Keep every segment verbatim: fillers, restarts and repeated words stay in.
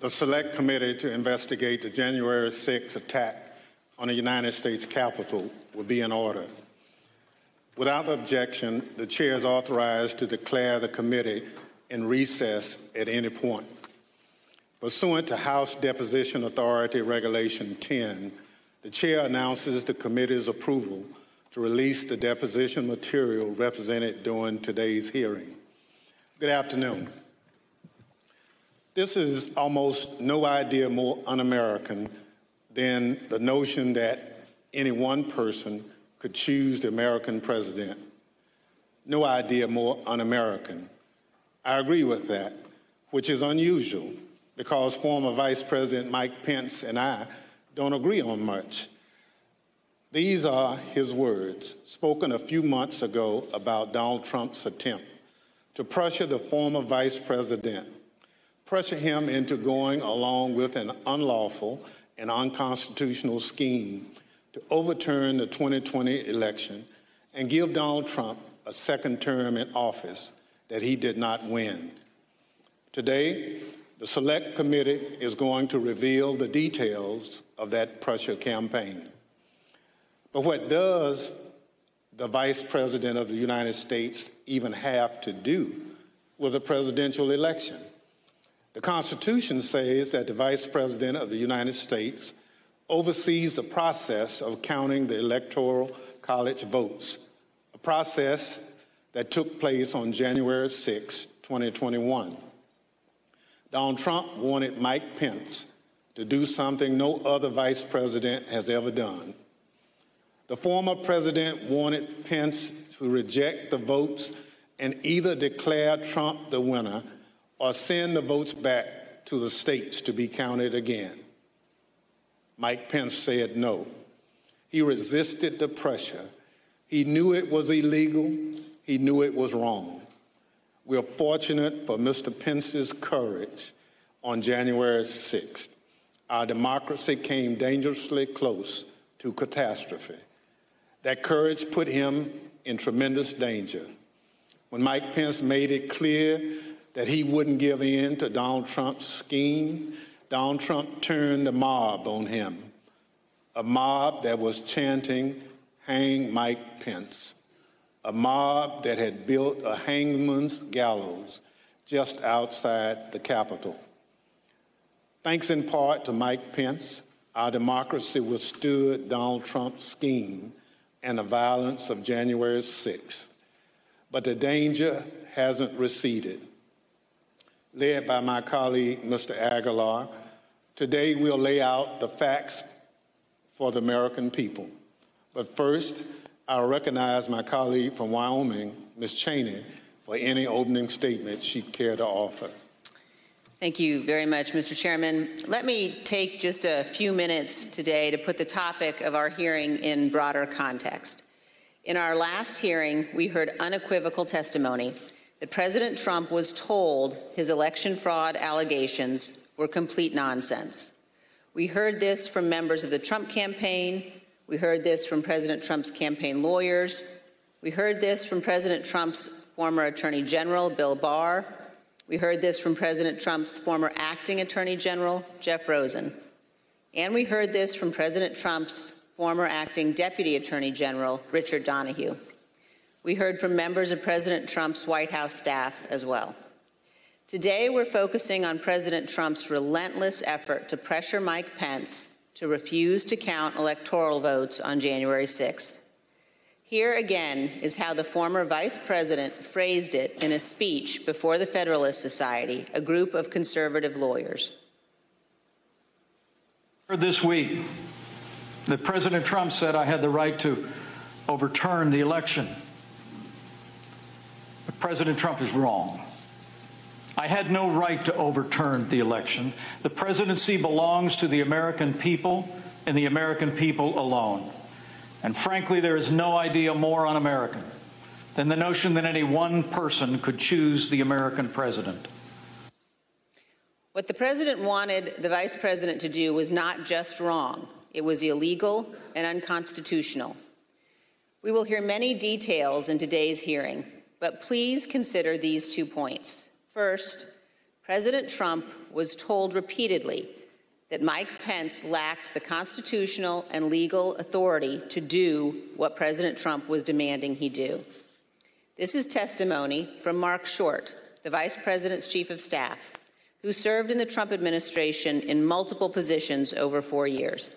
the Select Committee to investigate the January sixth attack on the United States Capitol will be in order. Without objection, the chair is authorized to declare the committee in recess at any point. Pursuant to House Deposition Authority Regulation ten, the chair announces the committee's approval to release the deposition material represented during today's hearing. Good afternoon. This is almost no idea more un-American than the notion that any one person could choose the American president. No idea more un-American. I agree with that, which is unusual, because former Vice President Mike Pence and I don't agree on much. These are his words, spoken a few months ago about Donald Trump's attempt to pressure the former vice president, pressure him into going along with an unlawful and unconstitutional scheme to overturn the twenty twenty election and give Donald Trump a second term in office that he did not win. Today, the Select Committee is going to reveal the details of that pressure campaign. But what does the Vice President of the United States even have to do with a presidential election? The Constitution says that the Vice President of the United States oversees the process of counting the Electoral College votes, a process that took place on January sixth, twenty twenty-one. Donald Trump wanted Mike Pence to do something no other vice president has ever done. The former president wanted Pence to reject the votes and either declare Trump the winner or send the votes back to the states to be counted again. Mike Pence said no. He resisted the pressure. He knew it was illegal. He knew it was wrong. We are fortunate for Mister Pence's courage on January sixth. Our democracy came dangerously close to catastrophe. That courage put him in tremendous danger. When Mike Pence made it clear that he wouldn't give in to Donald Trump's scheme, Donald Trump turned the mob on him, a mob that was chanting, "Hang Mike Pence." A mob that had built a hangman's gallows just outside the Capitol. Thanks in part to Mike Pence, our democracy withstood Donald Trump's scheme and the violence of January sixth. But the danger hasn't receded. Led by my colleague, Mister Aguilar, today we'll lay out the facts for the American people. But first, I recognize my colleague from Wyoming, Miz Cheney, for any opening statement she'd care to offer. Thank you very much, Mister Chairman. Let me take just a few minutes today to put the topic of our hearing in broader context. In our last hearing, we heard unequivocal testimony that President Trump was told his election fraud allegations were complete nonsense. We heard this from members of the Trump campaign. We heard this from President Trump's campaign lawyers. We heard this from President Trump's former Attorney General, Bill Barr. We heard this from President Trump's former acting Attorney General, Jeff Rosen. And we heard this from President Trump's former acting Deputy Attorney General, Richard Donahue. We heard from members of President Trump's White House staff as well. Today, we're focusing on President Trump's relentless effort to pressure Mike Pence to refuse to count electoral votes on January sixth. Here again is how the former vice president phrased it in a speech before the Federalist Society, a group of conservative lawyers. This week, that President Trump said I had the right to overturn the election. But President Trump is wrong. I had no right to overturn the election. The presidency belongs to the American people and the American people alone. And frankly, there is no idea more un-American than the notion that any one person could choose the American president. What the president wanted the vice president to do was not just wrong. It was illegal and unconstitutional. We will hear many details in today's hearing, but please consider these two points. First, President Trump was told repeatedly that Mike Pence lacked the constitutional and legal authority to do what President Trump was demanding he do. This is testimony from Mark Short, the Vice President's Chief of Staff, who served in the Trump administration in multiple positions over four years.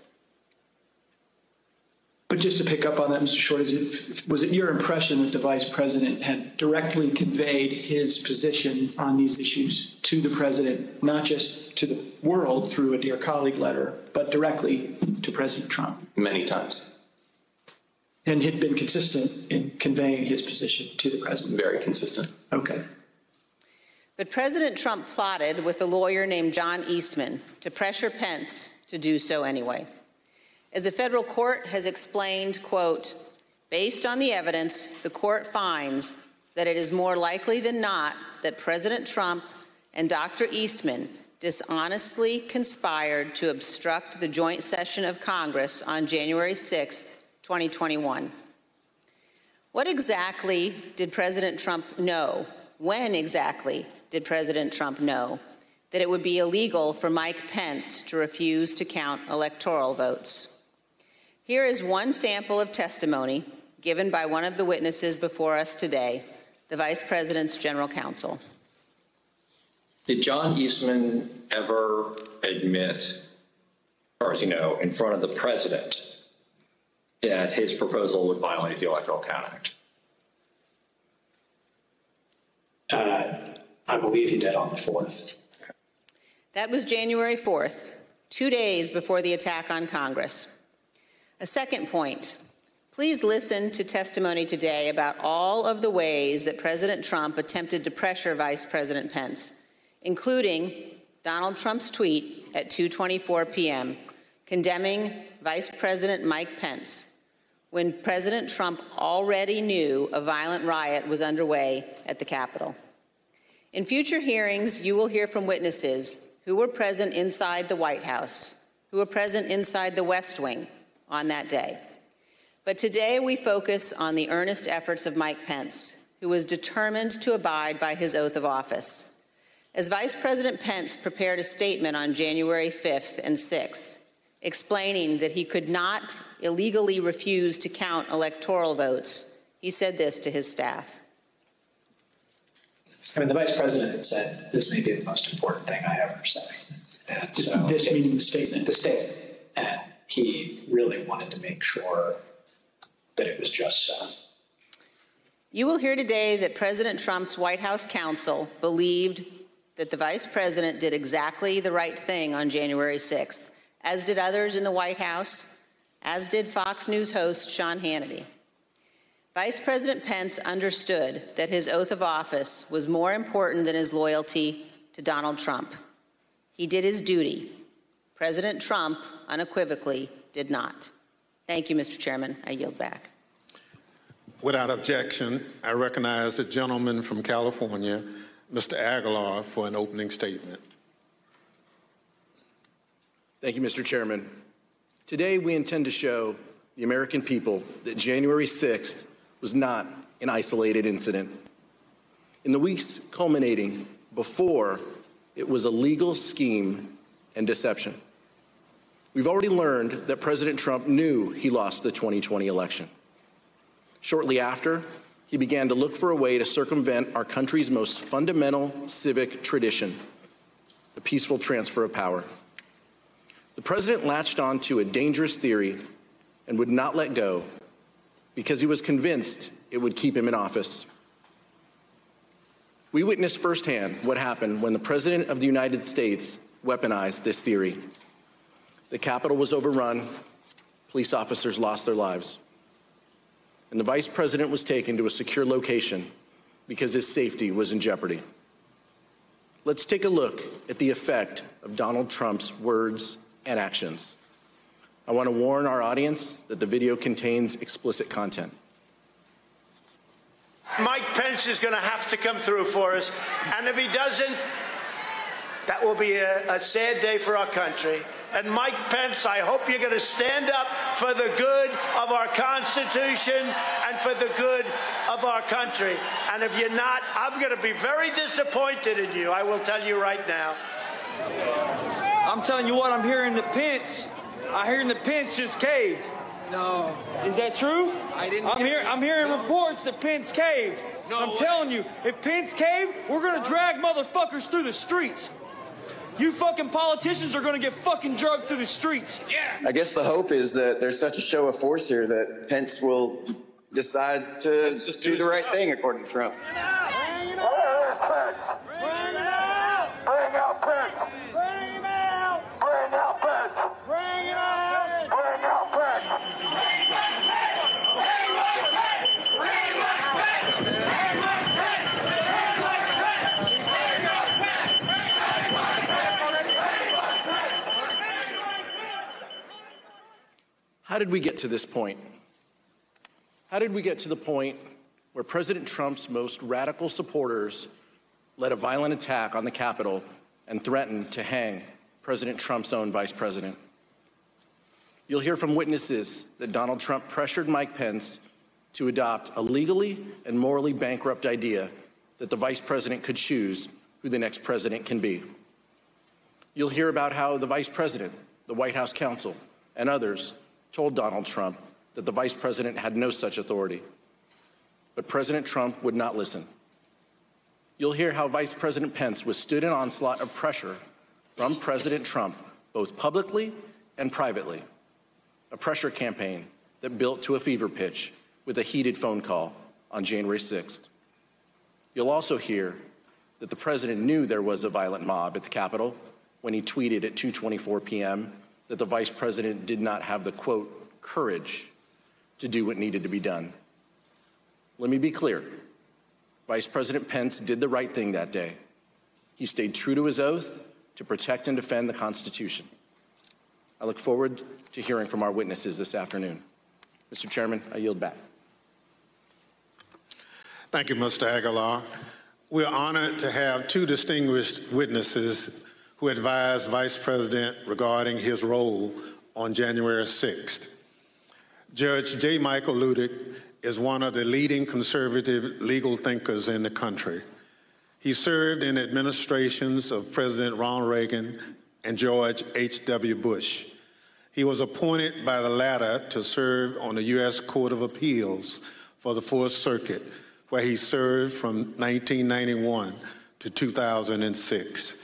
But just to pick up on that, Mister Short, is it, was it your impression that the Vice President had directly conveyed his position on these issues to the President, not just to the world through a Dear Colleague letter, but directly to President Trump? Many times. And had been consistent in conveying his position to the President? Very consistent. Okay. But President Trump plotted with a lawyer named John Eastman to pressure Pence to do so anyway. As the federal court has explained, quote, based on the evidence, the court finds that it is more likely than not that President Trump and Doctor Eastman dishonestly conspired to obstruct the joint session of Congress on January sixth, twenty twenty-one. What exactly did President Trump know? When exactly did President Trump know that it would be illegal for Mike Pence to refuse to count electoral votes? Here is one sample of testimony given by one of the witnesses before us today, the Vice President's General Counsel. Did John Eastman ever admit, or as you know, in front of the President, that his proposal would violate the Electoral Count Act? Uh, I believe he did on the fourth. That was January fourth, two days before the attack on Congress. A second point, please listen to testimony today about all of the ways that President Trump attempted to pressure Vice President Pence, including Donald Trump's tweet at two twenty-four p m condemning Vice President Mike Pence when President Trump already knew a violent riot was underway at the Capitol. In future hearings, you will hear from witnesses who were present inside the White House, who were present inside the West Wing on that day. But today we focus on the earnest efforts of Mike Pence, who was determined to abide by his oath of office. As Vice President Pence prepared a statement on January fifth and sixth, explaining that he could not illegally refuse to count electoral votes, he said this to his staff. I mean, the Vice President had said, this may be the most important thing I ever said. And so this it, meaning the statement? The statement. And he really wanted to make sure that it was just so. You will hear today that President Trump's White House counsel believed that the Vice President did exactly the right thing on January sixth, as did others in the White House, as did Fox News host Sean Hannity. Vice President Pence understood that his oath of office was more important than his loyalty to Donald Trump. He did his duty. President Trump unequivocally did not. Thank you, Mister Chairman. I yield back. Without objection, I recognize the gentleman from California, Mister Aguilar, for an opening statement. Thank you, Mister Chairman. Today, we intend to show the American people that January sixth was not an isolated incident. In the weeks culminating before, it was a legal scheme and deception. We've already learned that President Trump knew he lost the twenty twenty election. Shortly after, he began to look for a way to circumvent our country's most fundamental civic tradition, the peaceful transfer of power. The president latched on to a dangerous theory and would not let go because he was convinced it would keep him in office. We witnessed firsthand what happened when the President of the United States weaponized this theory. The Capitol was overrun, police officers lost their lives, and the Vice President was taken to a secure location because his safety was in jeopardy. Let's take a look at the effect of Donald Trump's words and actions. I want to warn our audience that the video contains explicit content. Mike Pence is going to have to come through for us, and if he doesn't, That will be a, a sad day for our country. And Mike Pence, I hope you're going to stand up for the good of our Constitution and for the good of our country. And if you're not, I'm going to be very disappointed in you. I will tell you right now. I'm telling you what, I'm hearing the Pence. I'm hearing the Pence just caved. No. Is that true? I didn't. I'm, hear, I'm hearing no. reports that Pence caved. No I'm way. telling you, if Pence caved, we're going to drag motherfuckers through the streets. You fucking politicians are going to get fucking drugged through the streets. Yes. I guess the hope is that there's such a show of force here that Pence will decide to just do the right up. thing, according to Trump. Bring it out Pence! Bring it out! Bring out Pence! Bring him out! Bring out Pence! Bring it out! Bring out Pence! How did we get to this point? How did we get to the point where President Trump's most radical supporters led a violent attack on the Capitol and threatened to hang President Trump's own vice president? You'll hear from witnesses that Donald Trump pressured Mike Pence to adopt a legally and morally bankrupt idea that the vice president could choose who the next president can be. You'll hear about how the vice president, the White House counsel, and others told Donald Trump that the vice president had no such authority. But President Trump would not listen. You'll hear how Vice President Pence withstood an onslaught of pressure from President Trump, both publicly and privately, a pressure campaign that built to a fever pitch with a heated phone call on January sixth. You'll also hear that the president knew there was a violent mob at the Capitol when he tweeted at two twenty-four p m that the vice president did not have the, quote, courage to do what needed to be done. Let me be clear. Vice President Pence did the right thing that day. He stayed true to his oath to protect and defend the Constitution. I look forward to hearing from our witnesses this afternoon. Mister Chairman, I yield back. Thank you, Mister Aguilar. We're honored to have two distinguished witnesses who advised Vice President regarding his role on January sixth. Judge J. Michael Luttig is one of the leading conservative legal thinkers in the country. He served in administrations of President Ronald Reagan and George H W Bush. He was appointed by the latter to serve on the U S Court of Appeals for the Fourth Circuit, where he served from nineteen ninety-one to two thousand six.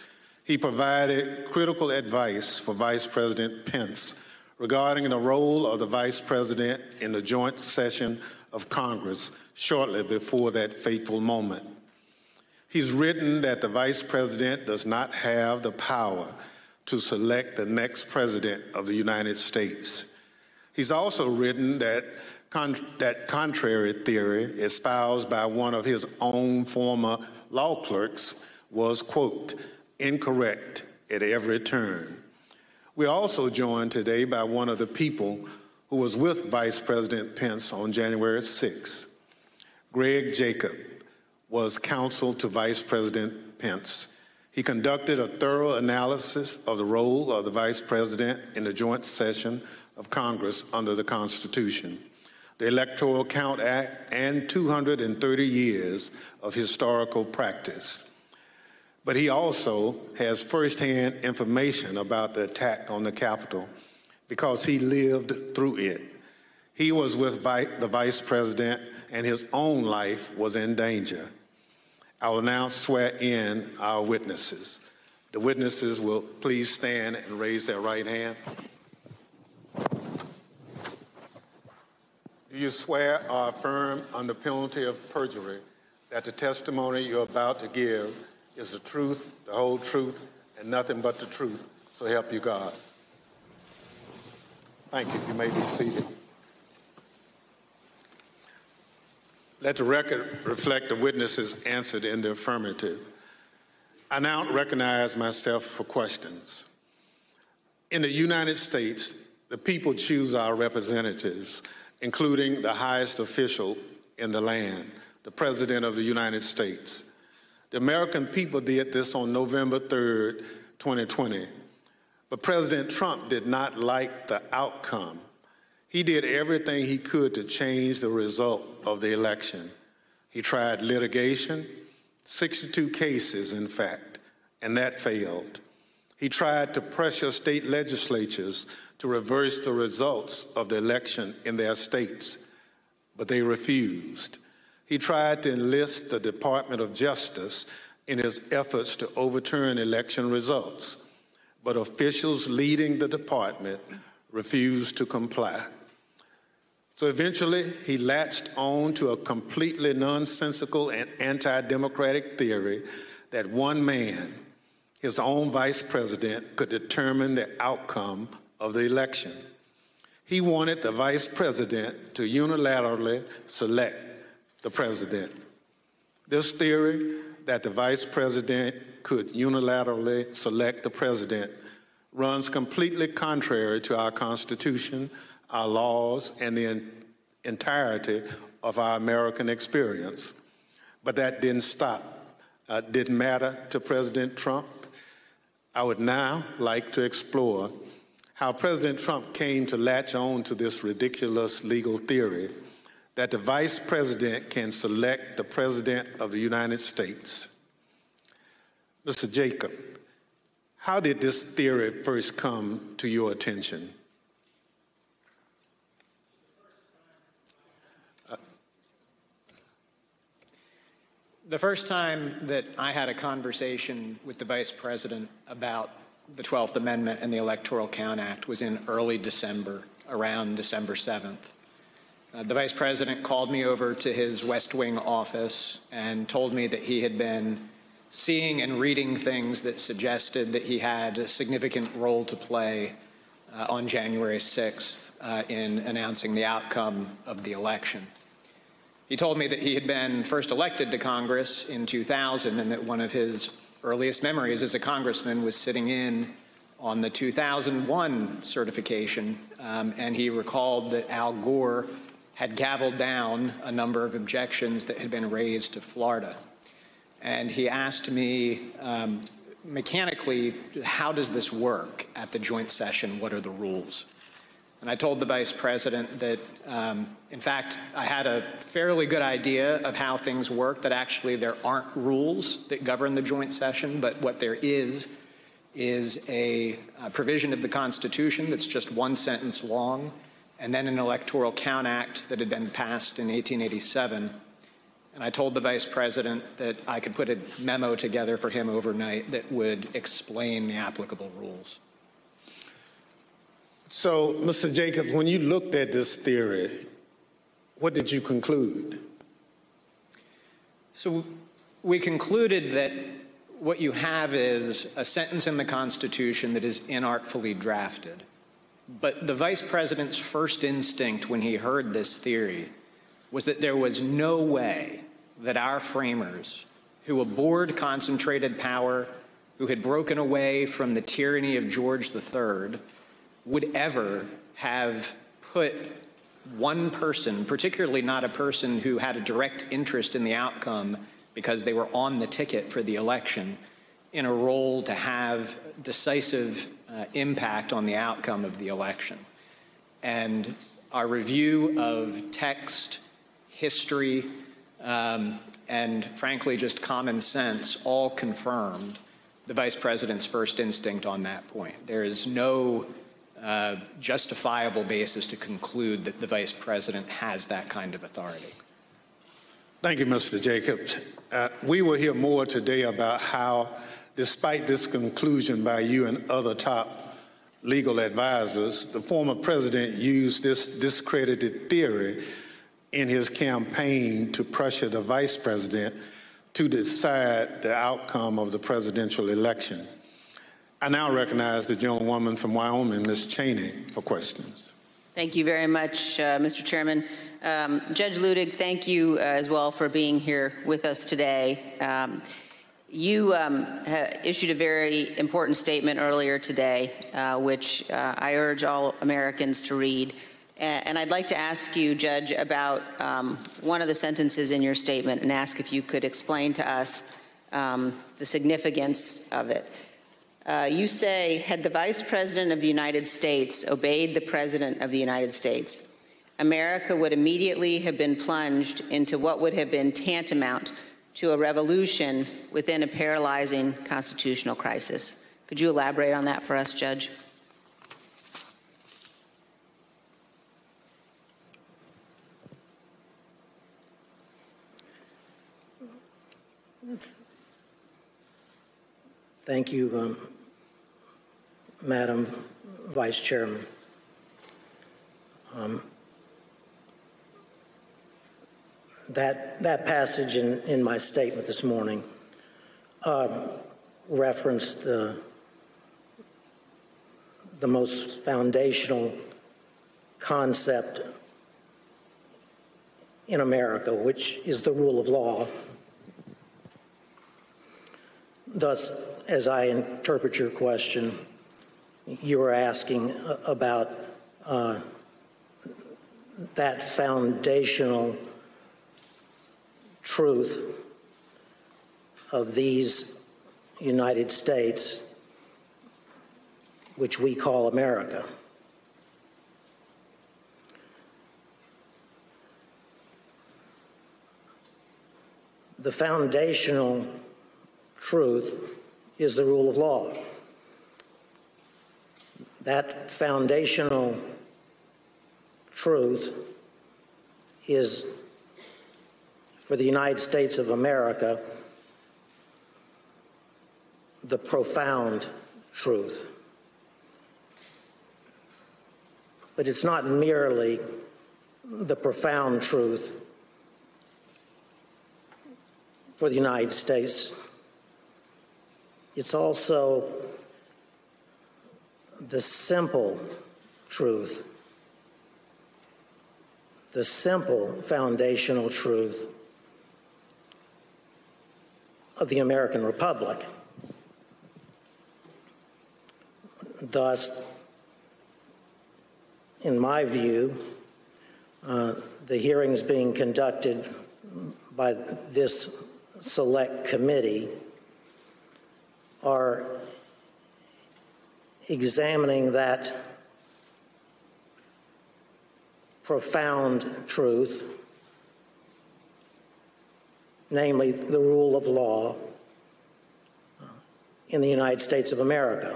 He provided critical advice for Vice President Pence regarding the role of the Vice President in the joint session of Congress shortly before that fateful moment. He's written that the Vice President does not have the power to select the next President of the United States. He's also written that con that contrary theory espoused by one of his own former law clerks was, quote, incorrect at every turn. We're also joined today by one of the people who was with Vice President Pence on January sixth. Greg Jacob was counsel to Vice President Pence. He conducted a thorough analysis of the role of the Vice President in the joint session of Congress under the Constitution, the Electoral Count Act, and two hundred thirty years of historical practice. But he also has firsthand information about the attack on the Capitol because he lived through it. He was with the Vice President and his own life was in danger. I will now swear in our witnesses. The witnesses will please stand and raise their right hand. Do you swear or affirm under penalty of perjury that the testimony you're about to give is the truth, the whole truth, and nothing but the truth, so help you God? Thank you. You may be seated. Let the record reflect the witnesses answered in the affirmative. I now recognize myself for questions. In the United States, the people choose our representatives, including the highest official in the land, the President of the United States. The American people did this on November third, twenty twenty. But President Trump did not like the outcome. He did everything he could to change the result of the election. He tried litigation, sixty-two cases, in fact, and that failed. He tried to pressure state legislatures to reverse the results of the election in their states, but they refused. He tried to enlist the Department of Justice in his efforts to overturn election results, but officials leading the department refused to comply. So eventually, he latched on to a completely nonsensical and anti-democratic theory that one man, his own vice president, could determine the outcome of the election. He wanted the vice president to unilaterally select the president. This theory that the vice president could unilaterally select the president runs completely contrary to our Constitution, our laws, and the entirety of our American experience. But that didn't stop. Uh, didn't matter to President Trump. I would now like to explore how President Trump came to latch on to this ridiculous legal theory that the vice president can select the president of the United States. Mister Jacob, how did this theory first come to your attention? Uh, the first time that I had a conversation with the vice president about the twelfth Amendment and the Electoral Count Act was in early December, around December seventh. Uh, the vice president called me over to his West Wing office and told me that he had been seeing and reading things that suggested that he had a significant role to play uh, on January sixth uh, in announcing the outcome of the election. He told me that he had been first elected to Congress in two thousand and that one of his earliest memories as a congressman was sitting in on the two thousand one certification, um, and he recalled that Al Gore had gavelled down a number of objections that had been raised to Florida. And he asked me, um, mechanically, how does this work at the joint session? What are the rules? And I told the vice president that, um, in fact, I had a fairly good idea of how things work, that actually there aren't rules that govern the joint session, but what there is is a, a provision of the Constitution that's just one sentence long, and then an Electoral Count Act that had been passed in eighteen eighty-seven. And I told the vice president that I could put a memo together for him overnight that would explain the applicable rules. So, Mister Jacob, when you looked at this theory, what did you conclude? So we concluded that what you have is a sentence in the Constitution that is inartfully drafted. But the vice president's first instinct when he heard this theory was that there was no way that our framers, who abhorred concentrated power, who had broken away from the tyranny of George the third, would ever have put one person, particularly not a person who had a direct interest in the outcome because they were on the ticket for the election, in a role to have decisive uh, impact on the outcome of the election. And our review of text, history, um, and frankly just common sense all confirmed the vice president's first instinct on that point. There is no uh, justifiable basis to conclude that the vice president has that kind of authority. Thank you, Mister Jacobs. Uh, we will hear more today about how, despite this conclusion by you and other top legal advisors, the former president used this discredited theory in his campaign to pressure the vice president to decide the outcome of the presidential election. I now recognize the gentlewoman from Wyoming, Liz Cheney, for questions. Thank you very much, uh, Mister Chairman. Um, Judge Luttig, thank you uh, as well for being here with us today. Um, you um, ha issued a very important statement earlier today, uh, which uh, I urge all Americans to read. And I'd like to ask you, Judge, about um, one of the sentences in your statement and ask if you could explain to us um, the significance of it. Uh, you say, had the Vice President of the United States obeyed the President of the United States, America would immediately have been plunged into what would have been tantamount to a revolution within a paralyzing constitutional crisis. Could you elaborate on that for us, Judge? Thank you, um, Madam Vice Chairman. Um, that, that passage in, in my statement this morning uh, referenced uh, the most foundational concept in America, which is the rule of law. Thus, as I interpret your question, you're asking about uh, that foundational truth of these United States, which we call America. The foundational truth is the rule of law. That foundational truth is, for the United States of America, the profound truth. But it's not merely the profound truth for the United States. It's also the simple truth, the simple foundational truth of the American Republic. Thus, in my view, uh, the hearings being conducted by this select committee are examining that profound truth, namely the rule of law in the United States of America.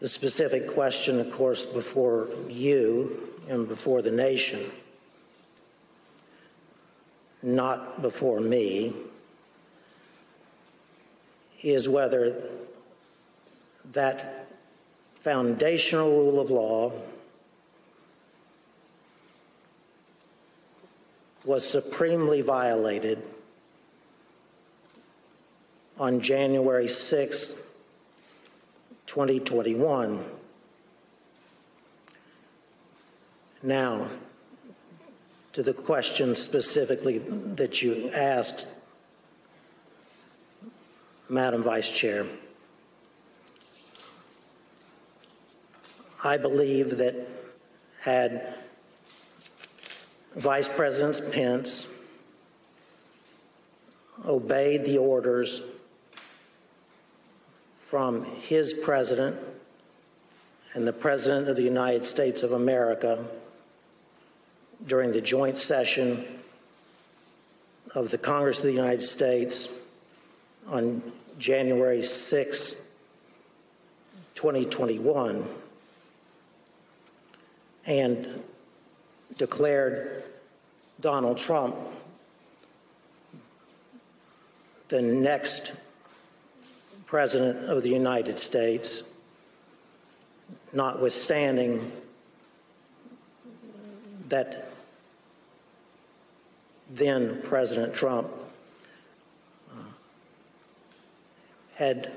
The specific question, of course, before you and before the nation, not before me, is whether that foundational rule of law was supremely violated on January sixth, twenty twenty-one. Now, to the question specifically that you asked, Madam Vice Chair, I believe that had Vice President Pence obeyed the orders from his president and the President of the United States of America during the joint session of the Congress of the United States on January sixth, twenty twenty-one, and declared Donald Trump the next President of the United States, notwithstanding that then President Trump had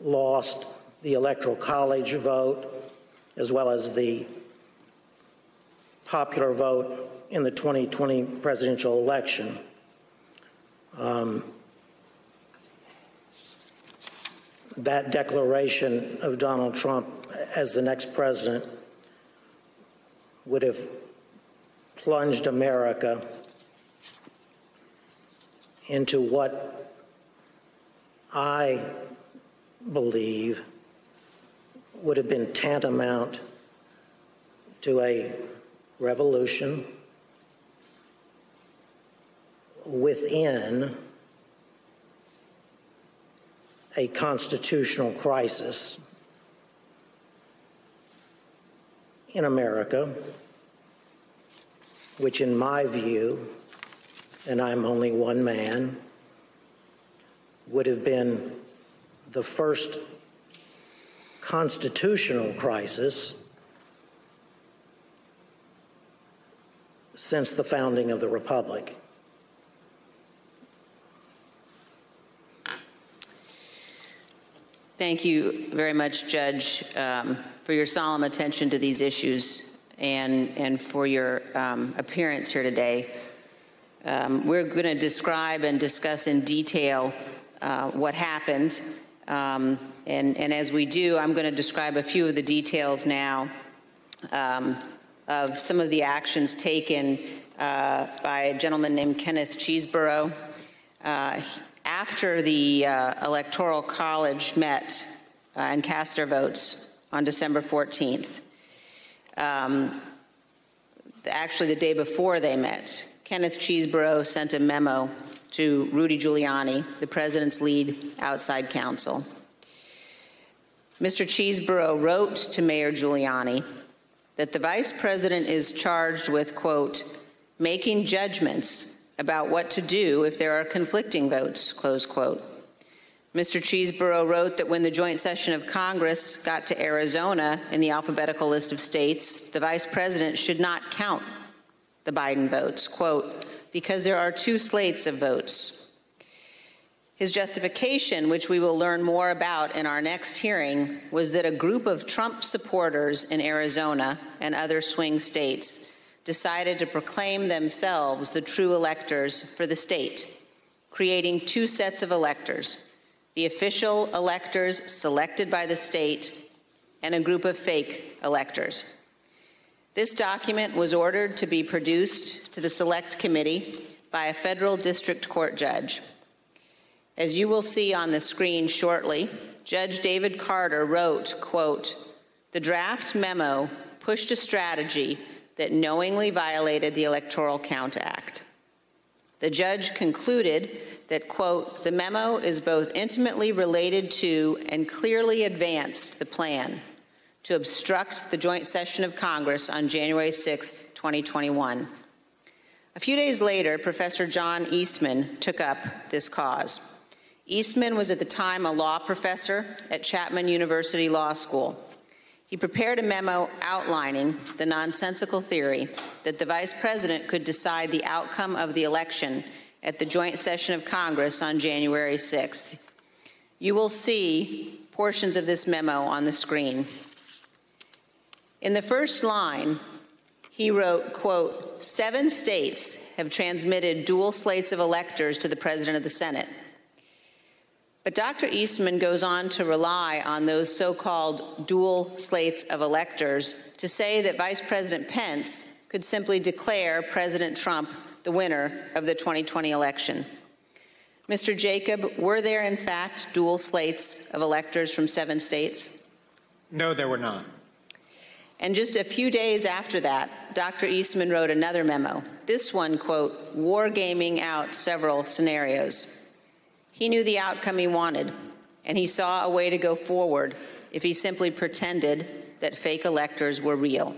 lost the Electoral College vote as well as the popular vote in the twenty twenty presidential election. Um, that declaration of Donald Trump as the next president would have plunged America into what I believe would have been tantamount to a revolution within a constitutional crisis in America, which in my view, and I'm only one man, would have been the first constitutional crisis since the founding of the Republic. Thank you very much, Judge, um, for your solemn attention to these issues and, and for your um, appearance here today. Um, we're going to describe and discuss in detail uh, what happened. Um, and, and as we do, I'm going to describe a few of the details now um, of some of the actions taken uh, by a gentleman named Kenneth Chesebro. Uh, After the uh, Electoral College met uh, and cast their votes on December fourteenth, um, actually the day before they met, Kenneth Chesebro sent a memo to Rudy Giuliani, the president's lead outside counsel. Mister Chesebro wrote to Mayor Giuliani that the vice president is charged with, quote, making judgments about what to do if there are conflicting votes, close quote. Mister Chesebro wrote that when the joint session of Congress got to Arizona in the alphabetical list of states, the vice president should not count the Biden votes, quote, because there are two slates of votes. His justification, which we will learn more about in our next hearing, was that a group of Trump supporters in Arizona and other swing states decided to proclaim themselves the true electors for the state, creating two sets of electors, the official electors selected by the state and a group of fake electors. This document was ordered to be produced to the Select Committee by a federal district court judge. As you will see on the screen shortly, Judge David Carter wrote, quote, the draft memo pushed a strategy that knowingly violated the Electoral Count Act. The judge concluded that, quote, the memo is both intimately related to and clearly advanced the plan to obstruct the joint session of Congress on January sixth, twenty twenty-one. A few days later, Professor John Eastman took up this cause. Eastman was at the time a law professor at Chapman University Law School. He prepared a memo outlining the nonsensical theory that the vice president could decide the outcome of the election at the joint session of Congress on January sixth. You will see portions of this memo on the screen. In the first line, he wrote, quote, seven states have transmitted dual slates of electors to the president of the Senate. But Doctor Eastman goes on to rely on those so-called dual slates of electors to say that Vice President Pence could simply declare President Trump the winner of the twenty twenty election. Mister Jacob, were there in fact dual slates of electors from seven states? No, there were not. And just a few days after that, Doctor Eastman wrote another memo. This one, quote, wargaming out several scenarios. He knew the outcome he wanted, and he saw a way to go forward if he simply pretended that fake electors were real.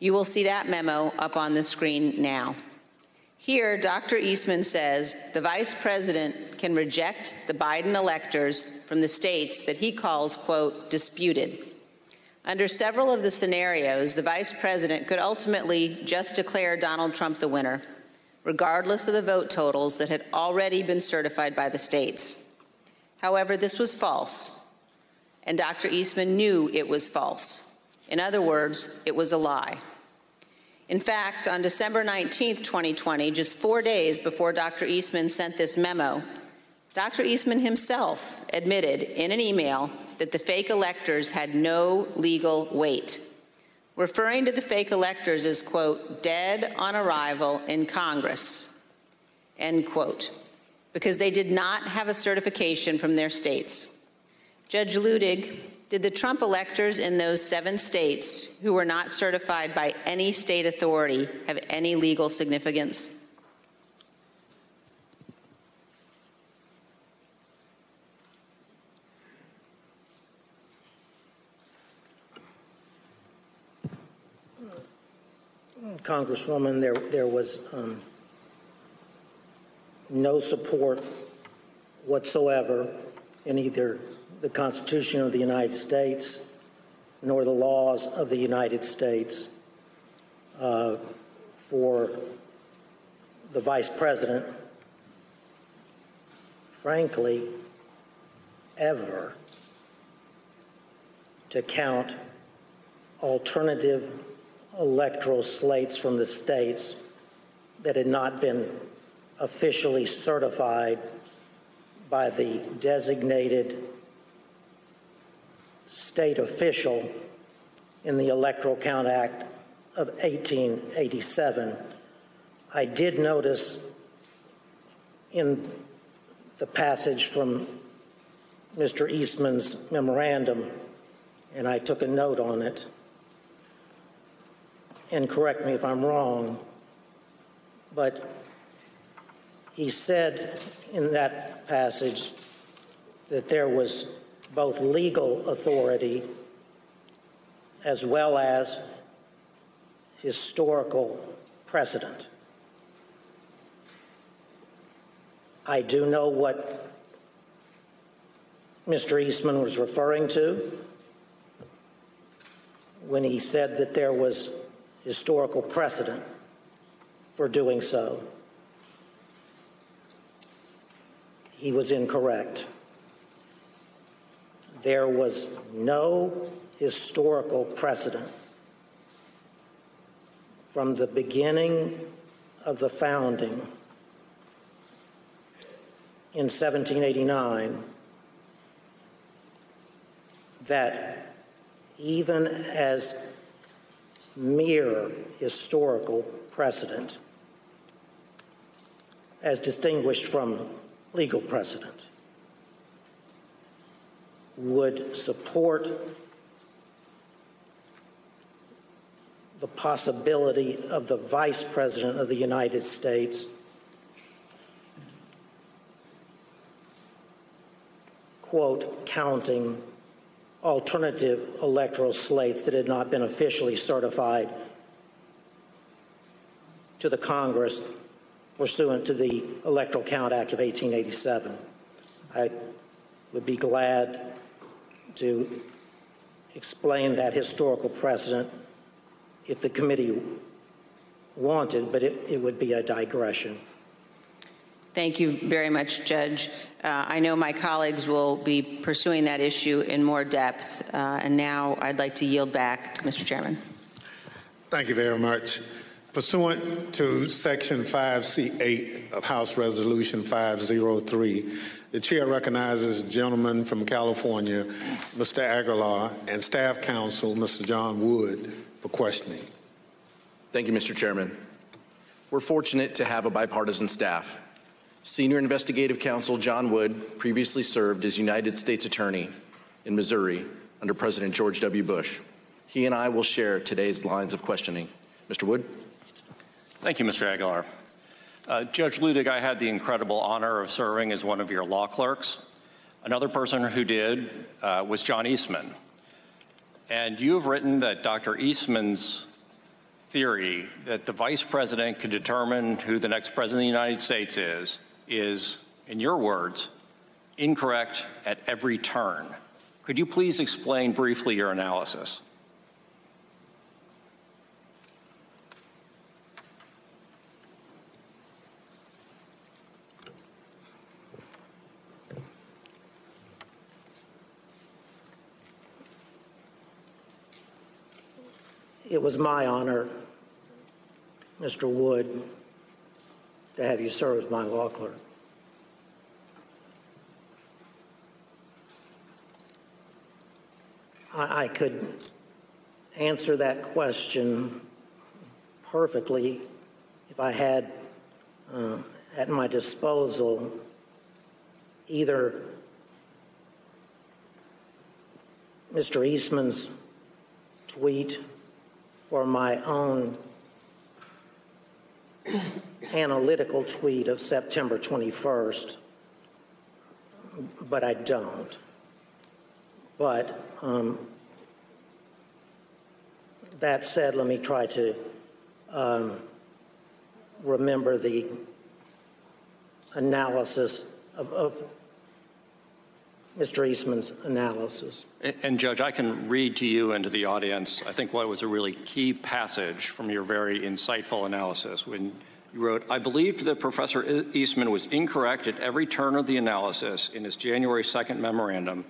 You will see that memo up on the screen now. Here, Doctor Eastman says the vice president can reject the Biden electors from the states that he calls, quote, disputed. Under several of the scenarios, the vice president could ultimately just declare Donald Trump the winner, regardless of the vote totals that had already been certified by the states. However, this was false, and Doctor Eastman knew it was false. In other words, it was a lie. In fact, on December nineteenth, twenty twenty, just four days before Doctor Eastman sent this memo, Doctor Eastman himself admitted in an email that the fake electors had no legal weight, referring to the fake electors as, quote, dead on arrival in Congress, end quote. because they did not have a certification from their states. Judge Luttig, did the Trump electors in those seven states who were not certified by any state authority have any legal significance? Congresswoman, there, there was um, no support whatsoever in either the Constitution of the United States nor the laws of the United States uh, for the Vice President, frankly, ever to count alternative electoral slates from the states that had not been officially certified by the designated state official in the Electoral Count Act of eighteen eighty-seven. I did notice in the passage from Mister Eastman's memorandum, and I took a note on it, and correct me if I'm wrong, but he said in that passage that there was both legal authority as well as historical precedent. I do know what Mister Eastman was referring to when he said that there was historical precedent for doing so. He was incorrect. There was no historical precedent from the beginning of the founding in seventeen eighty-nine that even as mere historical precedent as distinguished from legal precedent would support the possibility of the Vice President of the United States quote, counting alternative electoral slates that had not been officially certified to the Congress pursuant to the Electoral Count Act of eighteen eighty-seven. I would be glad to explain that historical precedent if the committee wanted, but it, it would be a digression. Thank you very much, Judge. Uh, I know my colleagues will be pursuing that issue in more depth, uh, and now I'd like to yield back to Mister Chairman. Thank you very much. Pursuant to Section five C eight of House Resolution five oh three, the Chair recognizes the gentleman from California, Mister Aguilar, and Staff Counsel, Mister John Wood, for questioning. Thank you, Mister Chairman. We're fortunate to have a bipartisan staff. Senior Investigative Counsel John Wood previously served as United States Attorney in Missouri under President George W. Bush. He and I will share today's lines of questioning. Mister Wood. Thank you, Mister Aguilar. Uh, Judge Luttig, I had the incredible honor of serving as one of your law clerks. Another person who did uh, was John Eastman. And you have written that Doctor Eastman's theory that the Vice President could determine who the next President of the United States is is, in your words, incorrect at every turn. Could you please explain briefly your analysis? It was my honor, Mister Wood, to have you serve as my law clerk. I, I could answer that question perfectly if I had uh, at my disposal either Mister Eastman's tweet or my own analytical tweet of September twenty-first, but I don't. But um, that said, let me try to um, remember the analysis of, of Mister Eastman's analysis. And, and Judge, I can read to you and to the audience, I think what was a really key passage from your very insightful analysis when you wrote, I believed that Professor Eastman was incorrect at every turn of the analysis in his January second memorandum,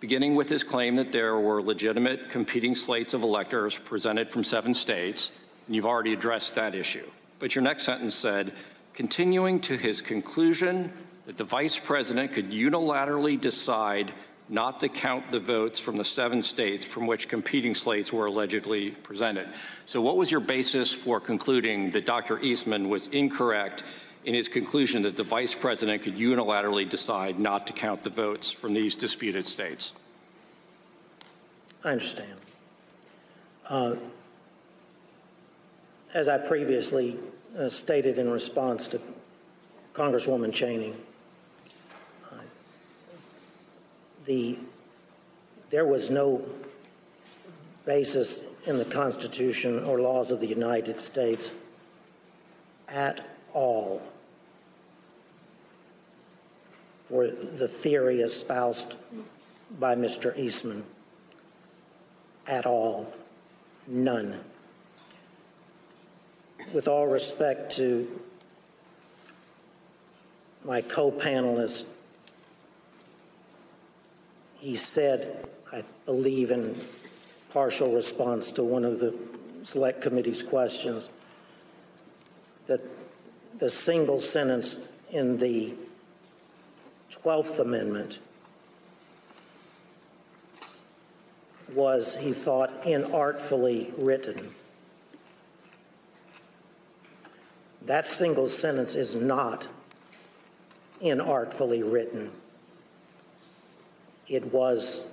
beginning with his claim that there were legitimate competing slates of electors presented from seven states, and you've already addressed that issue. But your next sentence said, continuing to his conclusion that the vice president could unilaterally decide not to count the votes from the seven states from which competing slates were allegedly presented. So what was your basis for concluding that Doctor Eastman was incorrect in his conclusion that the vice president could unilaterally decide not to count the votes from these disputed states? I understand. Uh, as I previously uh, stated in response to Congresswoman Cheney, uh, the, there was no basis in the Constitution or laws of the United States at all for the theory espoused by Mister Eastman. At all. None. With all respect to my co-panelist, he said, I believe in partial response to one of the select committee's questions, that the single sentence in the twelfth amendment was, he thought, inartfully written. That single sentence is not inartfully written. It was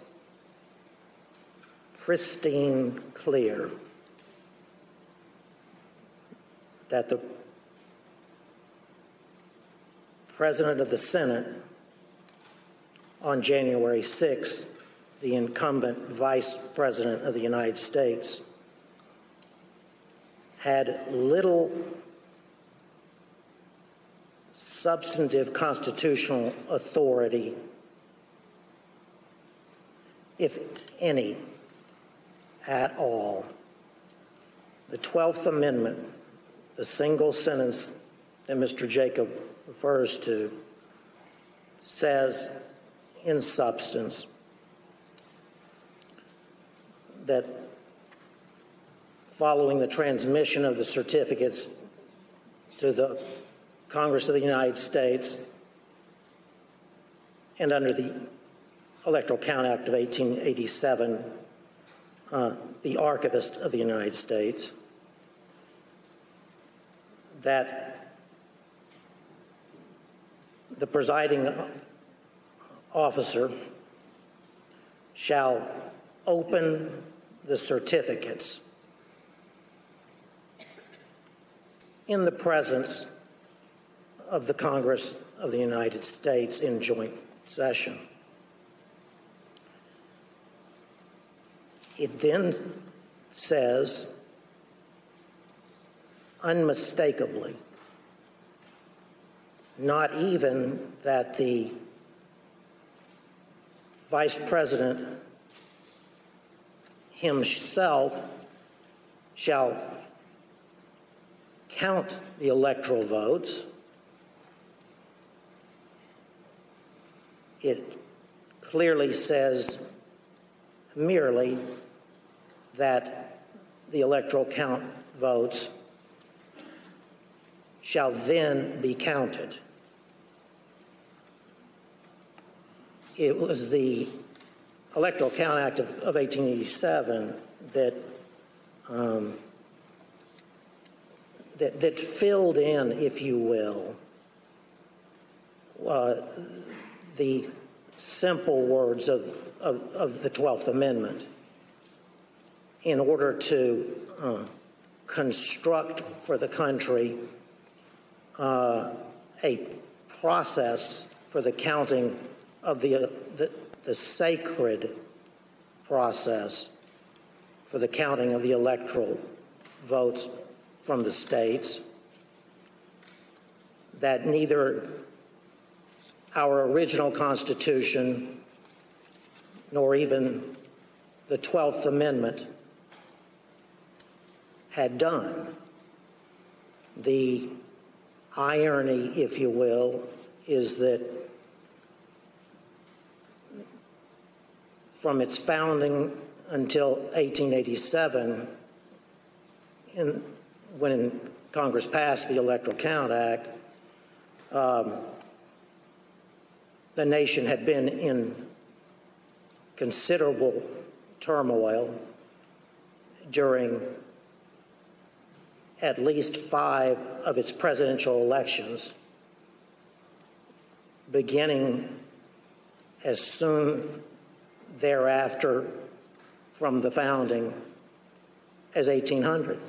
pristine clear that the President of the Senate on January sixth, the incumbent Vice President of the United States, had little substantive constitutional authority, if any, at all. The twelfth amendment, the single sentence that Mister Jacob refers to, says in substance that following the transmission of the certificates to the Congress of the United States and under the Electoral Count Act of eighteen eighty-seven, uh, the Archivist of the United States, that the presiding officer shall open the certificates in the presence of the Congress of the United States in joint session. It then says unmistakably, not even that the Vice President himself shall count the electoral votes. It clearly says merely that the electoral count votes shall then be counted. It was the Electoral Count Act of, of eighteen eighty-seven that, um, that that filled in, if you will, uh, the simple words of, of, of the twelfth Amendment in order to uh, construct for the country uh, a process for the counting of the, uh, the, the sacred process for the counting of the electoral votes from the states, that neither our original Constitution nor even the twelfth Amendment had done. The irony, if you will, is that from its founding until eighteen eighty-seven, in, when Congress passed the Electoral Count Act, um, the nation had been in considerable turmoil during at least five of its presidential elections, beginning as soon thereafter from the founding as eighteen hundred.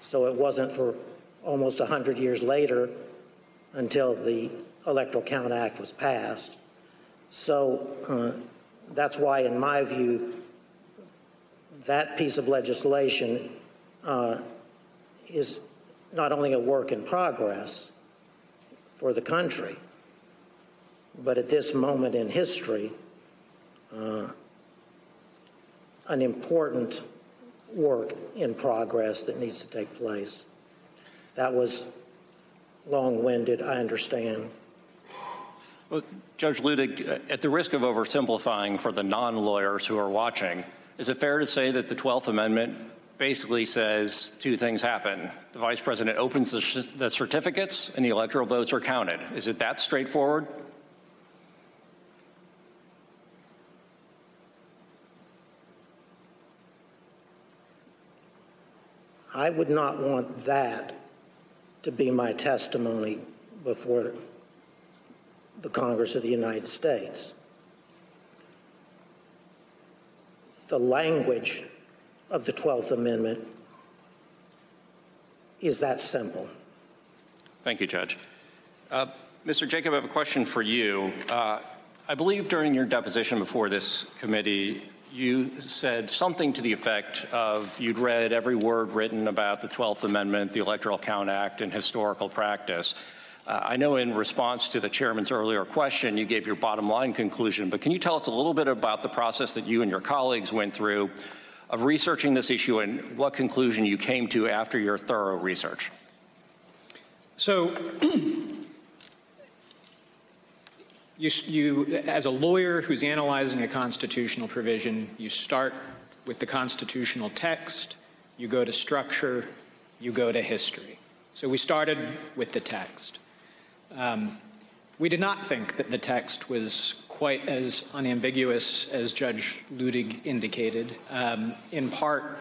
So it wasn't for almost one hundred years later until the Electoral Count Act was passed. So uh, that's why, in my view, that piece of legislation uh, is not only a work in progress for the country, but at this moment in history, uh, an important work in progress that needs to take place. That was long-winded, I understand. Well, Judge Luttig, at the risk of oversimplifying for the non-lawyers who are watching, is it fair to say that the twelfth Amendment basically says two things happen? The Vice President opens the, the certificates and the electoral votes are counted. Is it that straightforward? I would not want that to be my testimony before the Congress of the United States. The language of the twelfth Amendment is that simple. Thank you, Judge. Uh, Mister Jacob, I have a question for you. Uh, I believe during your deposition before this committee, you said something to the effect of you'd read every word written about the twelfth Amendment, the Electoral Count Act, and historical practice. Uh, I know in response to the chairman's earlier question, you gave your bottom line conclusion, but can you tell us a little bit about the process that you and your colleagues went through of researching this issue and what conclusion you came to after your thorough research? So, You, you, as a lawyer who's analyzing a constitutional provision, you start with the constitutional text, you go to structure, you go to history. So we started with the text. Um, we did not think that the text was quite as unambiguous as Judge Luttig indicated. Um, in part,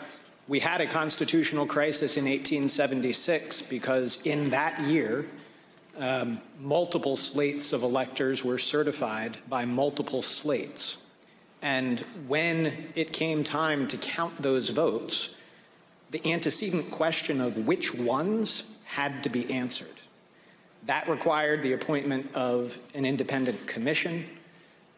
we had a constitutional crisis in eighteen seventy-six because in that year, Um, multiple slates of electors were certified by multiple slates. And when it came time to count those votes, the antecedent question of which ones had to be answered. That required the appointment of an independent commission.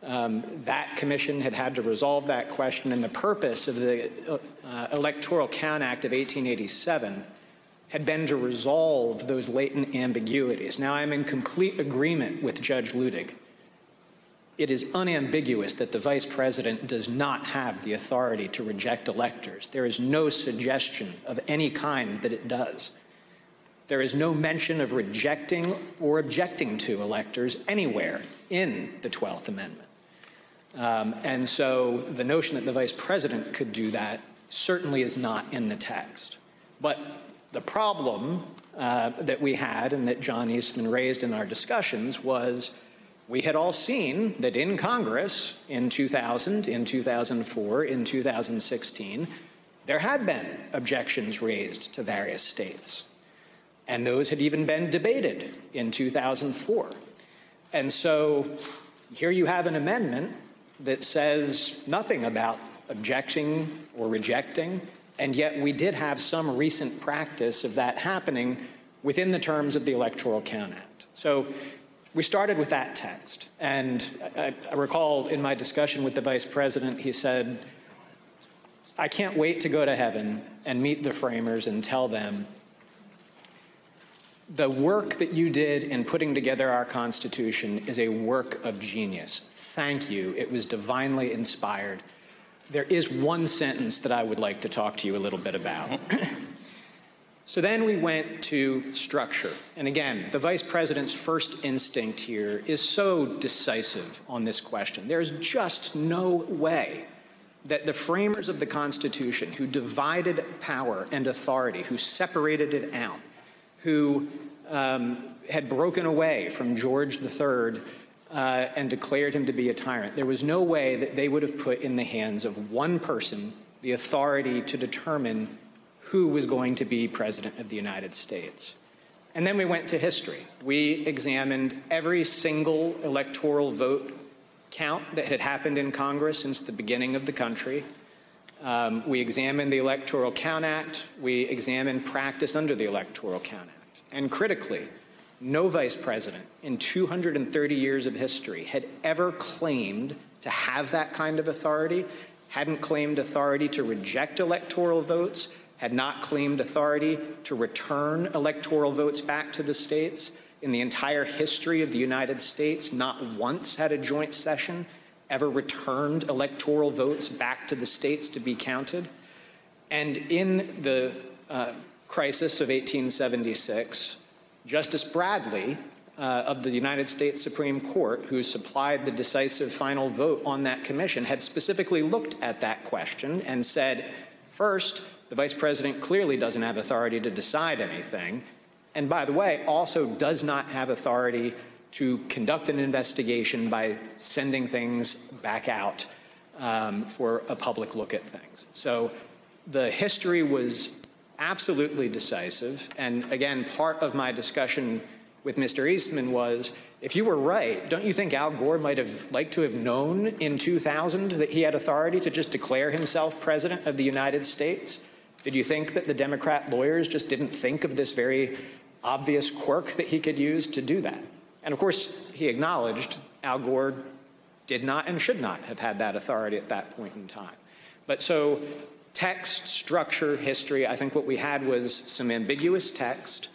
Um, that commission had had to resolve that question, and the purpose of the uh, uh, Electoral Count Act of eighteen eighty-seven had been to resolve those latent ambiguities. Now, I'm in complete agreement with Judge Luttig. It is unambiguous that the Vice President does not have the authority to reject electors. There is no suggestion of any kind that it does. There is no mention of rejecting or objecting to electors anywhere in the twelfth Amendment. Um, and so the notion that the Vice President could do that certainly is not in the text. But the problem uh, that we had and that John Eastman raised in our discussions was we had all seen that in Congress in two thousand, in two thousand four, in two thousand sixteen, there had been objections raised to various states. And those had even been debated in two thousand four. And so here you have an amendment that says nothing about objecting or rejecting, and yet we did have some recent practice of that happening within the terms of the Electoral Count Act. So we started with that text, and I, I recall in my discussion with the Vice President, he said, I can't wait to go to heaven and meet the framers and tell them, the work that you did in putting together our Constitution is a work of genius. Thank you. It was divinely inspired. There is one sentence that I would like to talk to you a little bit about. So then we went to structure. And again, the Vice President's first instinct here is so decisive on this question. There's just no way that the framers of the Constitution, who divided power and authority, who separated it out, who um, had broken away from George the Third uh, and declared him to be a tyrant, there was no way that they would have put in the hands of one person the authority to determine who was going to be President of the United States. And then we went to history. We examined every single electoral vote count that had happened in Congress since the beginning of the country. Um, we examined the Electoral Count Act. We examined practice under the Electoral Count Act. And critically, no vice president in two hundred thirty years of history had ever claimed to have that kind of authority, hadn't claimed authority to reject electoral votes, had not claimed authority to return electoral votes back to the states. In the entire history of the United States, not once had a joint session ever returned electoral votes back to the states to be counted. And in the uh, crisis of eighteen seventy-six, Justice Bradley uh, of the United States Supreme Court, who supplied the decisive final vote on that commission, had specifically looked at that question and said, first, the Vice President clearly doesn't have authority to decide anything. And by the way, also does not have authority to conduct an investigation by sending things back out um, for a public look at things. So the history was absolutely decisive. And again, part of my discussion with Mister Eastman was, if you were right, don't you think Al Gore might have liked to have known in two thousand that he had authority to just declare himself President of the United States? Did you think that the Democrat lawyers just didn't think of this very obvious quirk that he could use to do that? And of course, he acknowledged Al Gore did not and should not have had that authority at that point in time. But so text, structure, history, I think what we had was some ambiguous text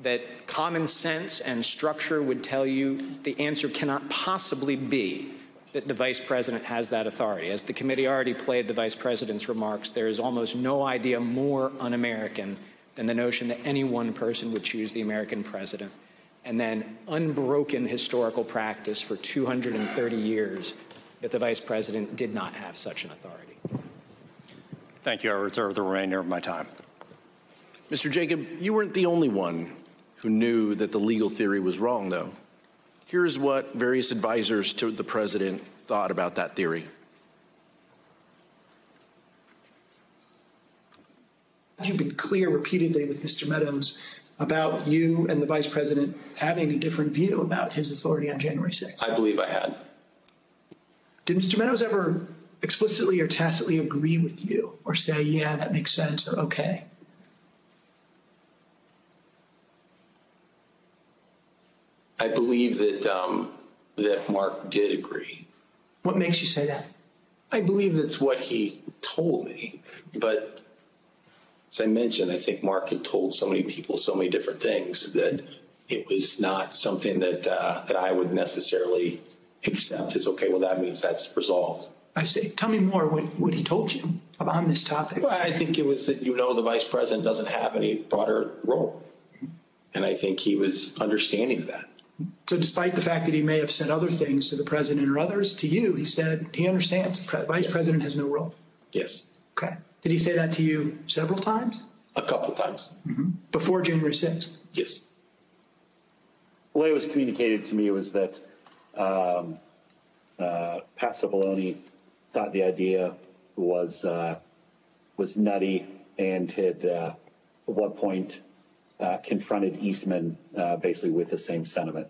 that common sense and structure would tell you the answer cannot possibly be that the Vice President has that authority. As the committee already played the Vice President's remarks, there is almost no idea more un-American than the notion that any one person would choose the American President. And then unbroken historical practice for two hundred thirty years that the Vice President did not have such an authority. Thank you. I reserve the remainder of my time. Mister Jacob, you weren't the only one who knew that the legal theory was wrong, though. Here's what various advisors to the president thought about that theory. You've been clear repeatedly with Mister Meadows about you and the vice president having a different view about his authority on January sixth. I believe I had. Did Mister Meadows ever explicitly or tacitly agree with you or say, yeah, that makes sense or okay? I believe that um, that Mark did agree. What makes you say that? I believe that's what he told me. But as I mentioned, I think Mark had told so many people so many different things that it was not something that uh, that I would necessarily accept as, okay, well, that means that's resolved. I see. Tell me more what, what he told you on this topic. Well, I think it was that, you know, the vice president doesn't have any broader role. And I think he was understanding that. So despite the fact that he may have said other things to the president or others, to you, he said he understands the vice yes. president has no role. Yes. Okay. Did he say that to you several times? A couple times. Mm-hmm. Before January sixth? Yes. The way it was communicated to me was that um, uh, Pat Cipollone thought the idea was, uh, was nutty and had uh, at one point uh, confronted Eastman uh, basically with the same sentiment.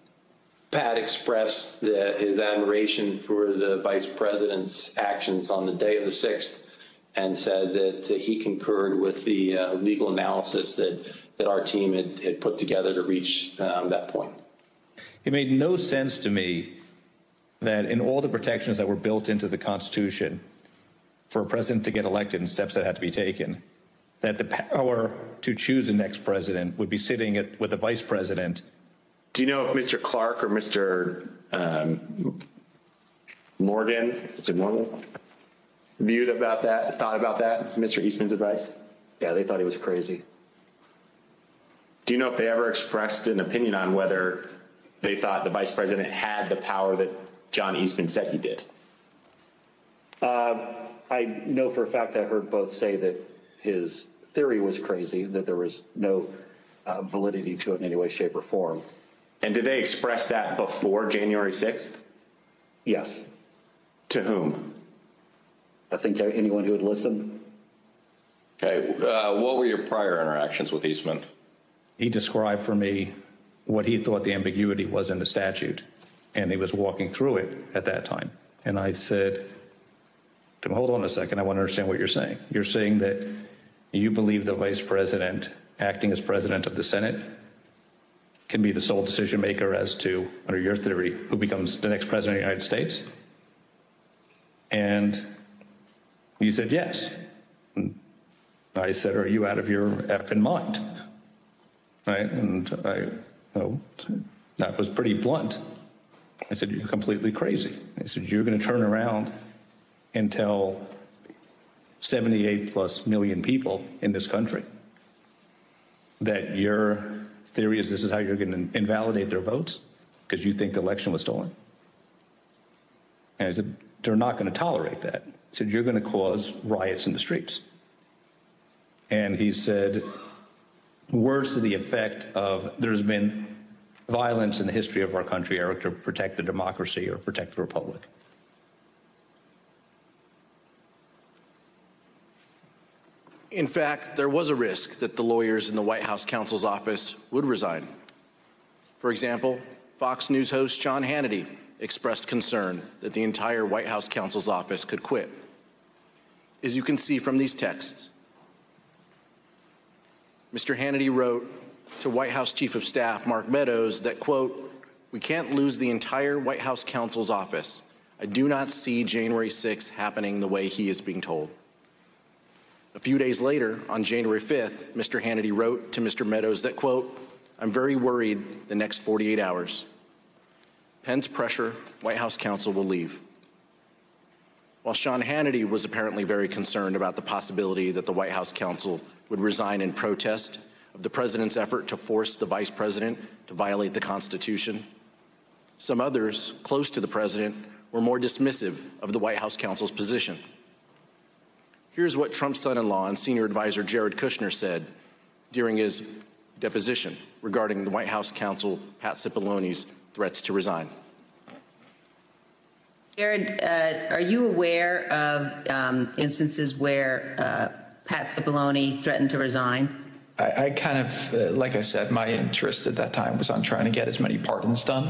Pat expressed the, his admiration for the vice president's actions on the day of the sixth and said that he concurred with the uh, legal analysis that, that our team had, had put together to reach um, that point. It made no sense to me that in all the protections that were built into the Constitution for a president to get elected and steps that had to be taken, that the power to choose the next president would be sitting at, with the vice president. Do you know if Mister Clark or Mister Um, Morgan, is it Morgan, viewed about that, thought about that, Mister Eastman's advice? Yeah, they thought he was crazy. Do you know if they ever expressed an opinion on whether they thought the vice president had the power that John Eastman said he did? Uh, I know for a fact I heard both say that his theory was crazy, that there was no uh, validity to it in any way, shape, or form. And did they express that before January sixth? Yes. To whom? I think anyone who would listen. Okay. Uh, what were your prior interactions with Eastman? He described for me what he thought the ambiguity was in the statute, and he was walking through it at that time. And I said, hold on a second, I want to understand what you're saying. You're saying that you believe the vice president, acting as president of the Senate, can be the sole decision maker as to, under your theory, who becomes the next president of the United States? And he said, yes. And I said, are you out of your effing mind? Right? And I, no, that was pretty blunt. I said, you're completely crazy. I said, you're going to turn around and tell seventy-eight plus million people in this country that your theory is this is how you're going to invalidate their votes because you think the election was stolen. And I said, they're not going to tolerate that. I said, you're going to cause riots in the streets. And he said words to the effect of, there's been violence in the history of our country, Eric, to protect the democracy or protect the republic. In fact, there was a risk that the lawyers in the White House counsel's office would resign. For example, Fox News host Sean Hannity expressed concern that the entire White House counsel's office could quit. As you can see from these texts, Mister Hannity wrote to White House Chief of Staff Mark Meadows that, quote, we can't lose the entire White House counsel's office. I do not see January sixth happening the way he is being told. A few days later, on January fifth, Mister Hannity wrote to Mister Meadows that, quote, I'm very worried the next forty-eight hours. Pence pressure, White House counsel will leave. While Sean Hannity was apparently very concerned about the possibility that the White House counsel would resign in protest of the president's effort to force the vice president to violate the Constitution, some others close to the president were more dismissive of the White House counsel's position. Here's what Trump's son-in-law and senior advisor Jared Kushner said during his deposition regarding the White House counsel Pat Cipollone's threats to resign. Jared, uh, are you aware of um, instances where uh, Pat Cipollone threatened to resign? I, I kind of, uh, like I said, my interest at that time was on trying to get as many pardons done.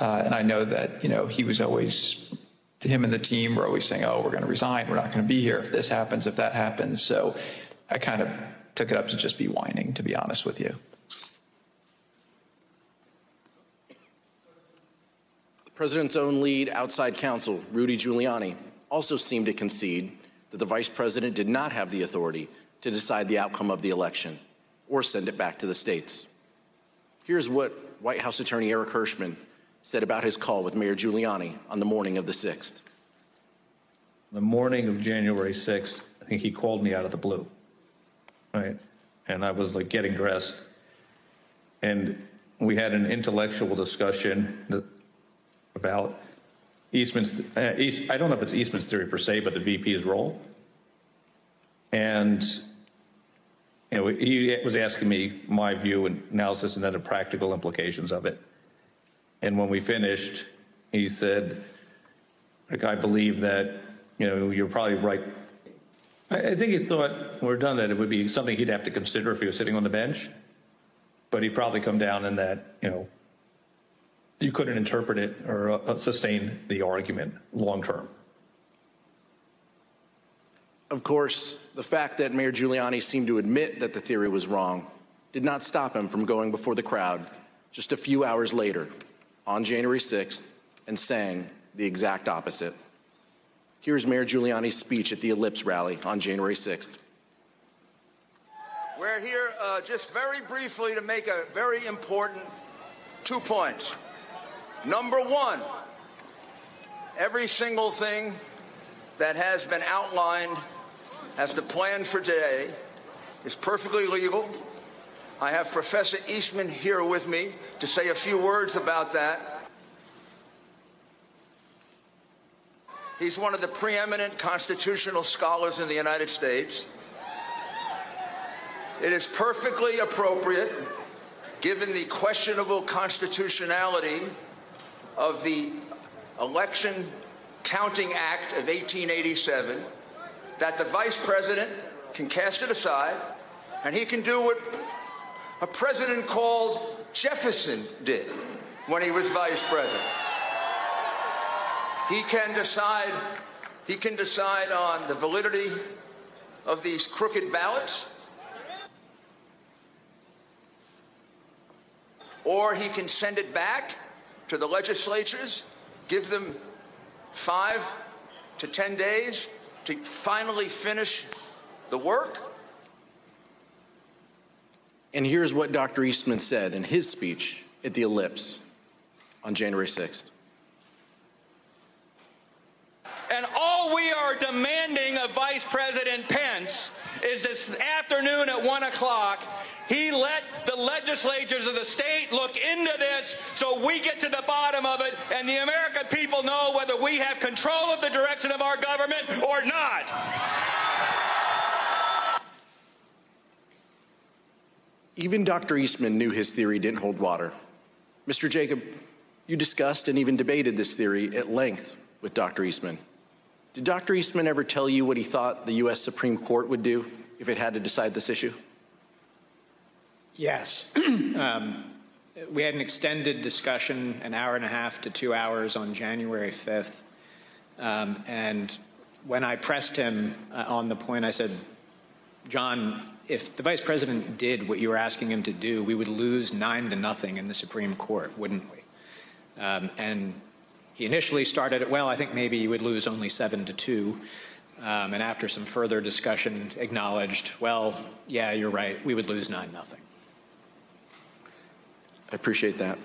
Uh, and I know that, you know, he was always... him and the team were always saying, oh, we're going to resign. We're not going to be here if this happens, if that happens. So I kind of took it up to just be whining, to be honest with you. The president's own lead outside counsel, Rudy Giuliani, also seemed to concede that the vice president did not have the authority to decide the outcome of the election or send it back to the states. Here's what White House attorney Eric Herschmann said about his call with Mayor Giuliani on the morning of the sixth. The morning of January sixth, I think he called me out of the blue, right? And I was like getting dressed. And we had an intellectual discussion that, about Eastman's, uh, East, I don't know if it's Eastman's theory per se, but the V P's role. And you know, he was asking me my view and analysis and then the practical implications of it. And when we finished, he said, like, I believe that, you know, you're probably right. I, I think he thought when we're done that it would be something he'd have to consider if he was sitting on the bench. But he'd probably come down in that, you know, you couldn't interpret it or uh, sustain the argument long term. Of course, the fact that Mayor Giuliani seemed to admit that the theory was wrong did not stop him from going before the crowd just a few hours later on January sixth and saying the exact opposite. Here's Mayor Giuliani's speech at the Ellipse rally on January sixth. We're here uh, just very briefly to make a very important two points. Number one, every single thing that has been outlined as the plan for today is perfectly legal. I have Professor Eastman here with me to say a few words about that. He's one of the preeminent constitutional scholars in the United States. It is perfectly appropriate, given the questionable constitutionality of the Election Counting Act of eighteen eighty-seven, that the Vice President can cast it aside, and he can do what a president called Jefferson did when he was Vice President. He can decide, he can decide on the validity of these crooked ballots, or he can send it back to the legislatures, give them five to ten days to finally finish the work. And here's what Doctor Eastman said in his speech at the Ellipse on January sixth. And all we are demanding of Vice President Pence is this afternoon at one o'clock, he let the legislatures of the state look into this so we get to the bottom of it and the American people know whether we have control of the direction of our government or not. Even Doctor Eastman knew his theory didn't hold water. Mister Jacob, you discussed and even debated this theory at length with Doctor Eastman. Did Doctor Eastman ever tell you what he thought the U S Supreme Court would do if it had to decide this issue? Yes. um, we had an extended discussion, an hour and a half to two hours on January fifth. Um, and when I pressed him uh, on the point, I said, John, if the Vice President did what you were asking him to do, we would lose nine to nothing in the Supreme Court, wouldn't we? Um, and he initially started it, well, I think maybe you would lose only seven to two. Um, and after some further discussion, acknowledged, well, yeah, you're right, we would lose nine nothing. I appreciate that.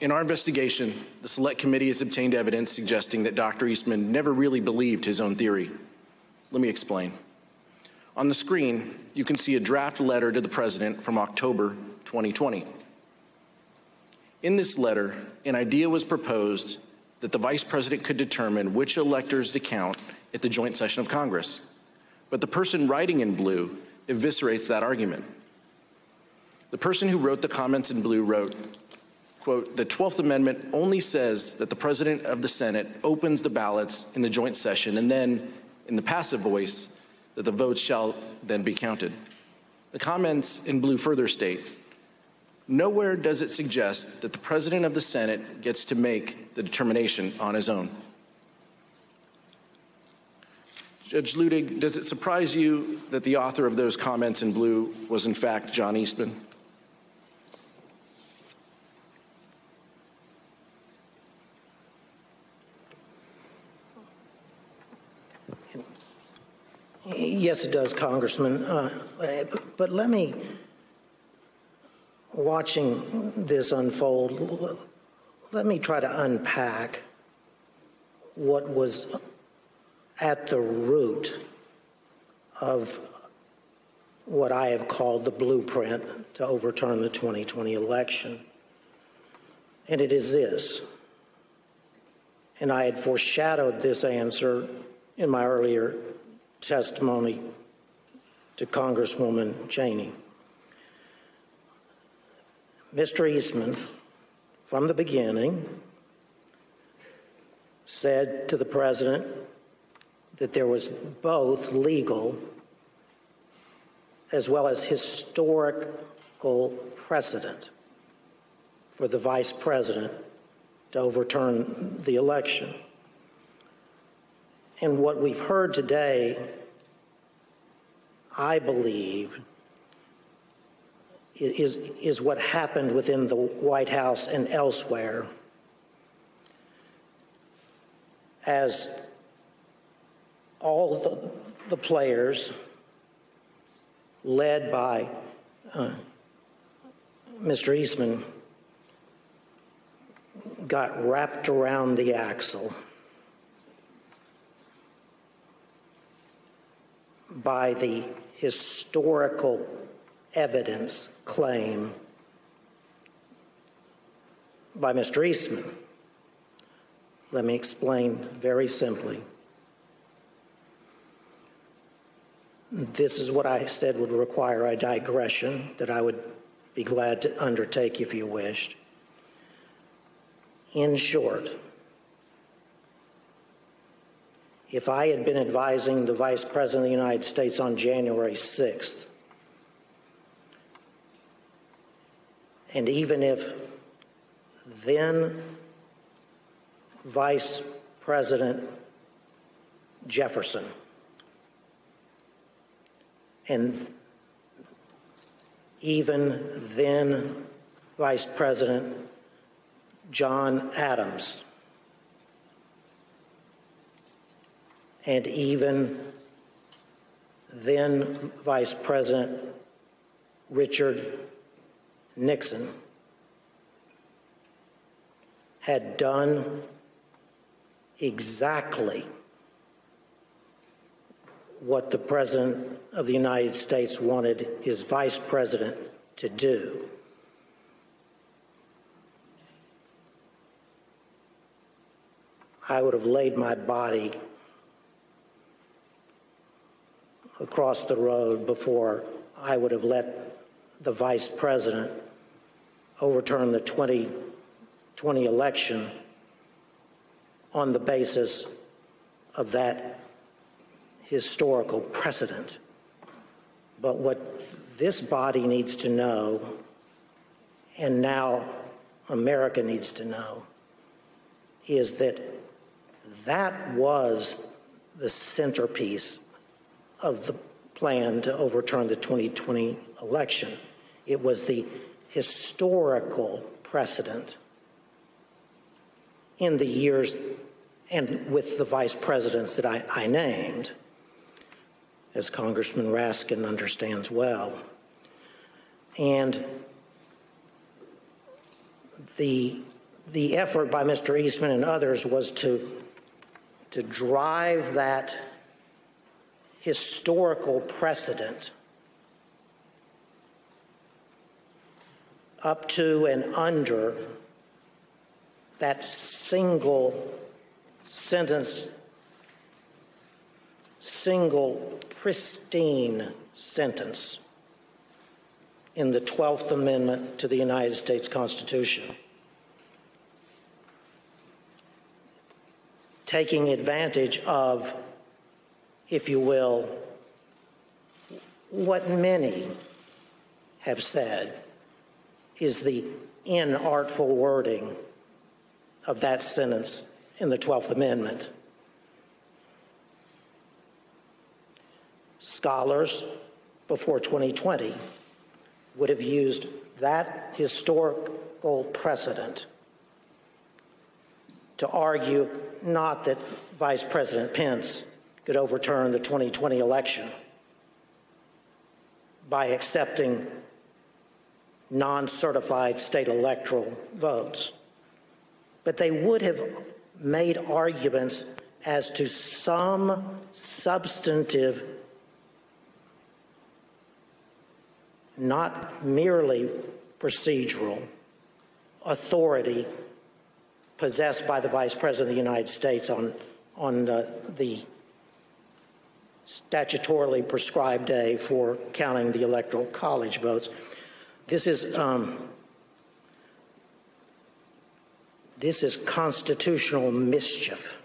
In our investigation, the Select Committee has obtained evidence suggesting that Doctor Eastman never really believed his own theory. Let me explain. On the screen, you can see a draft letter to the President from October twenty twenty. In this letter, an idea was proposed that the Vice President could determine which electors to count at the joint session of Congress. But the person writing in blue eviscerates that argument. The person who wrote the comments in blue wrote, quote, the twelfth Amendment only says that the President of the Senate opens the ballots in the joint session and then, in the passive voice, that the votes shall then be counted. The comments in blue further state, nowhere does it suggest that the President of the Senate gets to make the determination on his own. Judge Luttig, does it surprise you that the author of those comments in blue was, in fact, John Eastman? Yes, it does, Congressman. Uh, but let me, watching this unfold, let me try to unpack what was at the root of what I have called the blueprint to overturn the twenty twenty election. And it is this, and I had foreshadowed this answer in my earlier testimony to Congresswoman Cheney. Mister Eastman, from the beginning, said to the President that there was both legal as well as historical precedent for the Vice President to overturn the election. And what we've heard today, I believe, is, is what happened within the White House and elsewhere as all the, the players, led by uh, Mister Eastman, got wrapped around the axle by the historical evidence claim by Mister Eastman. Let me explain very simply. This is what I said would require a digression that I would be glad to undertake if you wished. In short, if I had been advising the Vice President of the United States on January sixth, and even if then Vice President Jefferson and even then Vice President John Adams, and even then Vice President Richard Nixon had done exactly what the President of the United States wanted his Vice President to do, I would have laid my body across the road before I would have let the Vice President overturn the twenty twenty election on the basis of that historical precedent. But what this body needs to know, and now America needs to know, is that that was the centerpiece of the plan to overturn the twenty twenty election. It was the historical precedent in the years and with the vice presidents that I, I named, as Congressman Raskin understands well. And the, the effort by Mister Eastman and others was to, to drive that historical precedent up to and under that single sentence, single pristine sentence in the twelfth Amendment to the United States Constitution, taking advantage of, if you will, what many have said is the inartful wording of that sentence in the twelfth Amendment. Scholars before twenty twenty would have used that historical precedent to argue not that Vice President Pence could overturn the twenty twenty election by accepting non-certified state electoral votes. But they would have made arguments as to some substantive, not merely procedural, authority possessed by the Vice President of the United States on, on uh, the statutorily prescribed day for counting the Electoral College votes. This is, um, this is constitutional mischief.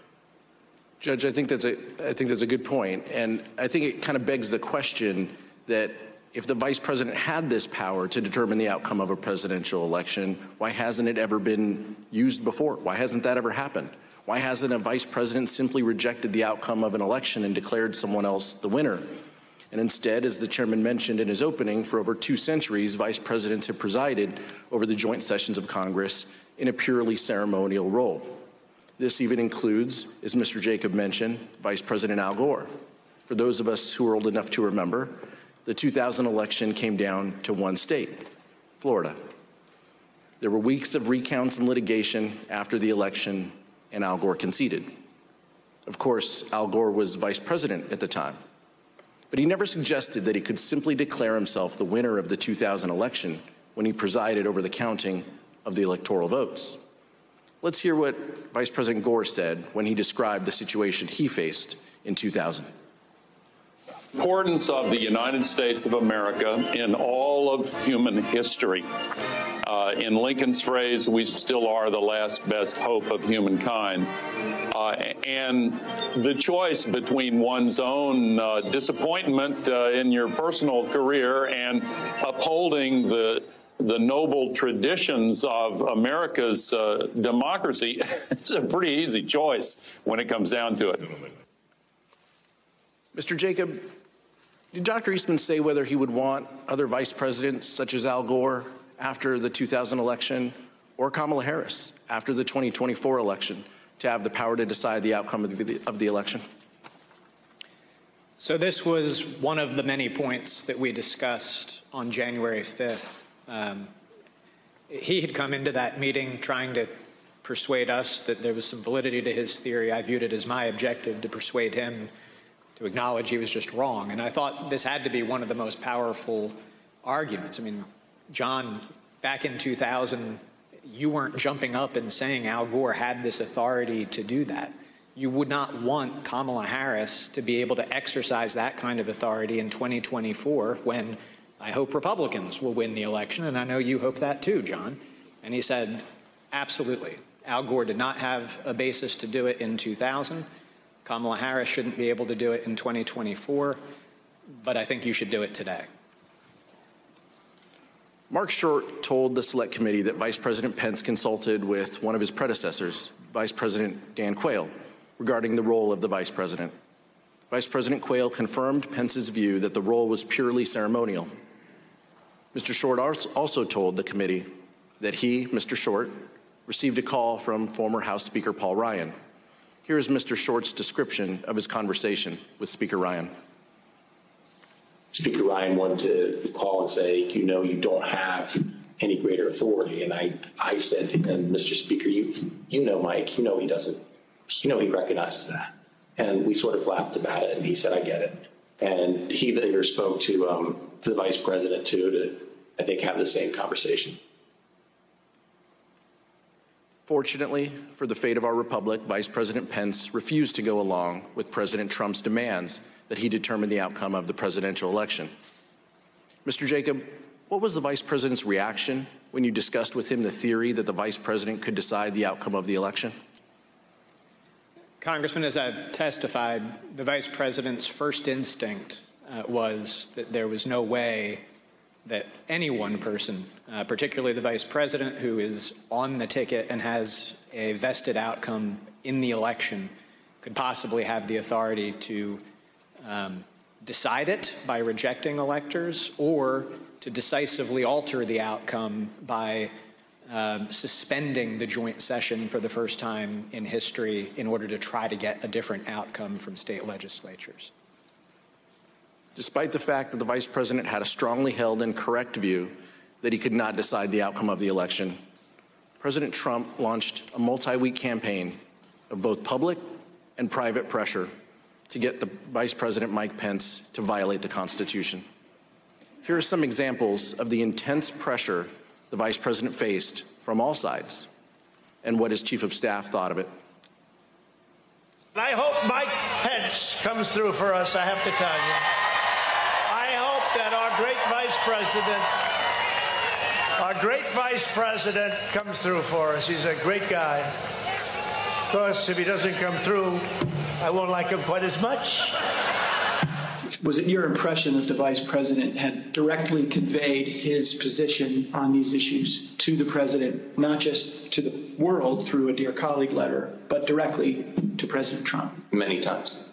Judge, I think that's a, I think that's a good point. And I think it kind of begs the question that If the vice president had this power to determine the outcome of a presidential election, why hasn't it ever been used before? Why hasn't that ever happened? Why hasn't a vice president simply rejected the outcome of an election and declared someone else the winner? And instead, as the chairman mentioned in his opening, for over two centuries, vice presidents have presided over the joint sessions of Congress in a purely ceremonial role. This even includes, as Mister Jacob mentioned, Vice President Al Gore. For those of us who are old enough to remember, the two thousand election came down to one state, Florida. There were weeks of recounts and litigation after the election, and Al Gore conceded. Of course, Al Gore was vice president at the time, but he never suggested that he could simply declare himself the winner of the two thousand election when he presided over the counting of the electoral votes. Let's hear what Vice President Gore said when he described the situation he faced in two thousand. The importance of the United States of America in all of human history. Uh, in Lincoln's phrase, we still are the last best hope of humankind. Uh, and the choice between one's own uh, disappointment uh, in your personal career and upholding the the noble traditions of America's uh, democracy is a pretty easy choice when it comes down to it. Mister Jacob, did Doctor Eastman say whether he would want other vice presidents such as Al Gore after the two thousand election or Kamala Harris after the twenty twenty-four election to have the power to decide the outcome of the, of the election? So this was one of the many points that we discussed on January fifth. Um, he had come into that meeting trying to persuade us that there was some validity to his theory. I viewed it as my objective to persuade him to acknowledge he was just wrong. And I thought this had to be one of the most powerful arguments. I mean, John, back in two thousand, you weren't jumping up and saying Al Gore had this authority to do that. You would not want Kamala Harris to be able to exercise that kind of authority in twenty twenty-four when I hope Republicans will win the election, and I know you hope that too, John. And he said, absolutely. Al Gore did not have a basis to do it in two thousand. Kamala Harris shouldn't be able to do it in twenty twenty-four, but I think you should do it today. Mark Short told the Select Committee that Vice President Pence consulted with one of his predecessors, Vice President Dan Quayle, regarding the role of the Vice President. Vice President Quayle confirmed Pence's view that the role was purely ceremonial. Mister Short also told the committee that he, Mister Short, received a call from former House Speaker Paul Ryan. Here is Mister Short's description of his conversation with Speaker Ryan. Speaker Ryan wanted to call and say, you know, you don't have any greater authority. And I, I said to him, Mister Speaker, you, you know Mike, you know he doesn't, you know he recognizes that. And we sort of laughed about it. And he said, I get it. And he later spoke to um, the vice president, too, to I think have the same conversation. Fortunately, for the fate of our republic, Vice President Pence refused to go along with President Trump's demands that he determine the outcome of the presidential election. Mister Jacob, what was the vice president's reaction when you discussed with him the theory that the vice president could decide the outcome of the election? Congressman, as I testified, the vice president's first instinct Uh, was that there was no way that any one person, uh, particularly the vice president, who is on the ticket and has a vested outcome in the election, could possibly have the authority to um, decide it by rejecting electors or to decisively alter the outcome by uh, suspending the joint session for the first time in history in order to try to get a different outcome from state legislatures. Despite the fact that the vice president had a strongly held and correct view that he could not decide the outcome of the election, President Trump launched a multi-week campaign of both public and private pressure to get the Vice President Mike Pence to violate the Constitution. Here are some examples of the intense pressure the vice president faced from all sides and what his chief of staff thought of it. I hope Mike Pence comes through for us, I have to tell you. That our great vice president, our great vice president comes through for us. He's a great guy. Of course, if he doesn't come through, I won't like him quite as much. Was it your impression that the vice president had directly conveyed his position on these issues to the president, not just to the world through a Dear Colleague letter, but directly to President Trump? Many times.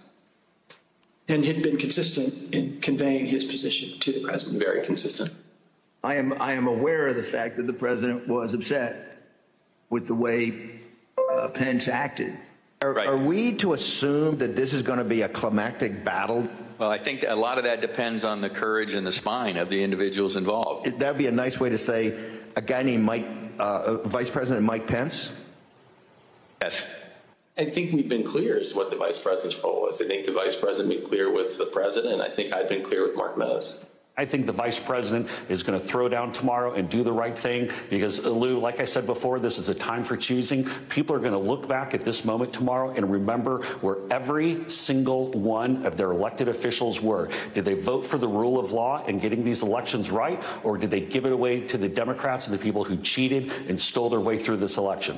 And had been consistent in conveying his position to the president? Very consistent. I am, I am aware of the fact that the president was upset with the way uh, Pence acted. Are, right. are we to assume that this is going to be a climactic battle? Well, I think a lot of that depends on the courage and the spine of the individuals involved. That would be a nice way to say a guy named Mike, uh, Vice President Mike Pence? Yes. I think we've been clear as to what the vice president's role was. I think the vice president has been clear with the president. I think I've been clear with Mark Meadows. I think the vice president is going to throw down tomorrow and do the right thing because, Lou, like I said before, this is a time for choosing. People are going to look back at this moment tomorrow and remember where every single one of their elected officials were. Did they vote for the rule of law and getting these elections right, or did they give it away to the Democrats and the people who cheated and stole their way through this election?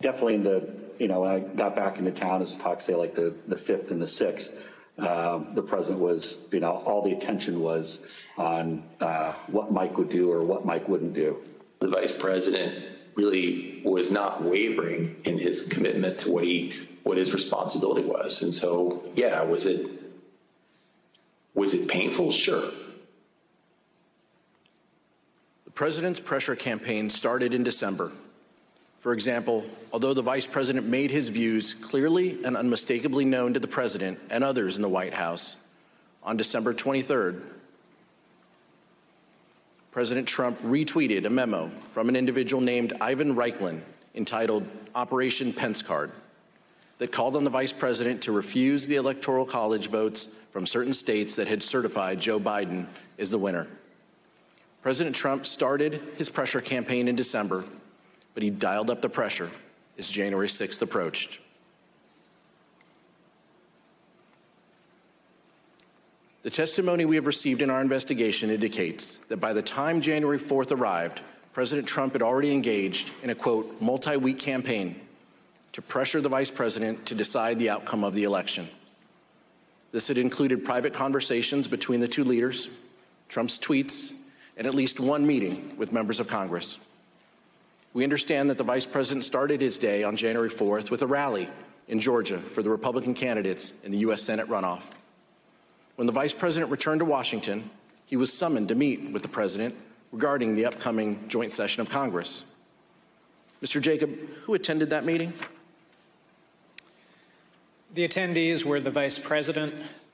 Definitely, the you know, when I got back into town, as talk say, like the, the fifth and the sixth, Uh, the president was, you know, all the attention was on uh, what Mike would do or what Mike wouldn't do. The vice president really was not wavering in his commitment to what he, what his responsibility was. And so, yeah, was it, was it painful? Sure. The president's pressure campaign started in December. For example, although the vice president made his views clearly and unmistakably known to the president and others in the White House, on December twenty-third, President Trump retweeted a memo from an individual named Ivan Reichlin entitled Operation Pence Card that called on the vice president to refuse the Electoral College votes from certain states that had certified Joe Biden as the winner. President Trump started his pressure campaign in December, but he dialed up the pressure as January sixth approached. The testimony we have received in our investigation indicates that by the time January fourth arrived, President Trump had already engaged in a, quote, multi-week campaign to pressure the vice president to decide the outcome of the election. This had included private conversations between the two leaders, Trump's tweets, and at least one meeting with members of Congress. We understand that the vice president started his day on January fourth with a rally in Georgia for the Republican candidates in the U S Senate runoff. When the vice president returned to Washington, he was summoned to meet with the president regarding the upcoming joint session of Congress. Mister Jacob, who attended that meeting? The attendees were the vice president,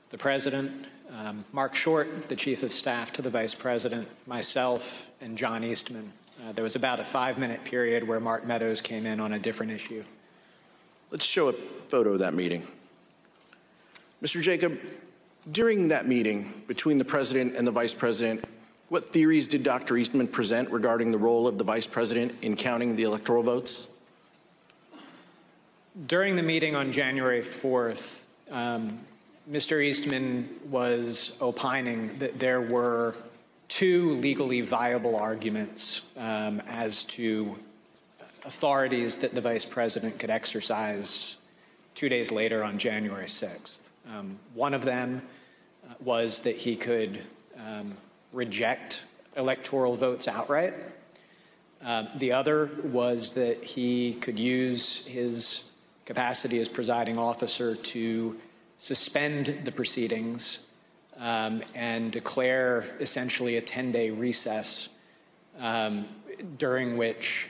the president, um, Mark Short, the chief of staff to the vice president, myself, and John Eastman. Uh, there was about a five-minute period where Mark Meadows came in on a different issue. Let's show a photo of that meeting. Mister Jacob, during that meeting between the president and the vice president, what theories did Doctor Eastman present regarding the role of the vice president in counting the electoral votes? During the meeting on January fourth, um, Mister Eastman was opining that there were two legally viable arguments um, as to authorities that the vice president could exercise two days later on January sixth. Um, one of them was that he could um, reject electoral votes outright. Uh, the other was that he could use his capacity as presiding officer to suspend the proceedings Um, and declare essentially a ten-day recess um, during which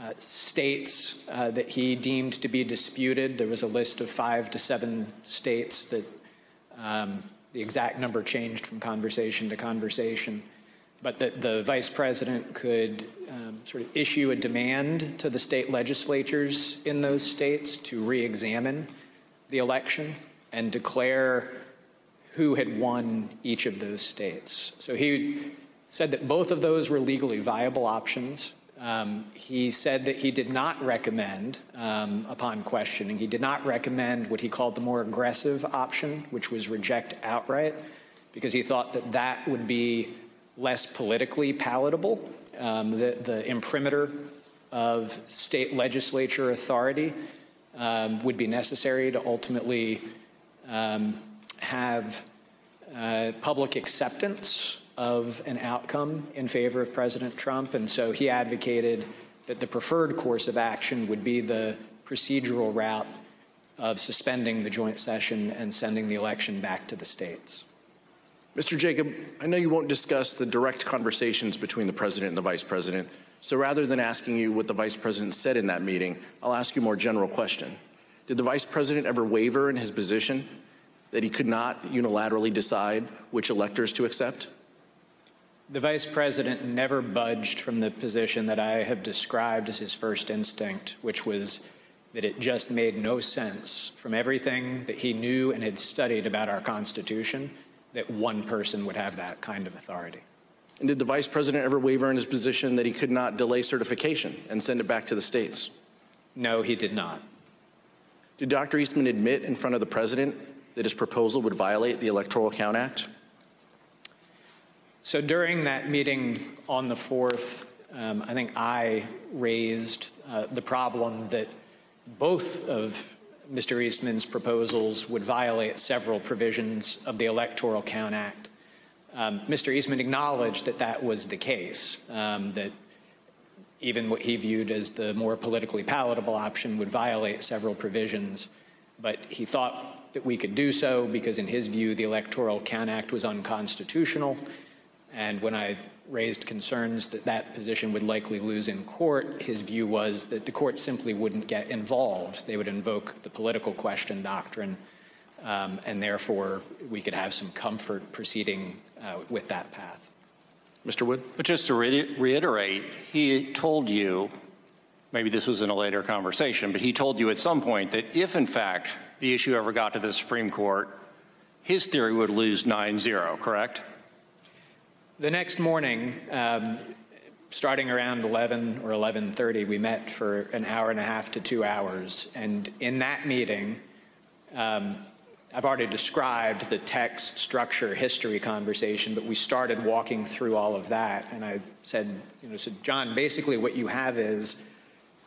uh, states uh, that he deemed to be disputed, there was a list of five to seven states that um, the exact number changed from conversation to conversation, but that the vice president could um, sort of issue a demand to the state legislatures in those states to re-examine the election and declare who had won each of those states. So he said that both of those were legally viable options. Um, he said that he did not recommend, um, upon questioning, he did not recommend what he called the more aggressive option, which was reject outright, because he thought that that would be less politically palatable. Um, the, the imprimatur of state legislature authority um, would be necessary to ultimately um, have uh, public acceptance of an outcome in favor of President Trump. And so he advocated that the preferred course of action would be the procedural route of suspending the joint session and sending the election back to the states. Mister Jacob, I know you won't discuss the direct conversations between the president and the vice president. So rather than asking you what the vice president said in that meeting, I'll ask you a more general question. Did the vice president ever waver in his position that he could not unilaterally decide which electors to accept? The vice president never budged from the position that I have described as his first instinct, which was that it just made no sense from everything that he knew and had studied about our Constitution that one person would have that kind of authority. And did the vice president ever waver in his position that he could not delay certification and send it back to the states? No, he did not. Did Doctor Eastman admit in front of the president that his proposal would violate the Electoral Count Act? So during that meeting on the fourth, um, I think I raised uh, the problem that both of Mister Eastman's proposals would violate several provisions of the Electoral Count Act. Um, Mister Eastman acknowledged that that was the case, um, that even what he viewed as the more politically palatable option would violate several provisions, but he thought that we could do so because in his view the Electoral Count Act was unconstitutional, and when I raised concerns that that position would likely lose in court, his view was that the court simply wouldn't get involved. They would invoke the political question doctrine, um, and therefore we could have some comfort proceeding uh, with that path. Mister Wood? But just to re reiterate, he told you, maybe this was in a later conversation, but he told you at some point that if, in fact, the issue ever got to the Supreme Court, his theory would lose nine zero, correct? The next morning, um, starting around eleven or eleven thirty, we met for an hour and a half to two hours. And in that meeting, um, I've already described the text, structure, history conversation, but we started walking through all of that. And I said, you know, so John, basically what you have is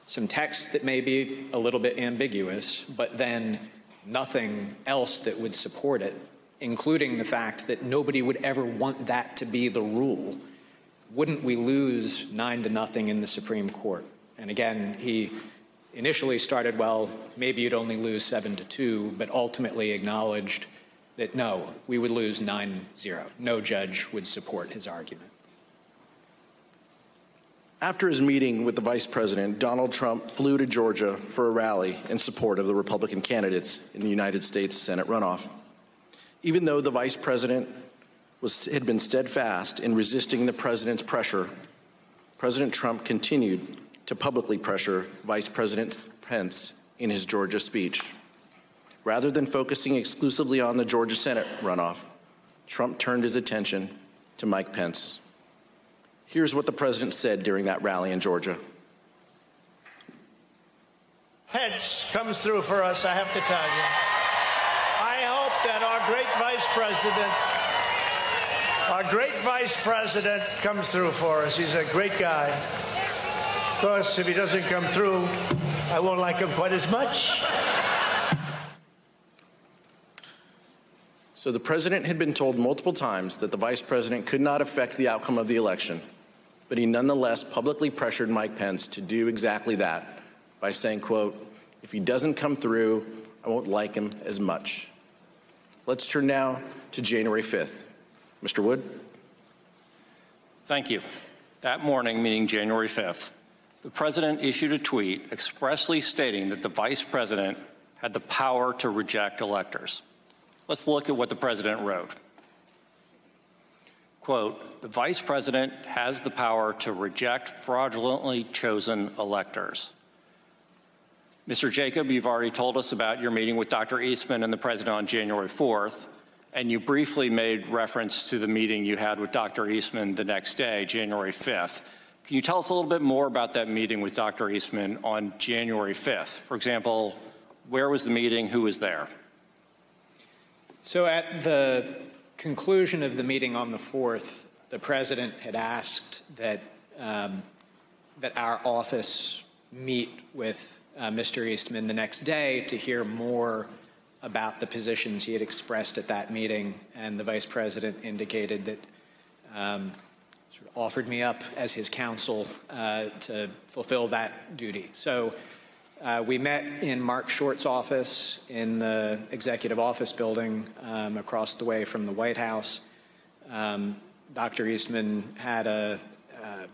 some text that may be a little bit ambiguous, but then nothing else that would support it, including the fact that nobody would ever want that to be the rule. Wouldn't we lose nine to nothing in the Supreme Court? And again, he initially started, well, maybe you'd only lose seven to two, but ultimately acknowledged that no, we would lose nine zero. No judge would support his argument. After his meeting with the vice president, Donald Trump flew to Georgia for a rally in support of the Republican candidates in the United States Senate runoff. Even though the vice president was, had been steadfast in resisting the president's pressure, President Trump continued to publicly pressure Vice President Pence in his Georgia speech. Rather than focusing exclusively on the Georgia Senate runoff, Trump turned his attention to Mike Pence. Here's what the president said during that rally in Georgia. Pence comes through for us, I have to tell you. That our great vice president, our great vice president comes through for us. He's a great guy. Of course, if he doesn't come through, I won't like him quite as much. So the president had been told multiple times that the vice president could not affect the outcome of the election, but he nonetheless publicly pressured Mike Pence to do exactly that by saying, quote, if he doesn't come through, I won't like him as much. Let's turn now to January fifth. Mister Wood. Thank you. That morning, meaning January fifth, the president issued a tweet expressly stating that the vice president had the power to reject electors. Let's look at what the president wrote. Quote, the vice president has the power to reject fraudulently chosen electors. Mister Jacob, you've already told us about your meeting with Doctor Eastman and the president on January fourth, and you briefly made reference to the meeting you had with Doctor Eastman the next day, January fifth. Can you tell us a little bit more about that meeting with Doctor Eastman on January fifth? For example, where was the meeting? Who was there? So at the conclusion of the meeting on the fourth, the president had asked that, um, that our office meet with Uh, Mister Eastman the next day to hear more about the positions he had expressed at that meeting, and the vice president indicated that um, sort of offered me up as his counsel uh, to fulfill that duty. So uh, we met in Mark Short's office in the executive office building um, across the way from the White House. Um, Doctor Eastman had a, a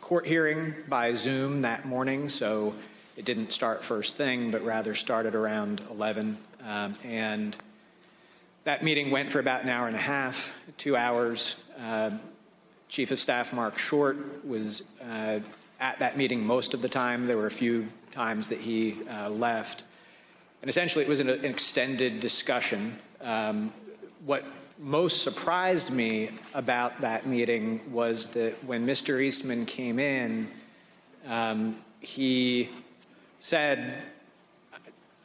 court hearing by Zoom that morning, so it didn't start first thing, but rather started around eleven. Um, and that meeting went for about an hour and a half, two hours. Uh, Chief of Staff Mark Short was uh, at that meeting most of the time. There were a few times that he uh, left. And essentially, it was an, an extended discussion. Um, what most surprised me about that meeting was that when Mister Eastman came in, um, he said,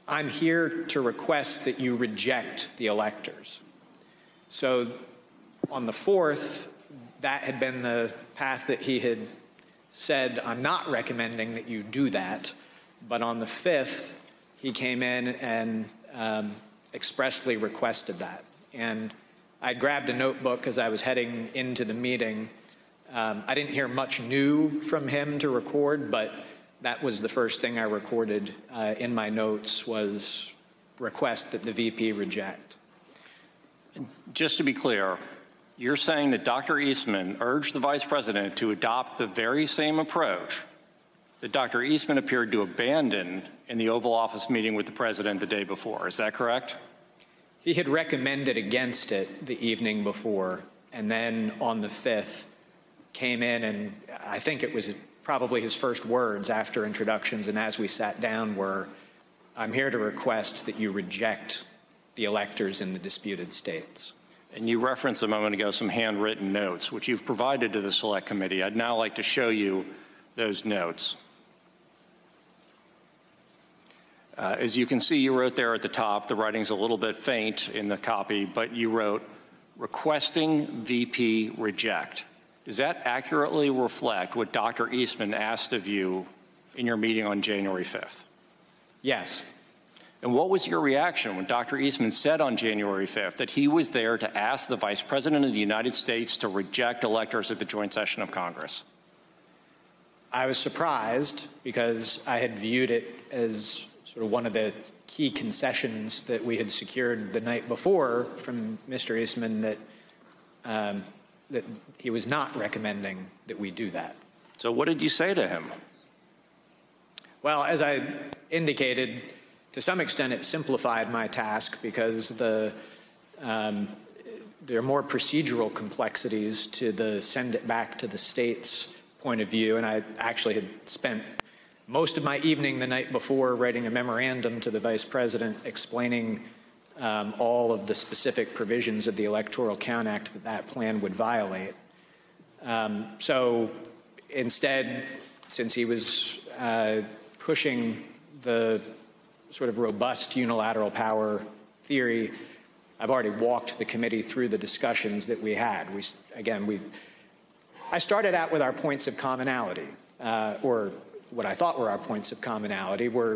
"I'm here to request that you reject the electors." So on the fourth, that had been the path that he had said, "I'm not recommending that you do that." But on the fifth, he came in and um, expressly requested that. And I grabbed a notebook as I was heading into the meeting. Um, I didn't hear much new from him to record, but that was the first thing I recorded uh, in my notes, was request that the V P reject. Just to be clear, you're saying that Doctor Eastman urged the Vice President to adopt the very same approach that Doctor Eastman appeared to abandon in the Oval Office meeting with the President the day before. Is that correct? He had recommended against it the evening before, and then on the fifth came in, and I think it was probably his first words after introductions and as we sat down were, "I'm here to request that you reject the electors in the disputed states." And you referenced a moment ago some handwritten notes, which you've provided to the Select Committee. I'd now like to show you those notes. Uh, as you can see, you wrote there at the top, the writing's a little bit faint in the copy, but you wrote, "Requesting V P reject." Does that accurately reflect what Doctor Eastman asked of you in your meeting on January fifth? Yes. And what was your reaction when Doctor Eastman said on January fifth that he was there to ask the Vice President of the United States to reject electors at the joint session of Congress? I was surprised, because I had viewed it as sort of one of the key concessions that we had secured the night before from Mister Eastman, that um, that he was not recommending that we do that. So what did you say to him? Well, as I indicated, to some extent it simplified my task, because the, um, there are more procedural complexities to the send it back to the states point of view, and I actually had spent most of my evening the night before writing a memorandum to the Vice President explaining Um, all of the specific provisions of the Electoral Count Act that that plan would violate. Um, so instead, since he was uh, pushing the sort of robust unilateral power theory, I've already walked the committee through the discussions that we had. We, again, we, I started out with our points of commonality, uh, or what I thought were our points of commonality. Were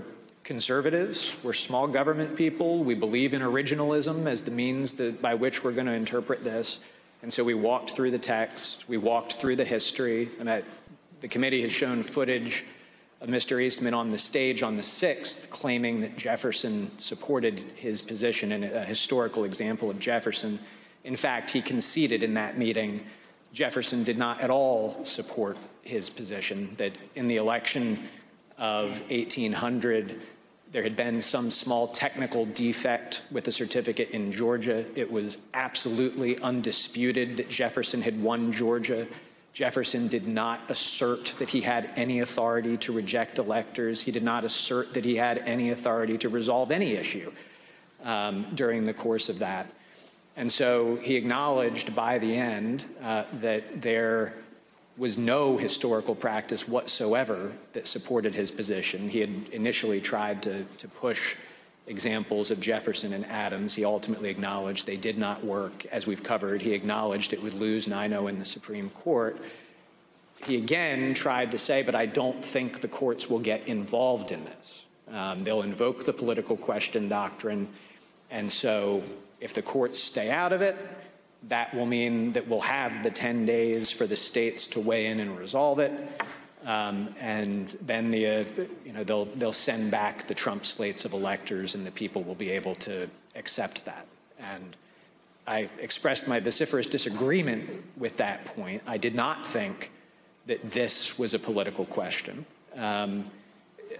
conservatives, we're small government people, we believe in originalism as the means that, by which we're going to interpret this, and so we walked through the text, we walked through the history, and I, the committee has shown footage of Mister Eastman on the stage on the sixth claiming that Jefferson supported his position, in a historical example of Jefferson. In fact, he conceded in that meeting Jefferson did not at all support his position, that in the election of eighteen hundred, there had been some small technical defect with the certificate in Georgia. It was absolutely undisputed that Jefferson had won Georgia. Jefferson did not assert that he had any authority to reject electors. He did not assert that he had any authority to resolve any issue um, during the course of that. And so he acknowledged by the end uh, that there was no historical practice whatsoever that supported his position. He had initially tried to, to push examples of Jefferson and Adams. He ultimately acknowledged they did not work, as we've covered. He acknowledged it would lose nine oh in the Supreme Court. He again tried to say, but I don't think the courts will get involved in this. Um, they'll invoke the political question doctrine, And so if the courts stay out of it, that will mean that we'll have the ten days for the states to weigh in and resolve it. Um, and then the, uh, you know, they'll, they'll send back the Trump slates of electors, and the people will be able to accept that. And I expressed my vociferous disagreement with that point. I did not think that this was a political question. Um,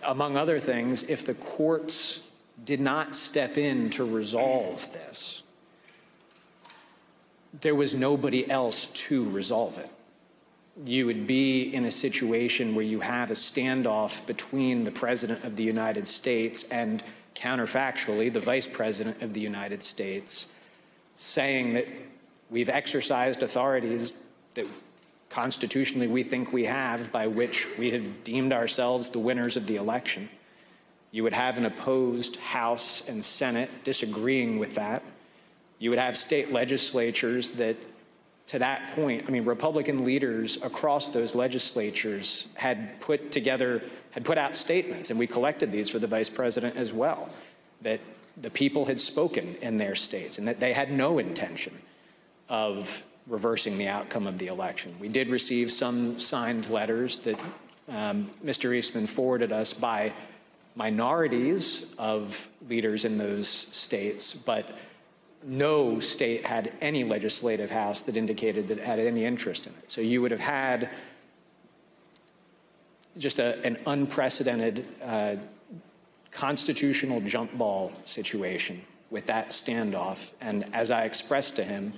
among other things, if the courts did not step in to resolve this, there was nobody else to resolve it. You would be in a situation where you have a standoff between the President of the United States and, counterfactually, the Vice President of the United States, saying that we've exercised authorities that constitutionally we think we have, by which we have deemed ourselves the winners of the election. You would have an opposed House and Senate disagreeing with that. You would have state legislatures that, to that point, I mean, Republican leaders across those legislatures had put together, had put out statements, and we collected these for the Vice President as well, that the people had spoken in their states and that they had no intention of reversing the outcome of the election. We did receive some signed letters that um, Mister Eastman forwarded us by minorities of leaders in those states, but no state had any legislative house that indicated that it had any interest in it. So you would have had just a, an unprecedented uh, constitutional jump ball situation with that standoff. And as I expressed to him,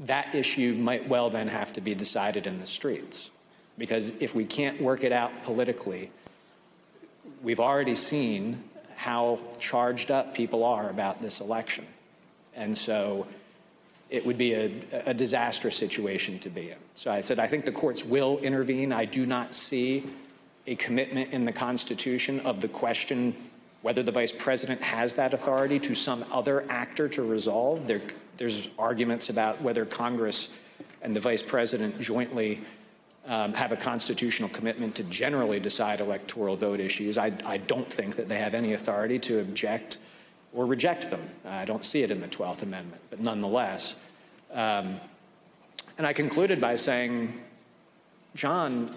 that issue might well then have to be decided in the streets. Because if we can't work it out politically, we've already seen how charged up people are about this election. And so it would be a, a disastrous situation to be in. So I said, I think the courts will intervene. I do not see a commitment in the Constitution of the question whether the Vice President has that authority to some other actor to resolve. There, there's arguments about whether Congress and the Vice President jointly um, have a constitutional commitment to generally decide electoral vote issues. I, I don't think that they have any authority to object or reject them. I don't see it in the twelfth Amendment, but nonetheless. Um, and I concluded by saying, John,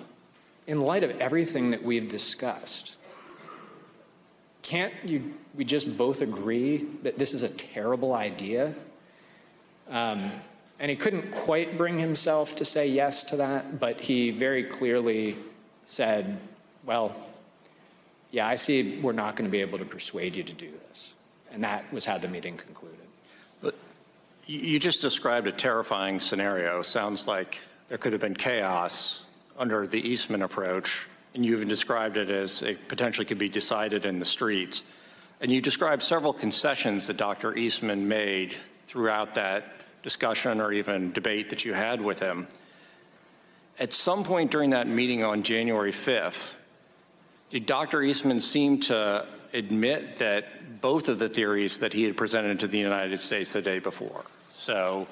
in light of everything that we've discussed, can't you, we just both agree that this is a terrible idea? Um, and he couldn't quite bring himself to say yes to that, but he very clearly said, well, yeah, I see we're not going to be able to persuade you to do this. And that was how the meeting concluded. But you just described a terrifying scenario. Sounds like there could have been chaos under the Eastman approach, and you even described it as it potentially could be decided in the streets. And you described several concessions that Doctor Eastman made throughout that discussion or even debate that you had with him. At some point during that meeting on January fifth, did Doctor Eastman seem to admit that both of the theories that he had presented to the United States the day before? So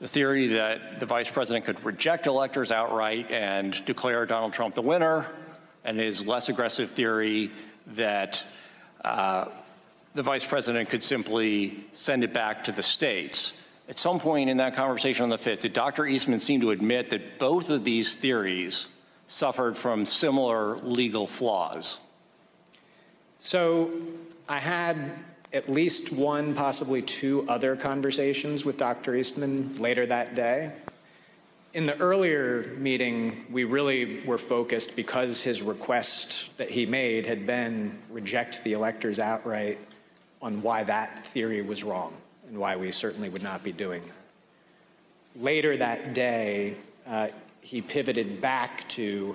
the theory that the Vice President could reject electors outright and declare Donald Trump the winner, and his less aggressive theory that uh, the Vice President could simply send it back to the states. At some point in that conversation on the fifth, did Doctor Eastman seem to admit that both of these theories suffered from similar legal flaws? So I had at least one, possibly two other conversations with Doctor Eastman later that day. In the earlier meeting, we really were focused, because his request that he made had been reject the electors outright, on why that theory was wrong and why we certainly would not be doing that. Later that day, uh, he pivoted back to,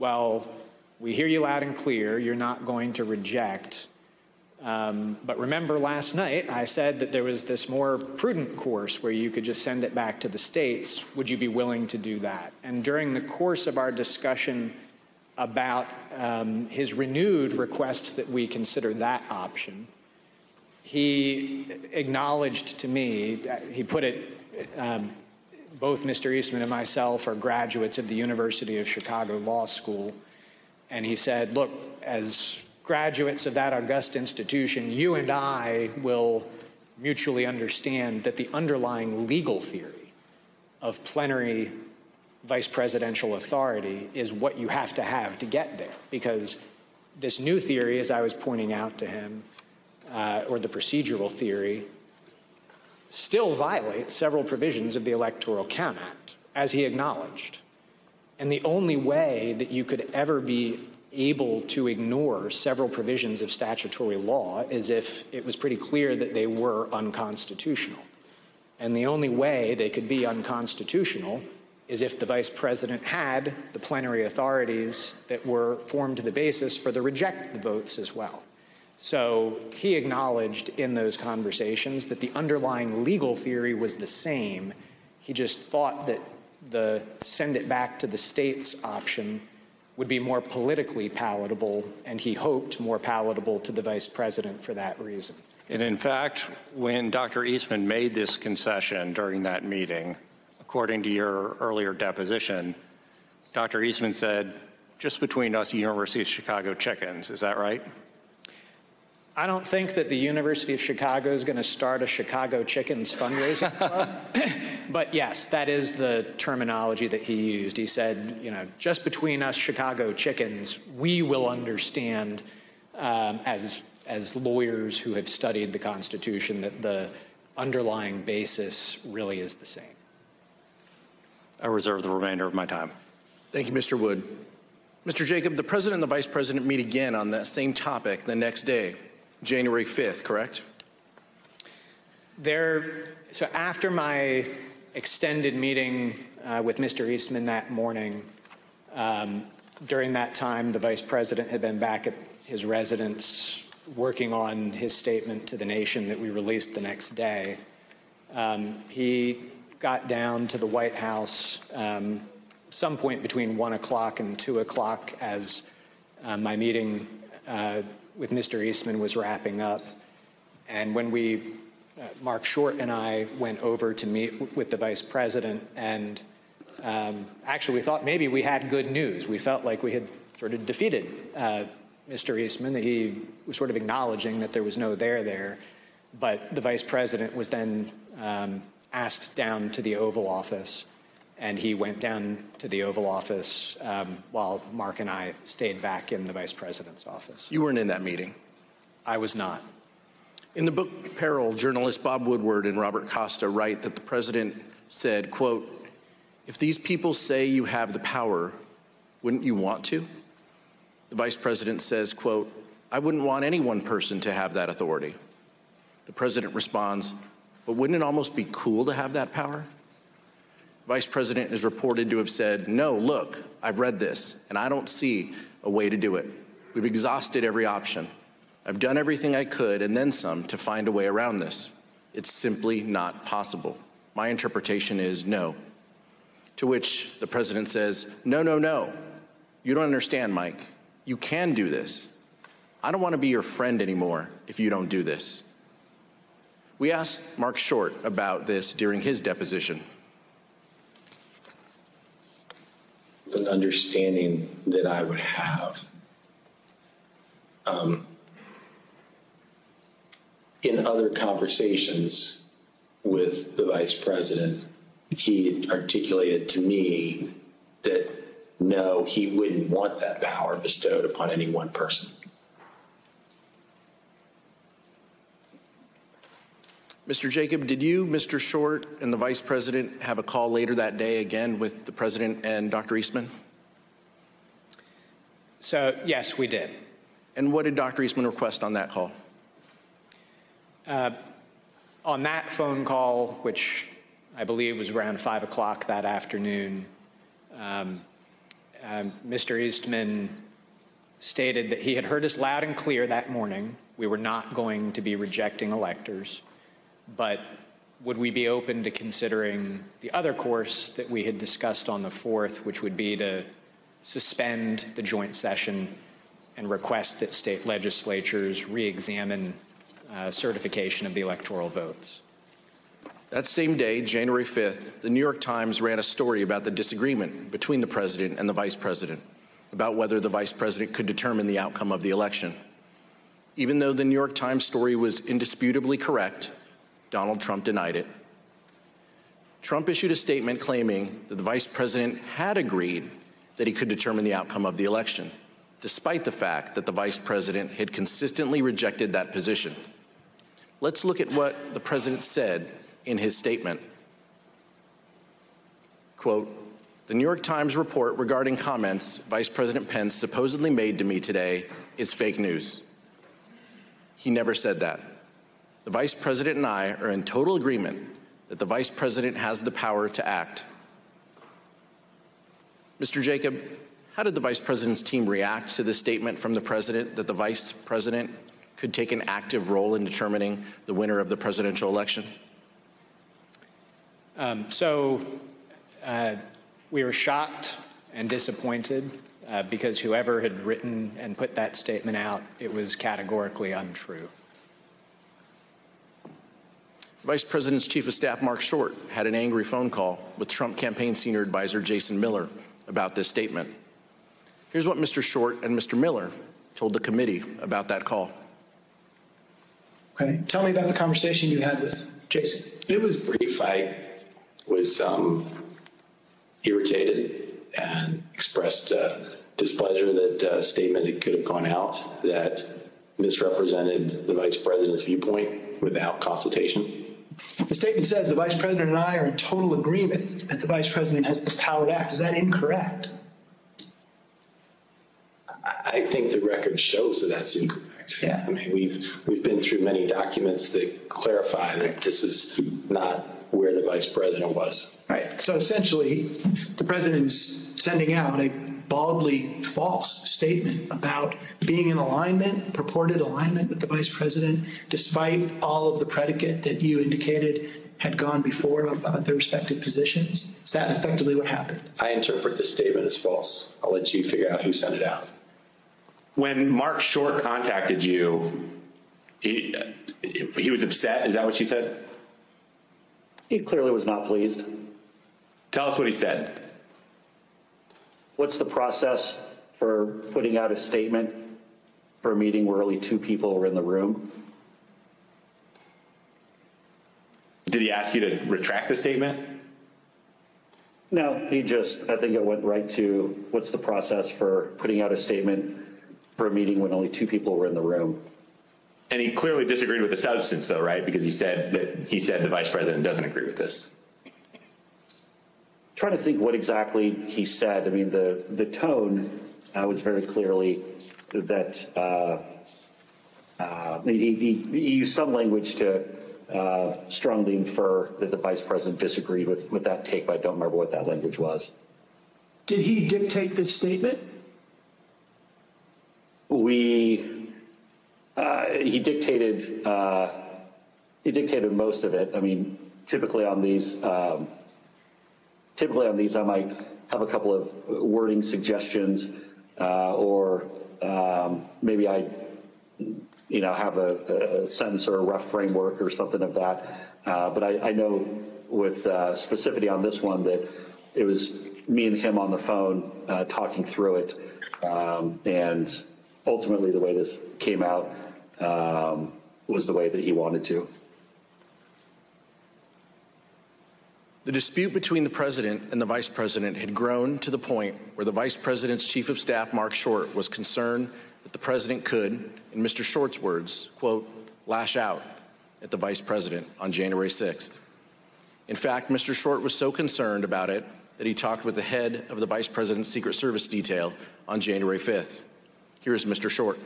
well, we hear you loud and clear, you're not going to reject. Um, but remember last night, I said that there was this more prudent course where you could just send it back to the states. Would you be willing to do that? And during the course of our discussion about um, his renewed request that we consider that option, he acknowledged to me, he put it, um, both Mister Eastman and myself are graduates of the University of Chicago Law School. And he said, look, as graduates of that august institution, you and I will mutually understand that the underlying legal theory of plenary vice presidential authority is what you have to have to get there. Because this new theory, as I was pointing out to him, uh, or the procedural theory, still violates several provisions of the Electoral Count Act, as he acknowledged. And the only way that you could ever be able to ignore several provisions of statutory law is if it was pretty clear that they were unconstitutional. And the only way they could be unconstitutional is if the vice president had the plenary authorities that were formed the basis for the reject the votes as well. So he acknowledged in those conversations that the underlying legal theory was the same. He just thought that the send it back to the states option would be more politically palatable, and he hoped more palatable to the vice president for that reason. And in fact, when Doctor Eastman made this concession during that meeting, according to your earlier deposition, Doctor Eastman said, just between us University of Chicago chickens, is that right? I don't think that the University of Chicago is going to start a Chicago Chickens fundraising club. But yes, that is the terminology that he used. He said, you know, just between us Chicago chickens, we will understand um, as, as lawyers who have studied the Constitution that the underlying basis really is the same. I reserve the remainder of my time. Thank you, Mister Wood. Mister Jacob, the President and the Vice President meet again on that same topic the next day, January fifth, correct? There, so after my extended meeting uh, with Mister Eastman that morning, um, during that time, the Vice President had been back at his residence working on his statement to the nation that we released the next day. Um, he got down to the White House um, some point between one o'clock and two o'clock as uh, my meeting uh, with Mister Eastman was wrapping up. And when we, uh, Mark Short and I went over to meet with the Vice President, and um, actually we thought maybe we had good news. We felt like we had sort of defeated uh, Mister Eastman, that he was sort of acknowledging that there was no there there. But the Vice President was then um, asked down to the Oval Office, and he went down to the Oval Office um, while Mark and I stayed back in the Vice President's office. You weren't in that meeting? I was not. In the book Peril, journalists Bob Woodward and Robert Costa write that the President said, quote, if these people say you have the power, wouldn't you want to? The Vice President says, quote, I wouldn't want any one person to have that authority. The President responds, but wouldn't it almost be cool to have that power? The Vice President is reported to have said, no, look, I've read this, and I don't see a way to do it. We've exhausted every option. I've done everything I could, and then some, to find a way around this. It's simply not possible. My interpretation is no. To which the President says, no, no, no. You don't understand, Mike. You can do this. I don't want to be your friend anymore if you don't do this. We asked Mark Short about this during his deposition. An understanding that I would have um, in other conversations with the Vice President, he articulated to me that no, he wouldn't want that power bestowed upon any one person. Mister Jacob, did you, Mister Short, and the Vice President have a call later that day again with the President and Doctor Eastman? So, yes, we did. And what did Doctor Eastman request on that call? Uh, on that phone call, which I believe was around five o'clock that afternoon, um, uh, Mister Eastman stated that he had heard us loud and clear that morning. We were not going to be rejecting electors. But would we be open to considering the other course that we had discussed on the fourth, which would be to suspend the joint session and request that state legislatures re-examine uh, certification of the electoral votes? That same day, January fifth, the New York Times ran a story about the disagreement between the President and the Vice President about whether the Vice President could determine the outcome of the election. Even though the New York Times story was indisputably correct, Donald Trump denied it. Trump issued a statement claiming that the vice president had agreed that he could determine the outcome of the election, despite the fact that the vice president had consistently rejected that position. Let's look at what the president said in his statement. Quote, "The New York Times report regarding comments Vice President Pence supposedly made to me today is fake news. He never said that. The Vice President and I are in total agreement that the Vice President has the power to act." Mister Jacob, how did the Vice President's team react to this statement from the President that the Vice President could take an active role in determining the winner of the presidential election? Um, so uh, we were shocked and disappointed. Uh, because whoever had written and put that statement out, it was categorically untrue. Vice President's Chief of Staff Mark Short had an angry phone call with Trump campaign senior advisor Jason Miller about this statement. Here's what Mister Short and Mister Miller told the committee about that call. Okay, tell me about the conversation you had with Jason. It was brief. I was um, irritated and expressed uh, displeasure that uh, statement that could have gone out that misrepresented the Vice President's viewpoint without consultation. The statement says the Vice President and I are in total agreement that the Vice President has the power to act. Is that incorrect? I think the record shows that that's incorrect. Yeah. I mean, we've, we've been through many documents that clarify that this is not where the Vice President was. Right. So essentially, the President is sending out a baldly false statement about being in alignment, purported alignment with the Vice President, despite all of the predicate that you indicated had gone before about their respective positions. Is that effectively what happened? I interpret the statement as false. I'll let you figure out who sent it out. When Mark Short contacted you, he, he was upset. Is that what you said? He clearly was not pleased. Tell us what he said. What's the process for putting out a statement for a meeting where only two people are in the room? Did he ask you to retract the statement? No, he just, I think it went right to what's the process for putting out a statement for a meeting when only two people were in the room. And he clearly disagreed with the substance, though, right? Because he said that he said the Vice President doesn't agree with this. I'm trying to think what exactly he said. I mean, the the tone uh, was very clearly that uh, uh, he, he, he used some language to uh, strongly infer that the Vice President disagreed with with that take, but I don't remember what that language was. Did he dictate this statement? We. Uh, he dictated. Uh, he dictated most of it. I mean, typically on these, um, typically on these, I might have a couple of wording suggestions, uh, or um, maybe I, you know, have a, a sentence or a rough framework or something of that. Uh, but I, I know with uh, specificity on this one that it was me and him on the phone uh, talking through it, um, and ultimately the way this came out. Um, was the way that he wanted to. The dispute between the President and the Vice President had grown to the point where the Vice President's Chief of Staff, Mark Short, was concerned that the President could, in Mister Short's words, quote, lash out at the Vice President on January sixth. In fact, Mister Short was so concerned about it that he talked with the head of the Vice President's Secret Service detail on January fifth. Here is Mister Short.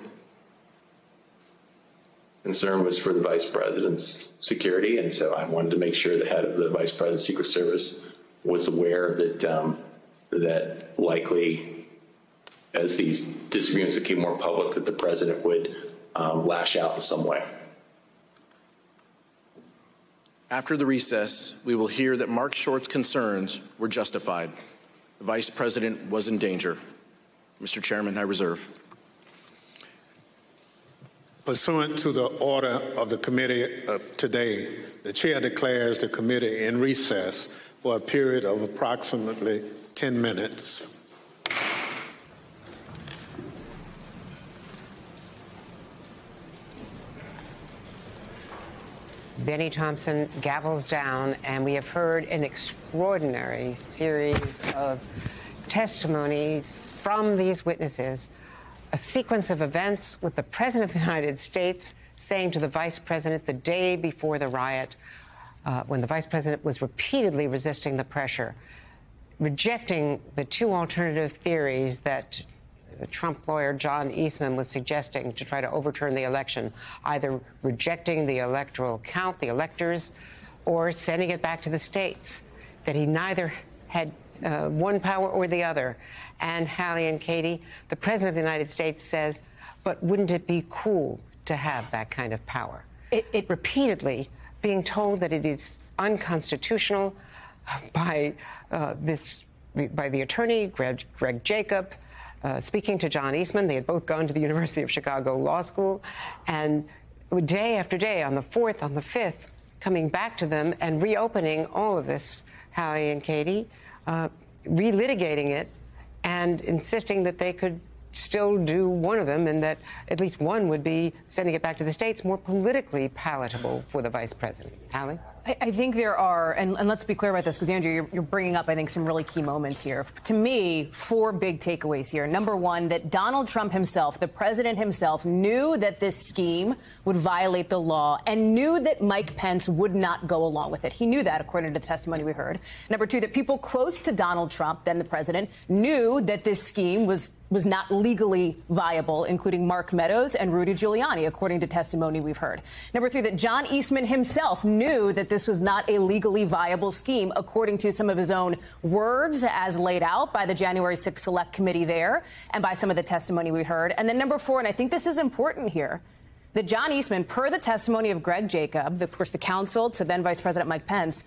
Concern was for the Vice President's security, and so I wanted to make sure the head of the Vice President's Secret Service was aware that um, that likely, as these disagreements became more public, that the President would um, lash out in some way. After the recess, we will hear that Mark Short's concerns were justified. The Vice President was in danger. Mister Chairman, I reserve. Pursuant to the order of the committee of today, the chair declares the committee in recess for a period of approximately ten minutes. Bennie Thompson gavels down, and we have heard an extraordinary series of testimonies from these witnesses, a sequence of events with the President of the United States saying to the Vice President the day before the riot, uh, when the Vice President was repeatedly resisting the pressure, rejecting the two alternative theories that Trump lawyer John Eastman was suggesting to try to overturn the election, either rejecting the electoral count, the electors, or sending it back to the states, that he neither had uh, one power or the other. And Hallie and Katie, the President of the United States says, but wouldn't it be cool to have that kind of power? It, it repeatedly being told that it is unconstitutional by uh, this, by the attorney, Greg, Greg Jacob, uh, speaking to John Eastman. They had both gone to the University of Chicago Law School, and day after day, on the fourth, on the fifth, coming back to them and reopening all of this, Hallie and Katie, uh, relitigating it, and insisting that they could still do one of them, and that at least one would be sending it back to the states, more politically palatable for the Vice President. Hallie? I, I think there are, and, and let's be clear about this, because, Andrew, you're, you're bringing up, I think, some really key moments here. To me, four big takeaways here. Number one, that Donald Trump himself, the President himself, knew that this scheme would violate the law and knew that Mike Pence would not go along with it. He knew that, according to the testimony we heard. Number two, that people close to Donald Trump, then the President, knew that this scheme was was not legally viable, including Mark Meadows and Rudy Giuliani, according to testimony we've heard. Number three, that John Eastman himself knew that this was not a legally viable scheme, according to some of his own words as laid out by the January sixth Select Committee there and by some of the testimony we heard. And then number four, and I think this is important here, that John Eastman, per the testimony of Greg Jacob, of course the counsel to then Vice President Mike Pence,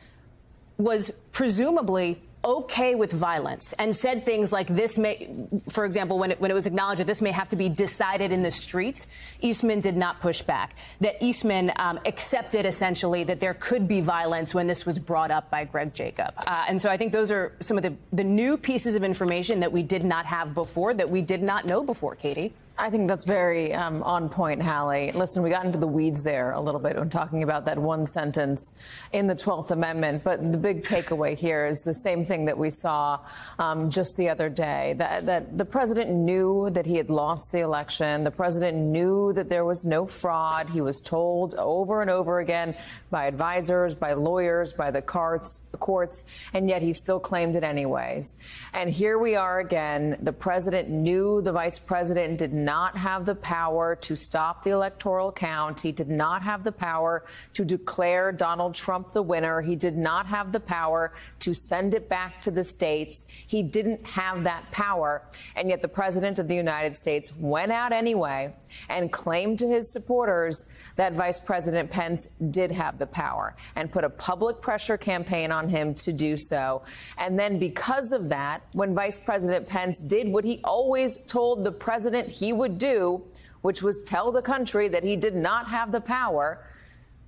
was presumably okay with violence and said things like this may, for example, when it, when it was acknowledged that this may have to be decided in the streets, Eastman did not push back, that Eastman um, accepted essentially that there could be violence when this was brought up by Greg Jacob. Uh, and so I think those are some of the, the new pieces of information that we did not have before, that we did not know before, Katie. I think that's very um, on point, Hallie. Listen, we got into the weeds there a little bit when talking about that one sentence in the twelfth Amendment, but the big takeaway here is the same thing that we saw um, just the other day, that, that the President knew that he had lost the election. The President knew that there was no fraud. He was told over and over again by advisors, by lawyers, by the courts, and yet he still claimed it anyways. And here we are again. The President knew the Vice President did not not have the power to stop the electoral count. He did not have the power to declare Donald Trump the winner. He did not have the power to send it back to the states. He didn't have that power. And yet the President of the United States went out anyway and claimed to his supporters that Vice President Pence did have the power and put a public pressure campaign on him to do so. And then because of that, when Vice President Pence did what he always told the President he would do, which was tell the country that he did not have the power,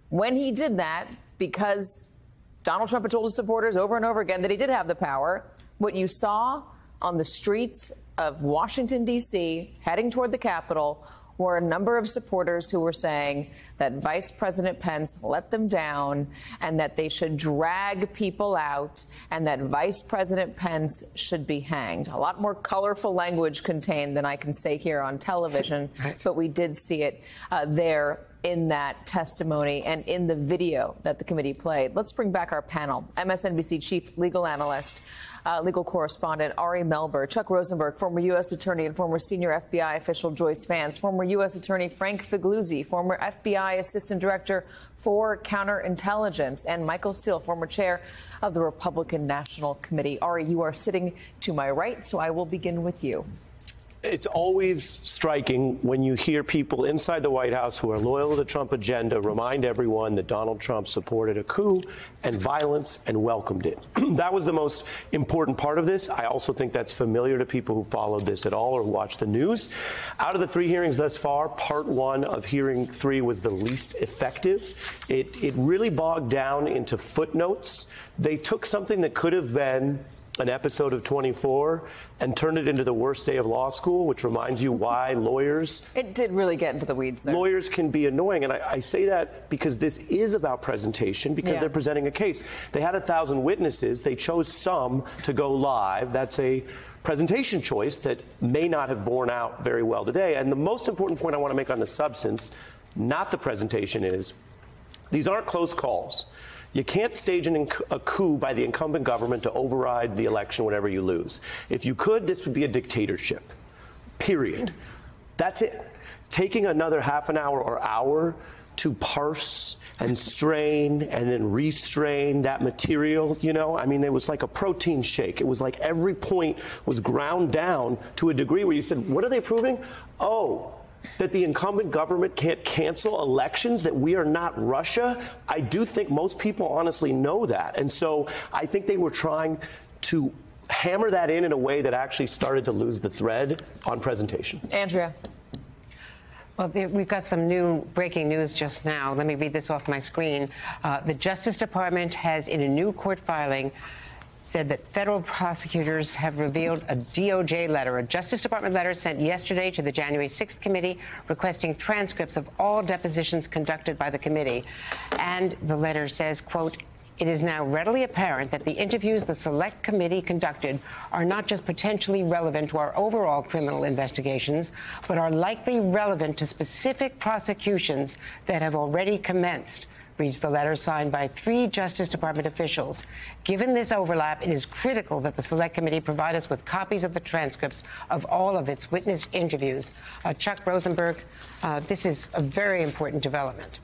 when he did that, because Donald Trump had told his supporters over and over again that he did have the power, what you saw on the streets of Washington, D C, heading toward the Capitol, were a number of supporters who were saying that Vice President Pence let them down and that they should drag people out and that Vice President Pence should be hanged. A lot more colorful language contained than I can say here on television, right. But we did see it uh, there in that testimony and in the video that the committee played. Let's bring back our panel. M S N B C Chief Legal Analyst, uh, Legal Correspondent Ari Melber, Chuck Rosenberg, former U S Attorney and former senior F B I official Joyce Vance, former U S Attorney Frank Figluzzi, former F B I Assistant Director for Counterintelligence, and Michael Steele, former Chair of the Republican National Committee. Ari, you are sitting to my right, so I will begin with you. It's always striking when you hear people inside the White House who are loyal to the Trump agenda remind everyone that Donald Trump supported a coup and violence and welcomed it. That was the most important part of this. I also think that's familiar to people who followed this at all or watched the news. Out of the three hearings thus far, part one of hearing three was the least effective. It, it really bogged down into footnotes. They took something that could have been an episode of twenty-four and turn it into the worst day of law school, which reminds you why lawyers... It did really get into the weeds there. Lawyers can be annoying, and I, I say that because this is about presentation, because yeah. they're presenting a case. They had a thousand witnesses. They chose some to go live. That's a presentation choice that may not have borne out very well today. And the most important point I want to make on the substance, not the presentation, is these aren't close calls. You can't stage an inc- a coup by the incumbent government to override the election whenever you lose. If you could, this would be a dictatorship, period. That's it. Taking another half an hour or hour to parse and strain and then restrain that material, you know, I mean, it was like a protein shake. It was like every point was ground down to a degree where you said, what are they proving? Oh, that the incumbent government can't cancel elections, that we are not Russia. I do think most people honestly know that. And so I think they were trying to hammer that in in a way that actually started to lose the thread on presentation. Andrea. Well, we've got some new breaking news just now. Let me read this off my screen. Uh, the Justice Department has, in a new court filing, said that federal prosecutors have revealed a D O J letter, a Justice Department letter sent yesterday to the January sixth committee requesting transcripts of all depositions conducted by the committee. And the letter says, quote, "It is now readily apparent that the interviews the select committee conducted are not just potentially relevant to our overall criminal investigations, but are likely relevant to specific prosecutions that have already commenced," reads the letter signed by three Justice Department officials. "Given this overlap, it is critical that the Select Committee provide us with copies of the transcripts of all of its witness interviews." Uh, Chuck Rosenberg, uh, this is a very important development.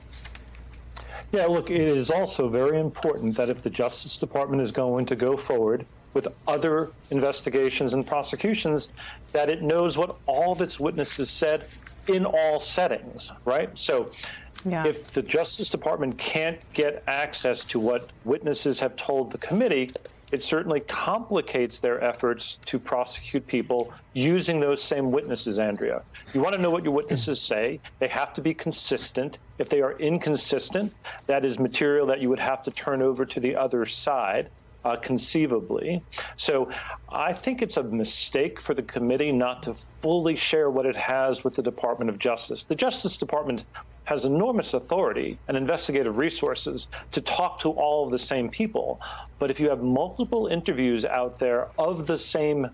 Yeah, look, it is also very important that if the Justice Department is going to go forward with other investigations and prosecutions, that it knows what all of its witnesses said in all settings, right? So yeah. if the Justice Department can't get access to what witnesses have told the committee, it certainly complicates their efforts to prosecute people using those same witnesses, Andrea. You want to know what your witnesses say. They have to be consistent. If they are inconsistent, that is material that you would have to turn over to the other side, uh, conceivably. So I think it's a mistake for the committee not to fully share what it has with the Department of Justice. The Justice Department has enormous authority and investigative resources to talk to all of the same people. But if you have multiple interviews out there of the same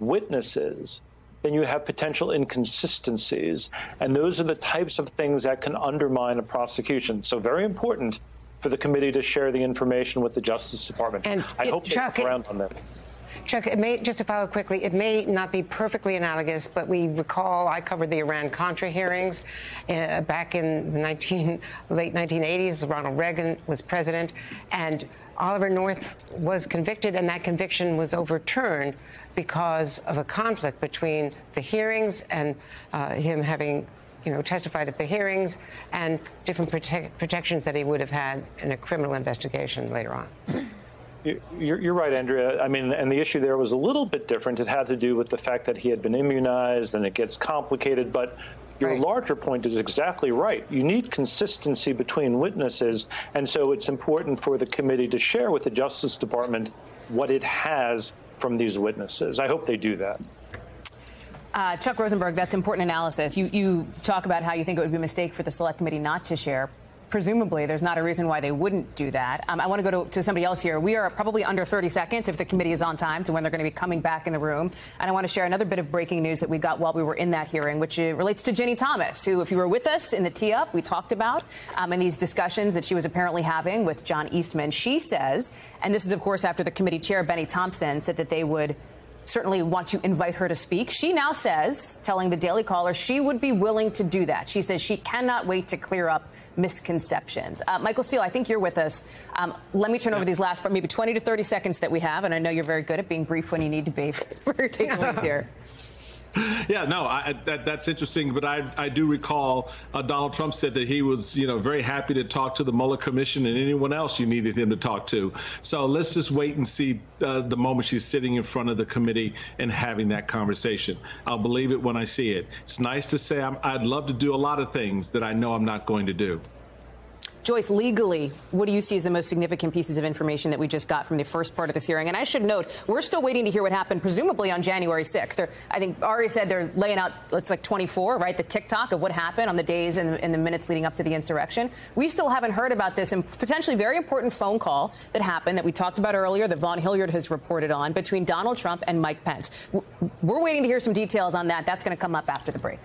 witnesses, then you have potential inconsistencies. And those are the types of things that can undermine a prosecution. So very important for the committee to share the information with the Justice Department. And I it, hope they Chuck, look around it, on that. Chuck, it may, just to follow quickly, it may not be perfectly analogous, but we recall I covered the Iran-Contra hearings uh, back in the nineteen, late nineteen eighties. Ronald Reagan was president, and Oliver North was convicted, and that conviction was overturned because of a conflict between the hearings and uh, him having, you know, testified at the hearings and different prote- protections that he would have had in a criminal investigation later on. You're, you're right, Andrea. I mean, and the issue there was a little bit different. It had to do with the fact that he had been immunized, and it gets complicated. But your right. larger point is exactly right. You need consistency between witnesses. And so it's important for the committee to share with the Justice Department what it has from these witnesses. I hope they do that. Uh, Chuck Rosenberg, that's important analysis. You, you talk about how you think it would be a mistake for the Select Committee not to share. Presumably, there's not a reason why they wouldn't do that. Um, I want to go to, to somebody else here. We are probably under thirty seconds, if the committee is on time, to when they're going to be coming back in the room. And I want to share another bit of breaking news that we got while we were in that hearing, which relates to Ginny Thomas, who, if you were with us in the tee-up, we talked about um, in these discussions that she was apparently having with John Eastman. She says, and this is, of course, after the committee chair, Bennie Thompson, said that they would certainly want to invite her to speak. She now says, telling the Daily Caller, she would be willing to do that. She says she cannot wait to clear up misconceptions. Uh, Michael Steele, I think you're with us. Um, let me turn over these last, maybe twenty to thirty seconds that we have, and I know you're very good at being brief when you need to be for your takeaways here. Yeah, no, I, that, that's interesting. But I, I do recall uh, Donald Trump said that he was, you know, very happy to talk to the Mueller Commission and anyone else you needed him to talk to. So let's just wait and see uh, the moment she's sitting in front of the committee and having that conversation. I'll believe it when I see it. It's nice to say I'm, I'd love to do a lot of things that I know I'm not going to do. Joyce, legally, what do you see as the most significant pieces of information that we just got from the first part of this hearing? And I should note, we're still waiting to hear what happened, presumably on January sixth. They're, I think Ari said they're laying out, it's like twenty-four, right, the tick-tock of what happened on the days and, and the minutes leading up to the insurrection. We still haven't heard about this and potentially very important phone call that happened that we talked about earlier that Vaughn Hilliard has reported on between Donald Trump and Mike Pence. We're waiting to hear some details on that. That's going to come up after the break.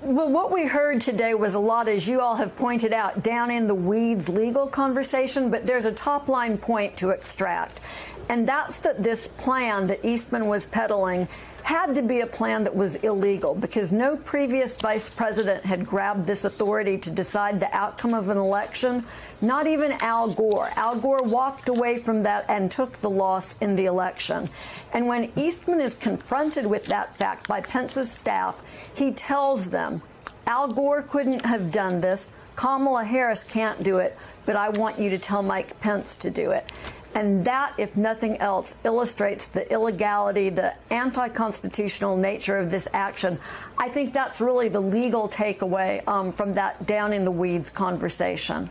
Well, what we heard today was a lot, as you all have pointed out, down in the weeds legal conversation, but there's a top line point to extract. And that's that this plan that Eastman was peddling had to be a plan that was illegal because no previous vice president had grabbed this authority to decide the outcome of an election, not even Al Gore. Al Gore walked away from that and took the loss in the election. And when Eastman is confronted with that fact by Pence's staff, he tells them, Al Gore couldn't have done this, Kamala Harris can't do it, but I want you to tell Mike Pence to do it. And that, if nothing else, illustrates the illegality, the anti-constitutional nature of this action. I think that's really the legal takeaway um, from that down-in-the-weeds conversation.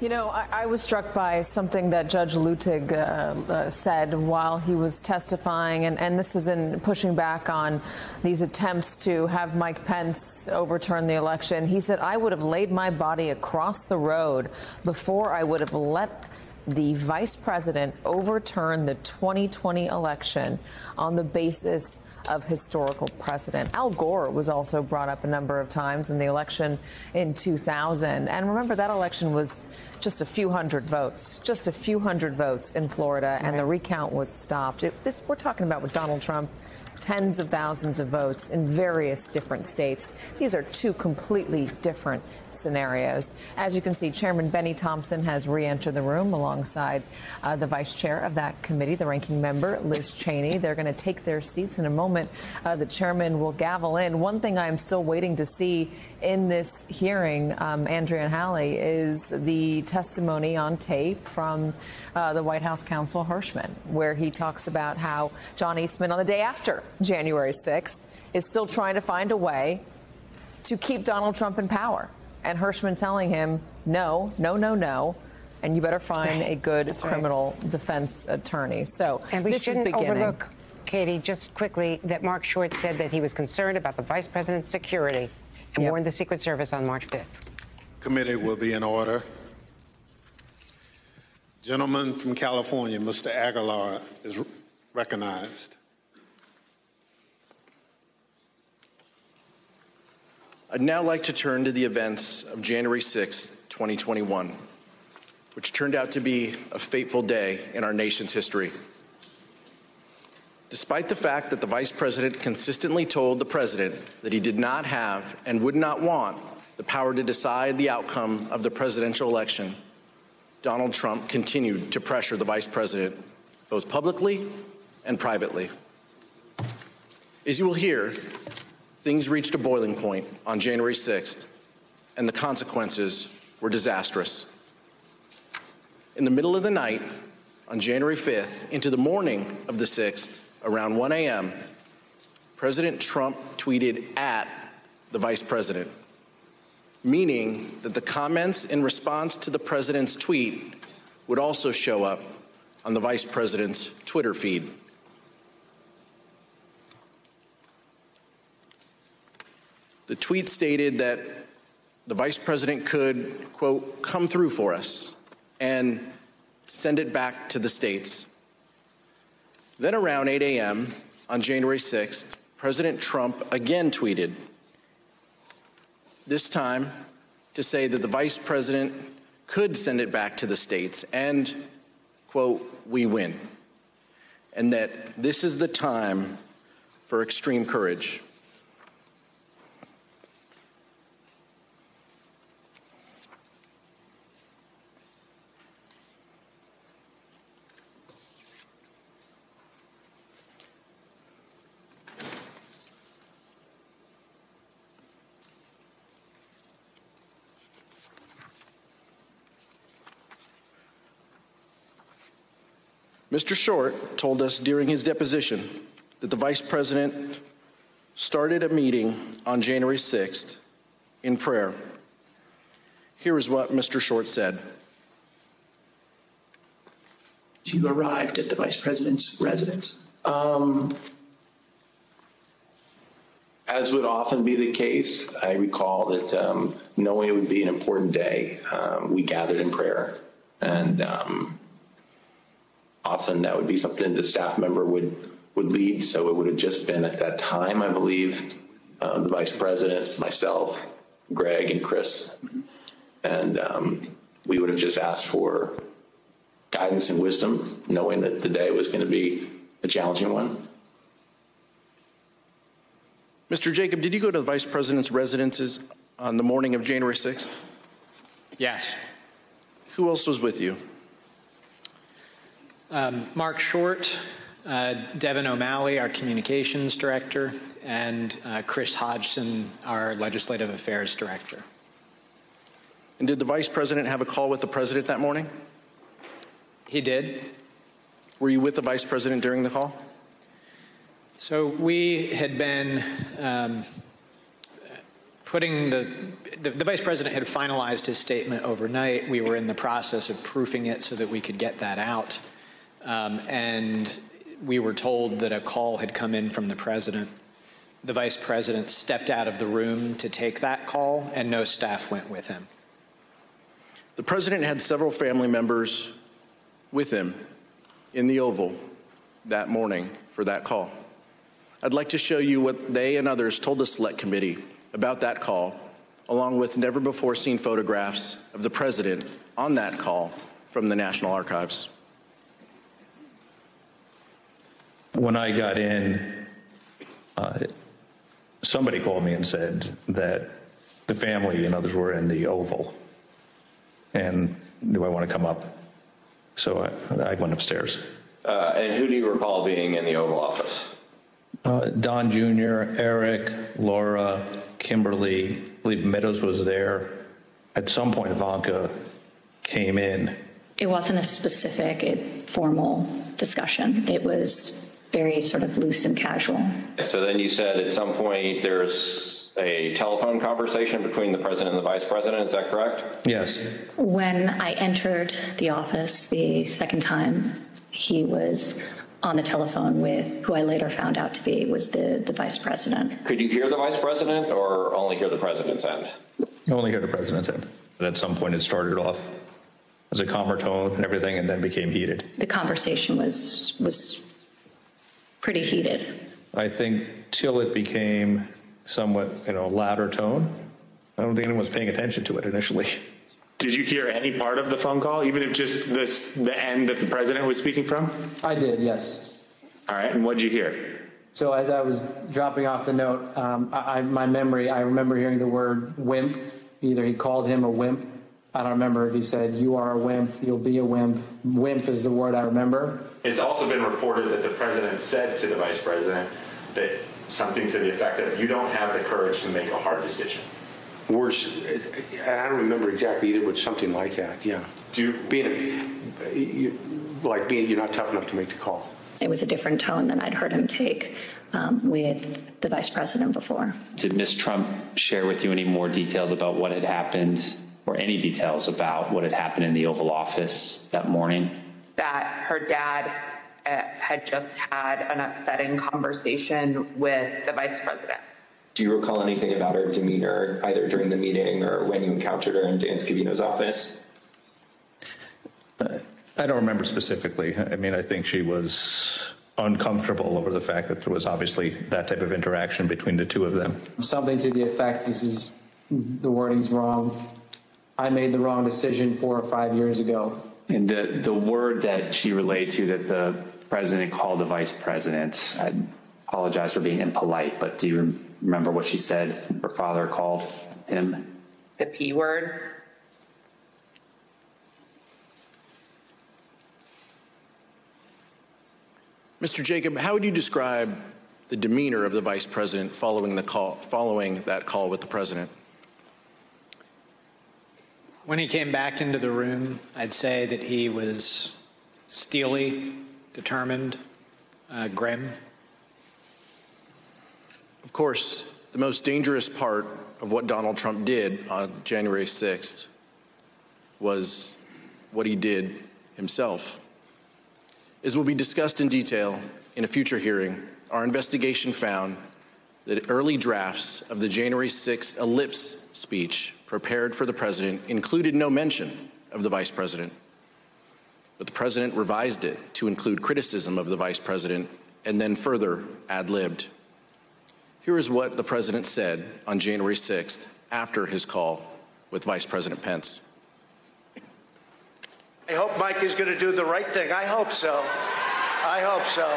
You know, I, I was struck by something that Judge Luttig uh, uh, said while he was testifying, and, and this was in pushing back on these attempts to have Mike Pence overturn the election. He said, I would have laid my body across the road before I would have let the vice president overturned the twenty twenty election on the basis of historical precedent. Al Gore was also brought up a number of times in the election in two thousand. And remember, that election was just a few hundred votes, just a few hundred votes in Florida, and the recount was stopped. It, this we're talking about with Donald Trump. Tens of thousands of votes in various different states. These are two completely different scenarios. As you can see, Chairman Bennie Thompson has re-entered the room alongside uh, the vice chair of that committee, the ranking member, Liz Cheney. They're going to take their seats in a moment. Uh, the chairman will gavel in. One thing I'm still waiting to see in this hearing, um, Andrea and Hallie, is the testimony on tape from uh, the White House counsel, Herschmann, where he talks about how John Eastman, on the day after January sixth, is still trying to find a way to keep Donald Trump in power. And Herschmann telling him, no, no, no, no, and you better find a good That's criminal right. defense attorney. So and we this shouldn't is beginning. Overlook, Katie, just quickly, that Mark Short said that he was concerned about the vice president's security and yep. warned the Secret Service on March fifth. Committee will be in order. Gentleman from California, Mister Aguilar, is recognized. I'd now like to turn to the events of January sixth, twenty twenty-one, which turned out to be a fateful day in our nation's history. Despite the fact that the Vice President consistently told the President that he did not have and would not want the power to decide the outcome of the presidential election, Donald Trump continued to pressure the Vice President, both publicly and privately. As you will hear, things reached a boiling point on January sixth, and the consequences were disastrous. In the middle of the night, on January fifth, into the morning of the sixth, around one A M, President Trump tweeted at the Vice President, meaning that the comments in response to the President's tweet would also show up on the Vice President's Twitter feed. The tweet stated that the Vice President could, quote, come through for us and send it back to the states. Then around eight A M on January sixth, President Trump again tweeted, this time to say that the Vice President could send it back to the states and, quote, we win, and that this is the time for extreme courage. Mister Short told us during his deposition that the Vice President started a meeting on January sixth in prayer Here is what Mister Short said. You arrived at the Vice President's residence. Um, as would often be the case, I recall that um, knowing it would be an important day, um, we gathered in prayer. And um, often that would be something the staff member would, would lead. So it would have just been at that time, I believe, uh, the Vice President, myself, Greg, and Chris. And um, we would have just asked for guidance and wisdom, knowing that the day was going to be a challenging one. Mister Jacob, did you go to the Vice President's residences on the morning of January sixth? Yes. Who else was with you? Um, Mark Short, uh, Devin O'Malley, our communications director, and uh, Chris Hodgson, our legislative affairs director. And did the Vice President have a call with the President that morning? He did. Were you with the Vice President during the call? So we had been um, putting the, the, the Vice President had finalized his statement overnight. We were in the process of proofing it so that we could get that out. Um, and we were told that a call had come in from the President. The Vice President stepped out of the room to take that call, and no staff went with him. The President had several family members with him in the Oval that morning for that call. I'd like to show you what they and others told the Select Committee about that call, along with never-before-seen photographs of the President on that call from the National Archives. When I got in, uh, somebody called me and said that the family and others were in the Oval. And do I want to come up? So I, I went upstairs. Uh, and who do you recall being in the Oval Office? Uh, Don Junior, Eric, Laura, Kimberly, I believe Meadows was there. At some point, Ivanka came in. It wasn't a specific it, formal discussion. It was very sort of loose and casual. So then you said at some point there's a telephone conversation between the President and the Vice President, is that correct? Yes. When I entered the office the second time, he was on the telephone with who I later found out to be was the, the Vice President. Could you hear the Vice President or only hear the President's end? Only hear the President's end. But at some point it started off as a calmer tone and everything and then became heated. The conversation was was pretty heated. I think till it became somewhat, you know, louder tone. I don't think anyone was paying attention to it initially. Did you hear any part of the phone call, even if just this, the end that the President was speaking from? I did, yes. All right, and what did you hear? So as I was dropping off the note, um, I, I, my memory, I remember hearing the word wimp. Either he called him a wimp. I don't remember if he said, you are a wimp, you'll be a wimp. Wimp is the word I remember. It's also been reported that the President said to the Vice President that something to the effect that you don't have the courage to make a hard decision. Words, I don't remember exactly either, but something like that, yeah. Do you, being, a, you, like being, you're not tough enough to make the call. It was a different tone than I'd heard him take um, with the Vice President before. Did Miz Trump share with you any more details about what had happened, or any details about what had happened in the Oval Office that morning? That her dad uh, had just had an upsetting conversation with the Vice President. Do you recall anything about her demeanor, either during the meeting or when you encountered her in Dan Scavino's office? Uh, I don't remember specifically. I mean, I think she was uncomfortable over the fact that there was obviously that type of interaction between the two of them. Something to the effect, this is, the wording's wrong. I made the wrong decision four or five years ago. And the, the word that she relayed to that the President called the Vice President, I apologize for being impolite, but do you remember what she said her father called him? The P word. Mister Jacob, how would you describe the demeanor of the Vice President following the call, following that call with the President? When he came back into the room, I'd say that he was steely, determined, uh, grim. Of course, the most dangerous part of what Donald Trump did on January sixth was what he did himself. As will be discussed in detail in a future hearing, our investigation found that early drafts of the January sixth ellipse speech prepared for the president included no mention of the vice president, but the president revised it to include criticism of the vice president and then further ad-libbed. Here is what the president said on January sixth after his call with Vice President Pence. I hope Mike is going to do the right thing. I hope so. I hope so.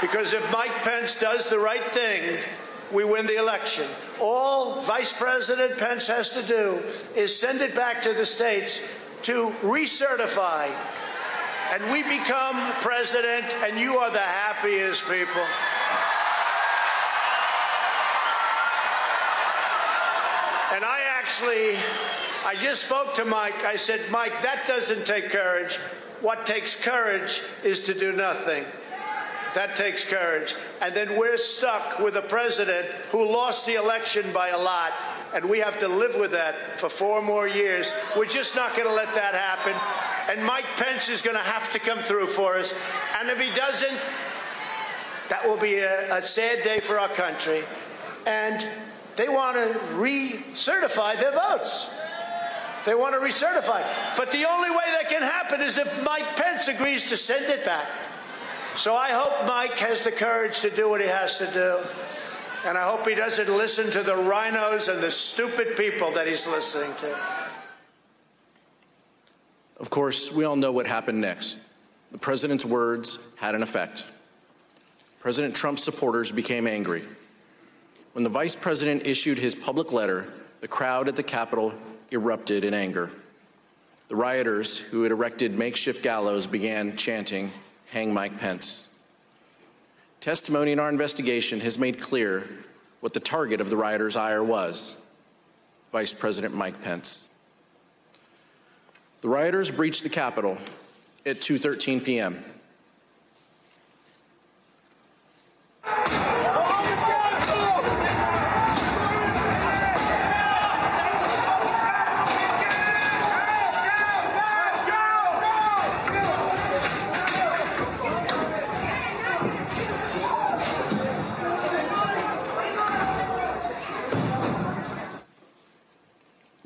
Because if Mike Pence does the right thing, we win the election. All Vice President Pence has to do is send it back to the states to recertify. And we become president, and you are the happiest people. And I actually, I just spoke to Mike. I said, Mike, that doesn't take courage. What takes courage is to do nothing. That takes courage. And then we're stuck with a president who lost the election by a lot, and we have to live with that for four more years. We're just not going to let that happen. And Mike Pence is going to have to come through for us. And if he doesn't, that will be a, a sad day for our country. And they want to recertify their votes. They want to recertify. But the only way that can happen is if Mike Pence agrees to send it back. So I hope Mike has the courage to do what he has to do. And I hope he doesn't listen to the rhinos and the stupid people that he's listening to. Of course, we all know what happened next. The president's words had an effect. President Trump's supporters became angry. When the vice president issued his public letter, the crowd at the Capitol erupted in anger. The rioters who had erected makeshift gallows began chanting, "Hang Mike Pence." Testimony in our investigation has made clear what the target of the rioters' ire was: Vice President Mike Pence. The rioters breached the Capitol at two thirteen p m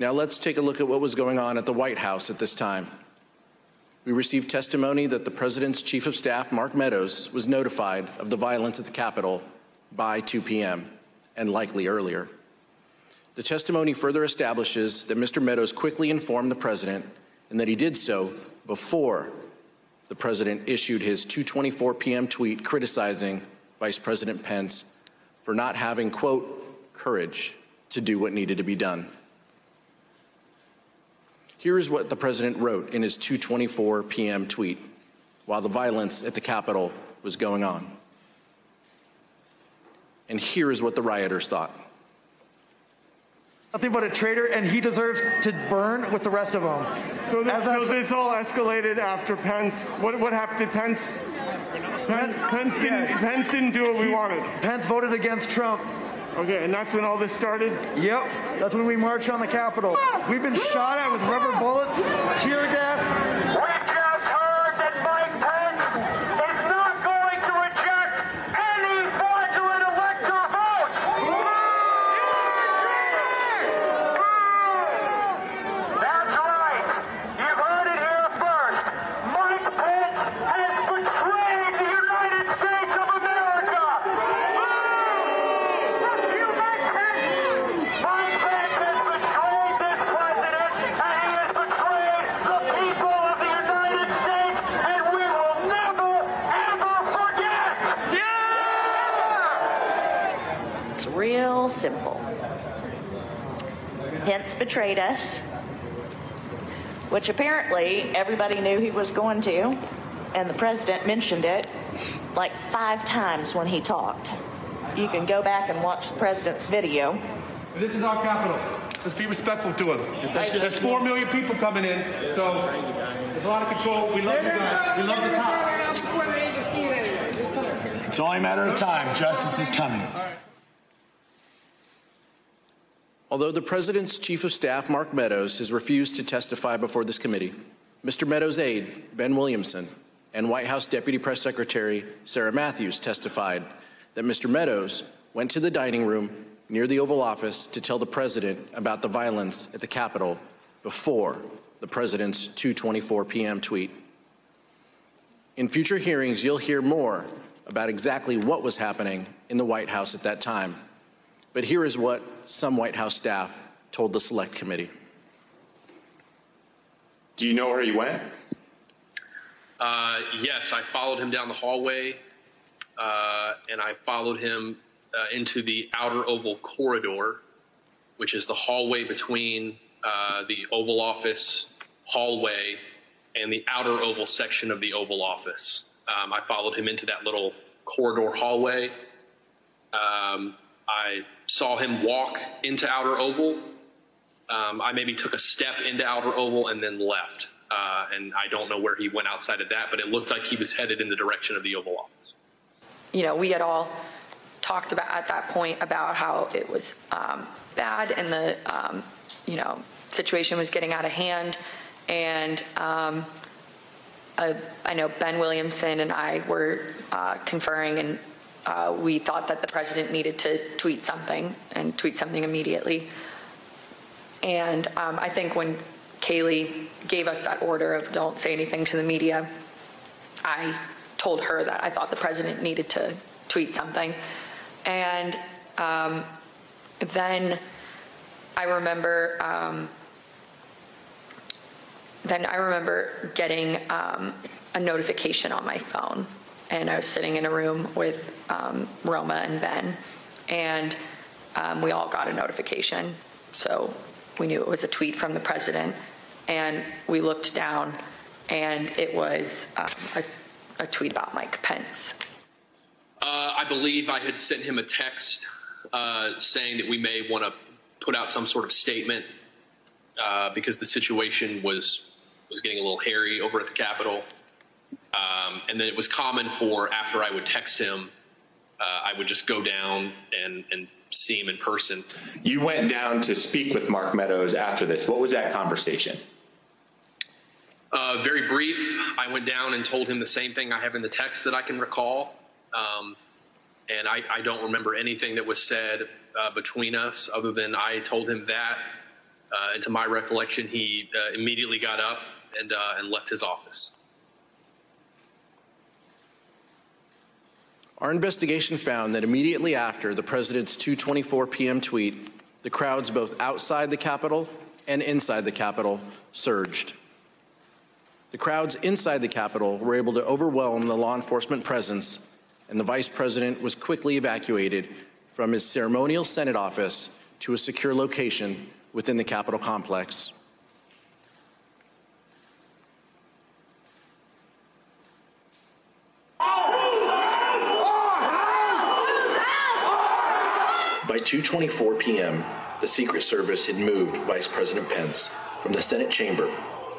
Now let's take a look at what was going on at the White House at this time. We received testimony that the President's Chief of Staff, Mark Meadows, was notified of the violence at the Capitol by two p m and likely earlier. The testimony further establishes that Mister Meadows quickly informed the President and that he did so before the President issued his two twenty-four p m tweet criticizing Vice President Pence for not having, quote, courage to do what needed to be done. Here is what the president wrote in his two twenty-four p m tweet while the violence at the Capitol was going on. And here is what the rioters thought. Nothing but a traitor, and he deserves to burn with the rest of them. So this, so this all escalated after Pence. What, what happened to Pence? Pence, Pence, didn't, yeah. Pence didn't do what we wanted. Pence voted against Trump. Okay, and that's when all this started? Yep, that's when we marched on the Capitol. We've been shot at with rubber bullets, tear gas. We just heard that Mike Pence is not going to reject any fraudulent electoral votes. That's right. You've heard it here first. Mike Pence has betrayed the United States of America. Real simple. Pence betrayed us, which apparently everybody knew he was going to, and the president mentioned it like five times when he talked. You can go back and watch the president's video. This is our Capitol. Let's be respectful to him. There's, there's four million people coming in, so there's a lot of control. We love you guys. We love the cops. It's only a matter of time. Justice is coming. Although the President's Chief of Staff, Mark Meadows, has refused to testify before this committee, Mister Meadows' aide, Ben Williamson, and White House Deputy Press Secretary Sarah Matthews testified that Mister Meadows went to the dining room near the Oval Office to tell the President about the violence at the Capitol before the President's two twenty-four p m tweet. In future hearings, you'll hear more about exactly what was happening in the White House at that time. But here is what some White House staff told the Select Committee. Do you know where he went? Uh, yes, I followed him down the hallway, uh, and I followed him uh, into the outer oval corridor, which is the hallway between uh, the Oval Office hallway and the outer oval section of the Oval Office. Um, I followed him into that little corridor hallway. Um, I saw him walk into outer oval. Um, I maybe took a step into outer oval and then left. Uh, and I don't know where he went outside of that, but it looked like he was headed in the direction of the Oval Office. You know, we had all talked about at that point about how it was um, bad and the, um, you know, situation was getting out of hand. And um, I, I know Ben Williamson and I were uh, conferring and Uh, we thought that the president needed to tweet something and tweet something immediately. And um, I think when Kaylee gave us that order of don't say anything to the media, I told her that I thought the president needed to tweet something. And um, then I remember um, then I remember getting um, a notification on my phone. And I was sitting in a room with um, Roma and Ben, and um, we all got a notification. So we knew it was a tweet from the president, and we looked down, and it was um, a, a tweet about Mike Pence. Uh, I believe I had sent him a text uh, saying that we may want to put out some sort of statement uh, because the situation was, was getting a little hairy over at the Capitol. Um, and then it was common for after I would text him, uh, I would just go down and, and see him in person. You went down to speak with Mark Meadows after this. What was that conversation? Uh, very brief. I went down and told him the same thing I have in the text that I can recall. Um, and I, I don't remember anything that was said uh, between us other than I told him that. Uh, and to my recollection, he uh, immediately got up and, uh, and left his office. Our investigation found that immediately after the president's two twenty-four p m tweet, the crowds both outside the Capitol and inside the Capitol surged. The crowds inside the Capitol were able to overwhelm the law enforcement presence, and the vice president was quickly evacuated from his ceremonial Senate office to a secure location within the Capitol complex. By two twenty-four p m, the Secret Service had moved Vice President Pence from the Senate chamber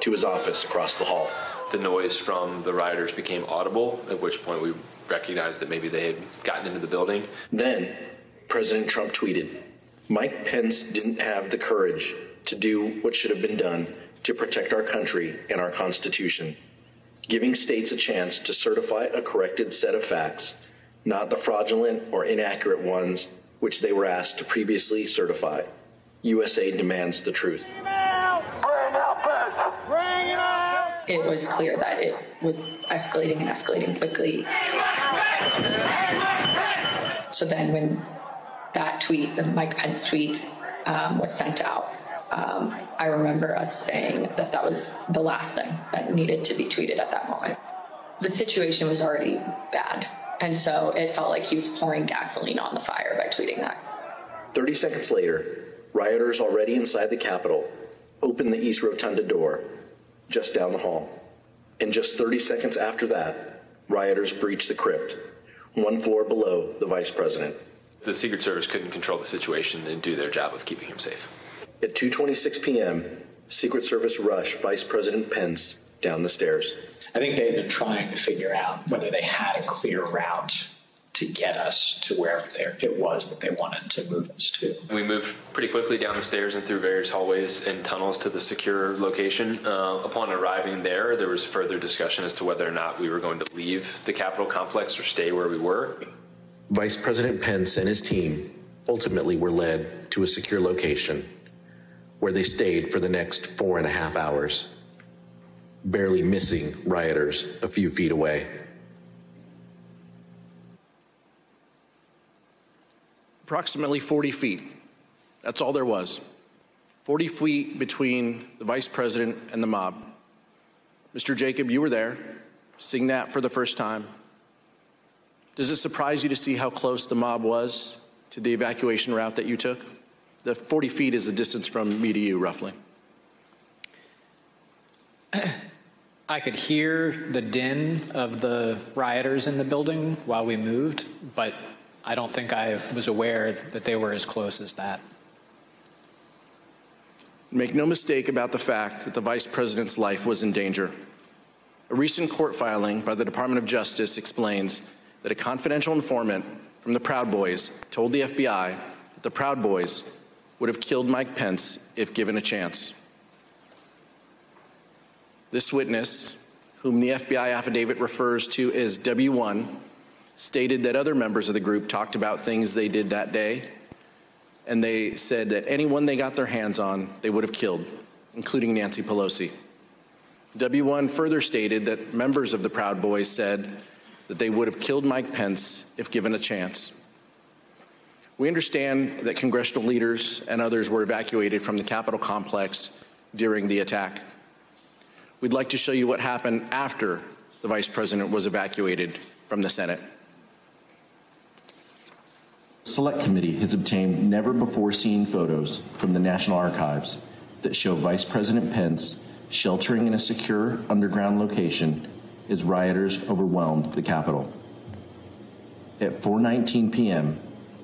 to his office across the hall. The noise from the rioters became audible, at which point we recognized that maybe they had gotten into the building. Then President Trump tweeted, "Mike Pence didn't have the courage to do what should have been done to protect our country and our Constitution, giving states a chance to certify a corrected set of facts, not the fraudulent or inaccurate ones which they were asked to previously certify. U S A demands the truth." Bring out, bring out, bring out. It was clear that it was escalating and escalating quickly. So then when that tweet, the Mike Pence tweet, um, was sent out, um, I remember us saying that that was the last thing that needed to be tweeted at that moment. The situation was already bad. And so it felt like he was pouring gasoline on the fire by tweeting that. thirty seconds later, rioters already inside the Capitol opened the East Rotunda door just down the hall. And just thirty seconds after that, rioters breached the crypt, one floor below the vice president. The Secret Service couldn't control the situation and do their job of keeping him safe. At two twenty-six p m, Secret Service rushed Vice President Pence down the stairs. I think they've been trying to figure out whether they had a clear route to get us to wherever there it was that they wanted to move us to. We moved pretty quickly down the stairs and through various hallways and tunnels to the secure location. Uh, upon arriving there, there was further discussion as to whether or not we were going to leave the Capitol complex or stay where we were. Vice President Pence and his team ultimately were led to a secure location where they stayed for the next four and a half hours, barely missing rioters a few feet away. Approximately forty feet. That's all there was. forty feet between the vice president and the mob. Mister Jacob, you were there, seeing that for the first time. Does it surprise you to see how close the mob was to the evacuation route that you took? The forty feet is the distance from me to you, roughly. I could hear the din of the rioters in the building while we moved, but I don't think I was aware that they were as close as that. Make no mistake about the fact that the vice president's life was in danger. A recent court filing by the Department of Justice explains that a confidential informant from the Proud Boys told the F B I that the Proud Boys would have killed Mike Pence if given a chance. This witness, whom the F B I affidavit refers to as W one, stated that other members of the group talked about things they did that day, and they said that anyone they got their hands on, they would have killed, including Nancy Pelosi. W one further stated that members of the Proud Boys said that they would have killed Mike Pence if given a chance. We understand that congressional leaders and others were evacuated from the Capitol complex during the attack. We'd like to show you what happened after the vice president was evacuated from the Senate. The Select Committee has obtained never-before-seen photos from the National Archives that show Vice President Pence sheltering in a secure underground location as rioters overwhelmed the Capitol. At four nineteen p m,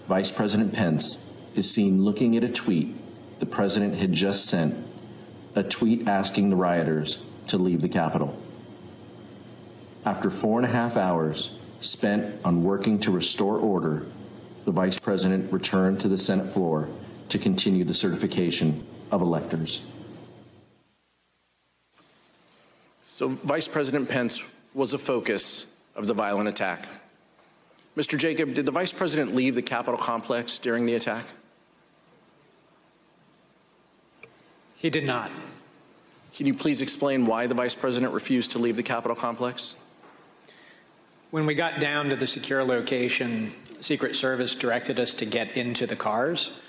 Vice President Pence is seen looking at a tweet the President had just sent, a tweet asking the rioters to leave the Capitol. After four and a half hours spent on working to restore order, the Vice President returned to the Senate floor to continue the certification of electors. So Vice President Pence was a focus of the violent attack. Mister Jacob, did the Vice President leave the Capitol complex during the attack? He did not. Can you please explain why the Vice President refused to leave the Capitol complex? When we got down to the secure location, Secret Service directed us to get into the cars,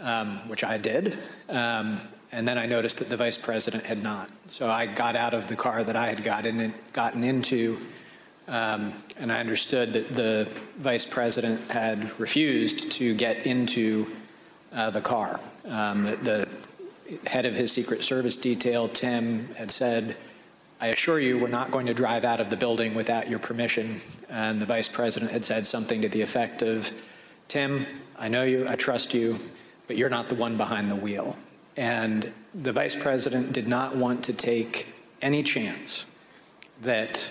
um, which I did, um, and then I noticed that the Vice President had not. So I got out of the car that I had gotten, gotten into, um, and I understood that the Vice President had refused to get into uh, the car. Um, the, the head of his Secret Service detail, Tim, had said, "I assure you, we're not going to drive out of the building without your permission." And the Vice President had said something to the effect of, "Tim, I know you, I trust you, but you're not the one behind the wheel." And the Vice President did not want to take any chance that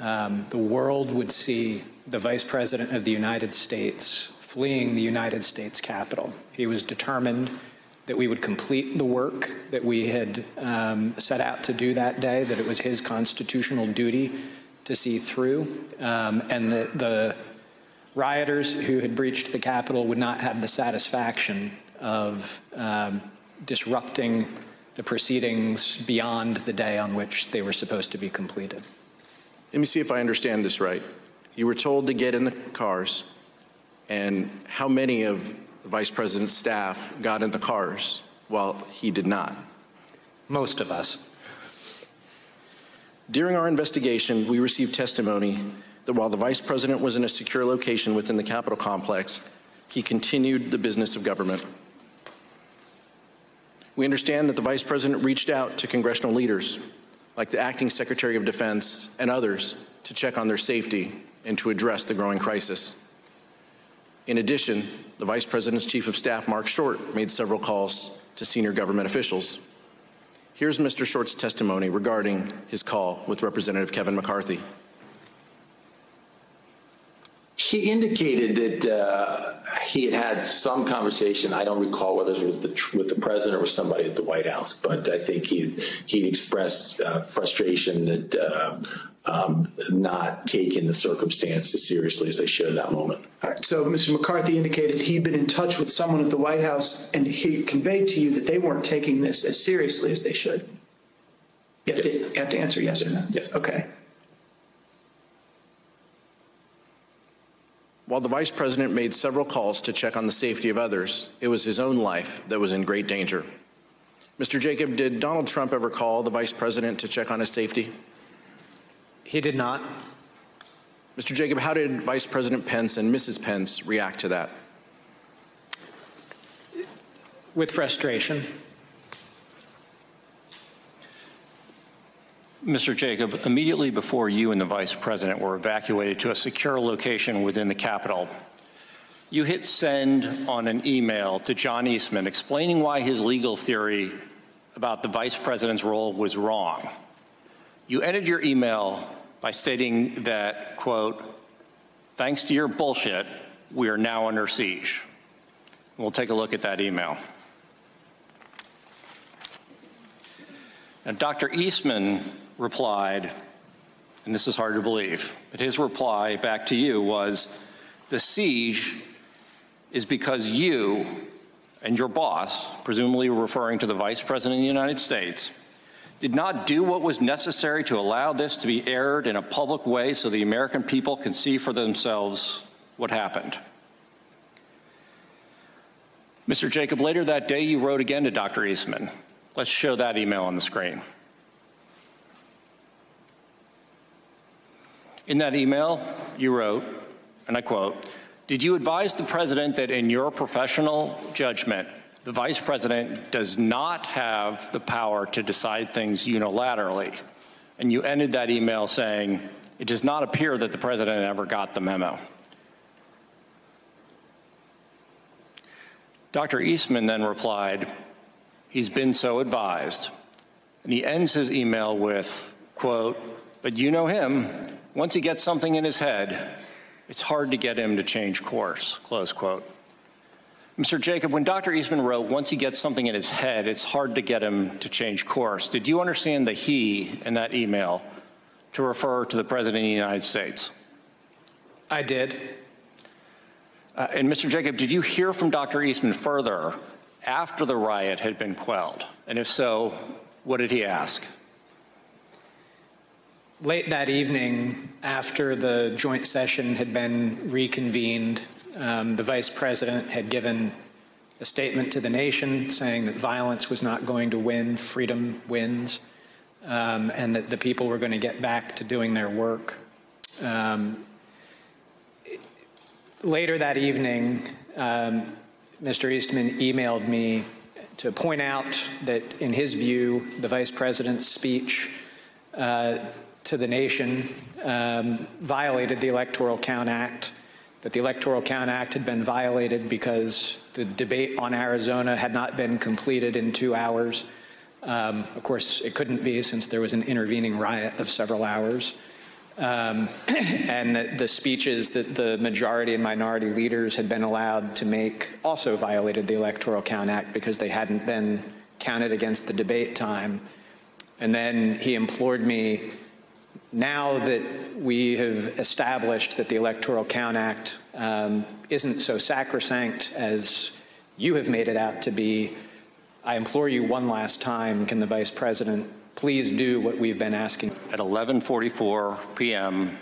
um, the world would see the Vice President of the United States fleeing the United States Capitol. He was determined that we would complete the work that we had um, set out to do that day, that it was his constitutional duty to see through, um, and that the rioters who had breached the Capitol would not have the satisfaction of um, disrupting the proceedings beyond the day on which they were supposed to be completed. Let me see if I understand this right. You were told to get in the cars, and how many of the Vice President's staff got in the cars while he did not? Most of us. During our investigation, we received testimony that while the Vice President was in a secure location within the Capitol complex, he continued the business of government. We understand that the Vice President reached out to congressional leaders, like the Acting Secretary of Defense and others, to check on their safety and to address the growing crisis. In addition, the Vice President's Chief of Staff, Mark Short, made several calls to senior government officials. Here's Mister Short's testimony regarding his call with Representative Kevin McCarthy. He indicated that uh, he had had some conversation. I don't recall whether it was the, with the president or with somebody at the White House, but I think he he expressed uh, frustration that uh, um, not taking the circumstance as seriously as they should at that moment. All right. So Mister McCarthy indicated he'd been in touch with someone at the White House, and he conveyed to you that they weren't taking this as seriously as they should. You have, yes. to, you have to answer yes, yes or no. Yes. Okay. While the vice president made several calls to check on the safety of others, it was his own life that was in great danger. Mister Jacob, did Donald Trump ever call the vice president to check on his safety? He did not. Mister Jacob, how did Vice President Pence and Missus Pence react to that? With frustration. Mister Jacob, immediately before you and the Vice President were evacuated to a secure location within the Capitol, you hit send on an email to John Eastman explaining why his legal theory about the Vice President's role was wrong. You ended your email by stating that, quote, "Thanks to your bullshit, we are now under siege." We'll take a look at that email. And Doctor Eastman replied, and this is hard to believe, but his reply back to you was, the siege is because you and your boss, presumably referring to the Vice President of the United States, did not do what was necessary to allow this to be aired in a public way so the American people can see for themselves what happened. Mister Jacob, later that day you wrote again to Doctor Eastman. Let's show that email on the screen. In that email, you wrote, and I quote, "Did you advise the president that in your professional judgment, the vice president does not have the power to decide things unilaterally?" And you ended that email saying, "It does not appear that the president ever got the memo." Doctor Eastman then replied, "He's been so advised." And he ends his email with, quote, "But you know him. Once he gets something in his head, it's hard to get him to change course," close quote. Mister Jacob, when Doctor Eastman wrote, "Once he gets something in his head, it's hard to get him to change course," did you understand the "he" in that email to refer to the President of the United States? I did. Uh, and Mister Jacob, did you hear from Doctor Eastman further after the riot had been quelled? And if so, what did he ask? Late that evening, after the joint session had been reconvened, um, the Vice President had given a statement to the nation saying that violence was not going to win, freedom wins, um, and that the people were going to get back to doing their work. Um, later that evening, um, Mister Eastman emailed me to point out that, in his view, the Vice President's speech uh, to the nation um, violated the Electoral Count Act, that the Electoral Count Act had been violated because the debate on Arizona had not been completed in two hours. Um, of course, it couldn't be since there was an intervening riot of several hours. Um, and that the speeches that the majority and minority leaders had been allowed to make also violated the Electoral Count Act because they hadn't been counted against the debate time. And then he implored me, now that we have established that the Electoral Count Act um, isn't so sacrosanct as you have made it out to be, I implore you one last time, can the Vice President please do what we've been asking. At eleven forty-four p m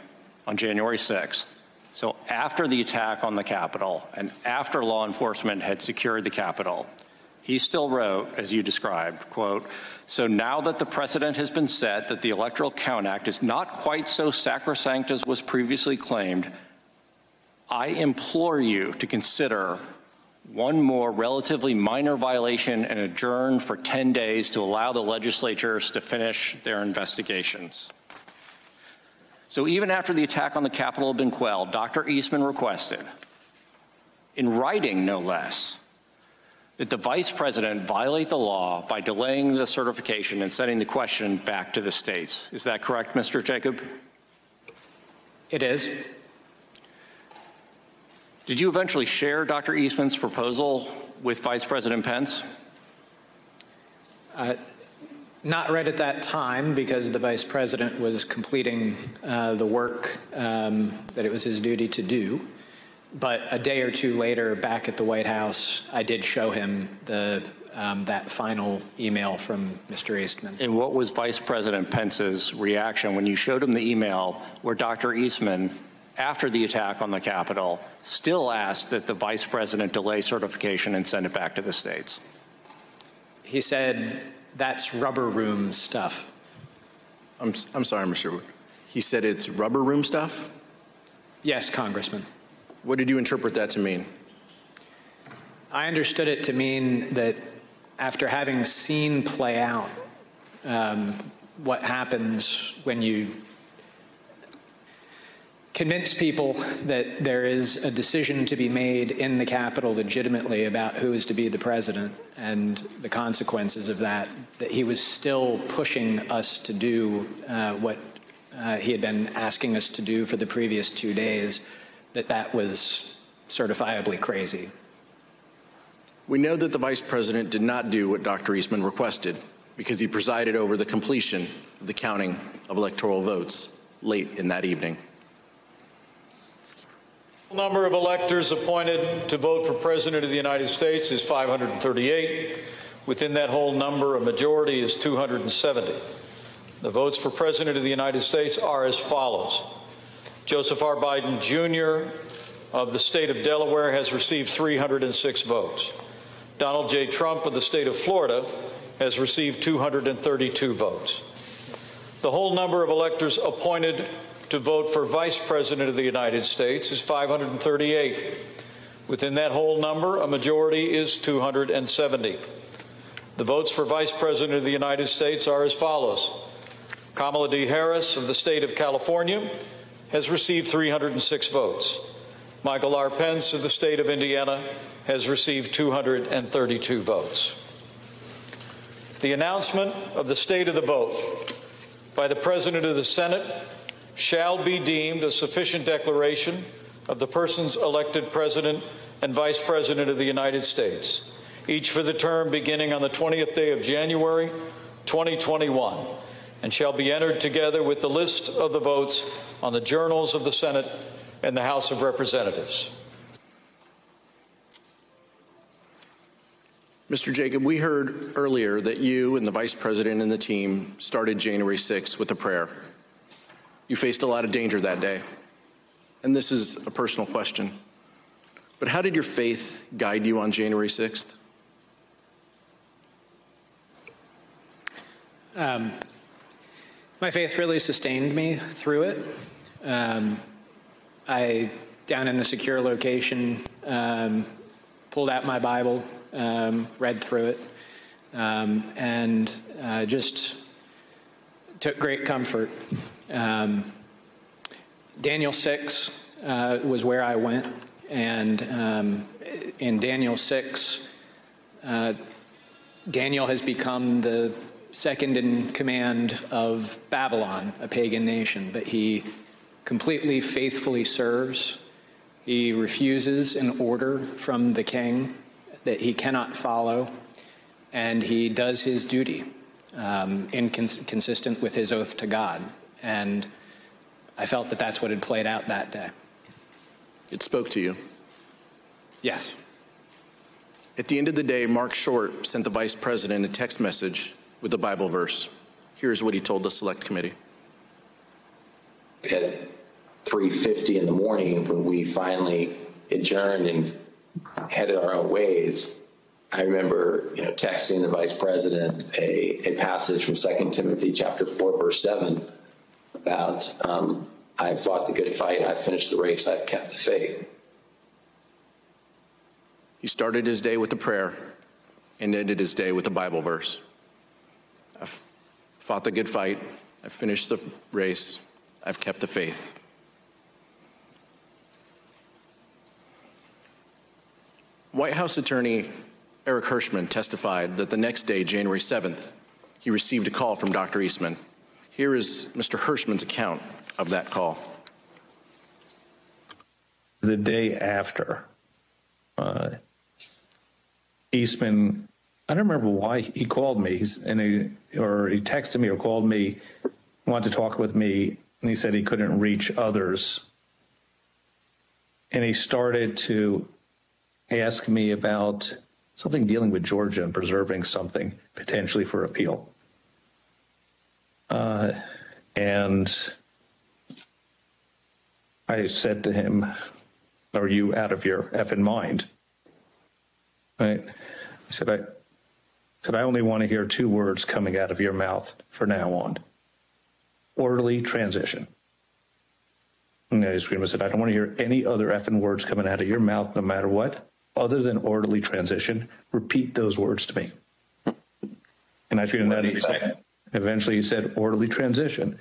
on January sixth, so after the attack on the Capitol and after law enforcement had secured the Capitol, he still wrote, as you described, quote, "So now that the precedent has been set that the Electoral Count Act is not quite so sacrosanct as was previously claimed, I implore you to consider one more relatively minor violation and adjourn for ten days to allow the legislatures to finish their investigations." So even after the attack on the Capitol had been quelled, Doctor Eastman requested, in writing no less, that the Vice President violate the law by delaying the certification and sending the question back to the states. Is that correct, Mister Jacob? It is. Did you eventually share Doctor Eastman's proposal with Vice President Pence? Uh, not right at that time, because the Vice President was completing uh, the work um, that it was his duty to do. But a day or two later, back at the White House, I did show him the, um, that final email from Mister Eastman. And what was Vice President Pence's reaction when you showed him the email where Doctor Eastman, after the attack on the Capitol, still asked that the Vice President delay certification and send it back to the states? He said, "That's rubber room stuff." I'm, I'm sorry, Mister Wood. He said it's rubber room stuff? Yes, Congressman. What did you interpret that to mean? I understood it to mean that after having seen play out um, what happens when you convince people that there is a decision to be made in the Capitol legitimately about who is to be the president and the consequences of that, that he was still pushing us to do uh, what uh, he had been asking us to do for the previous two days, that that was certifiably crazy. We know that the Vice President did not do what Doctor Eastman requested because he presided over the completion of the counting of electoral votes late in that evening. The number of electors appointed to vote for President of the United States is five hundred thirty-eight. Within that whole number, a majority is two hundred seventy. The votes for President of the United States are as follows. Joseph R. Biden, Junior of the state of Delaware has received three hundred six votes. Donald J. Trump of the state of Florida has received two hundred thirty-two votes. The whole number of electors appointed to vote for Vice President of the United States is five hundred thirty-eight. Within that whole number, a majority is two hundred seventy. The votes for Vice President of the United States are as follows. Kamala D. Harris of the state of California has received three hundred six votes. Michael R. Pence of the state of Indiana has received two hundred thirty-two votes. The announcement of the state of the vote by the President of the Senate shall be deemed a sufficient declaration of the persons elected President and Vice President of the United States, each for the term beginning on the twentieth day of January twenty twenty-one, and shall be entered together with the list of the votes on the journals of the Senate and the House of Representatives. Mister Jacob, we heard earlier that you and the Vice President and the team started January sixth with a prayer. You faced a lot of danger that day, and this is a personal question, but how did your faith guide you on January sixth? Um, my faith really sustained me through it. Um, I, down in the secure location, um, pulled out my Bible, um, read through it, um, and uh, just took great comfort. Um, Daniel six uh, was where I went, and um, in Daniel six, uh, Daniel has become the second in command of Babylon, a pagan nation, but he completely faithfully serves. He refuses an order from the king that he cannot follow, and he does his duty, um, inconsistent with his oath to God. And I felt that that's what had played out that day. It spoke to you? Yes. At the end of the day, Mark Short sent the Vice President a text message with a Bible verse. Here's what he told the Select Committee. At three fifty in the morning, when we finally adjourned and headed our own ways, I remember, you know, texting the Vice President a, a passage from Second Timothy chapter four, verse seven, about um, I fought the good fight, I've finished the race, I've kept the faith. He started his day with a prayer and ended his day with a Bible verse. I've fought the good fight, I've finished the race, I've kept the faith. White House Attorney Eric Herschmann testified that the next day, January seventh, he received a call from Doctor Eastman. Here is Mister Herschmann's account of that call. the day after. Uh, Eastman, I don't remember why he called me, he's, and he, or he texted me or called me, wanted to talk with me, and he said he couldn't reach others. And he started to ask me about something dealing with Georgia and preserving something potentially for appeal. Uh, and I said to him, are you out of your effing mind? Right? I said, I, I said, I only want to hear two words coming out of your mouth from now on. Orderly transition. And I screamed and said, I don't want to hear any other effing words coming out of your mouth, no matter what, other than orderly transition. Repeat those words to me. And I screamed that he said, eventually he said, orderly transition.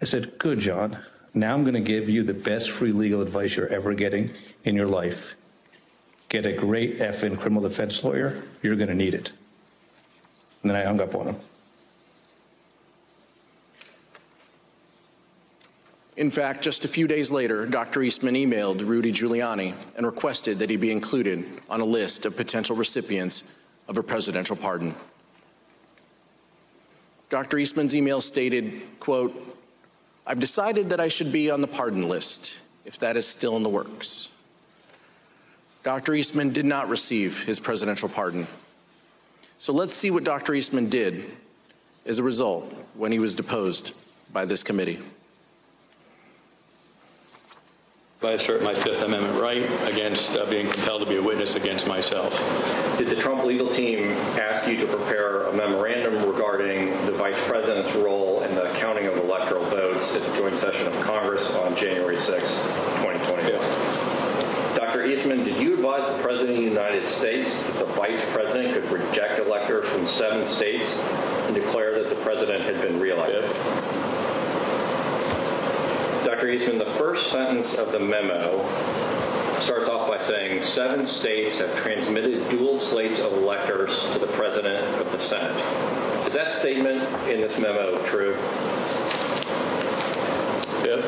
I said, good, John. Now I'm going to give you the best free legal advice you're ever getting in your life. Get a great effing criminal defense lawyer. You're going to need it. And then I hung up on him. In fact, just a few days later, Doctor Eastman emailed Rudy Giuliani and requested that he be included on a list of potential recipients of a presidential pardon. Doctor Eastman's email stated, quote, I've decided that I should be on the pardon list, if that is still in the works. Doctor Eastman did not receive his presidential pardon. So let's see what Doctor Eastman did as a result when he was deposed by this committee. I assert my Fifth Amendment right against uh, being compelled to be a witness against myself. Did the Trump legal team ask you to prepare a memorandum regarding the vice president's role in the counting of electoral votes at the joint session of Congress on January sixth, twenty twenty-one? Yeah. Doctor Eastman, did you advise the President of the United States that the vice president could reject electors from seven states and declare that the president had been reelected? Yeah. Doctor Eastman, the first sentence of the memo starts off by saying seven states have transmitted dual slates of electors to the President of the Senate. Is that statement in this memo true? Yeah.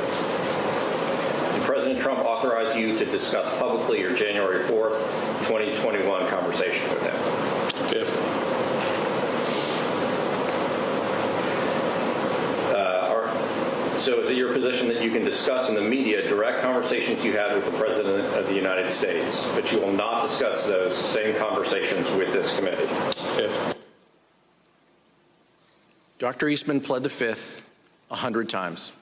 Did President Trump authorize you to discuss publicly your January fourth, twenty twenty-one conversation with him? Yeah. So is it your position that you can discuss in the media direct conversations you had with the President of the United States, but you will not discuss those same conversations with this committee? Fifth. Doctor Eastman pled the Fifth a hundred times.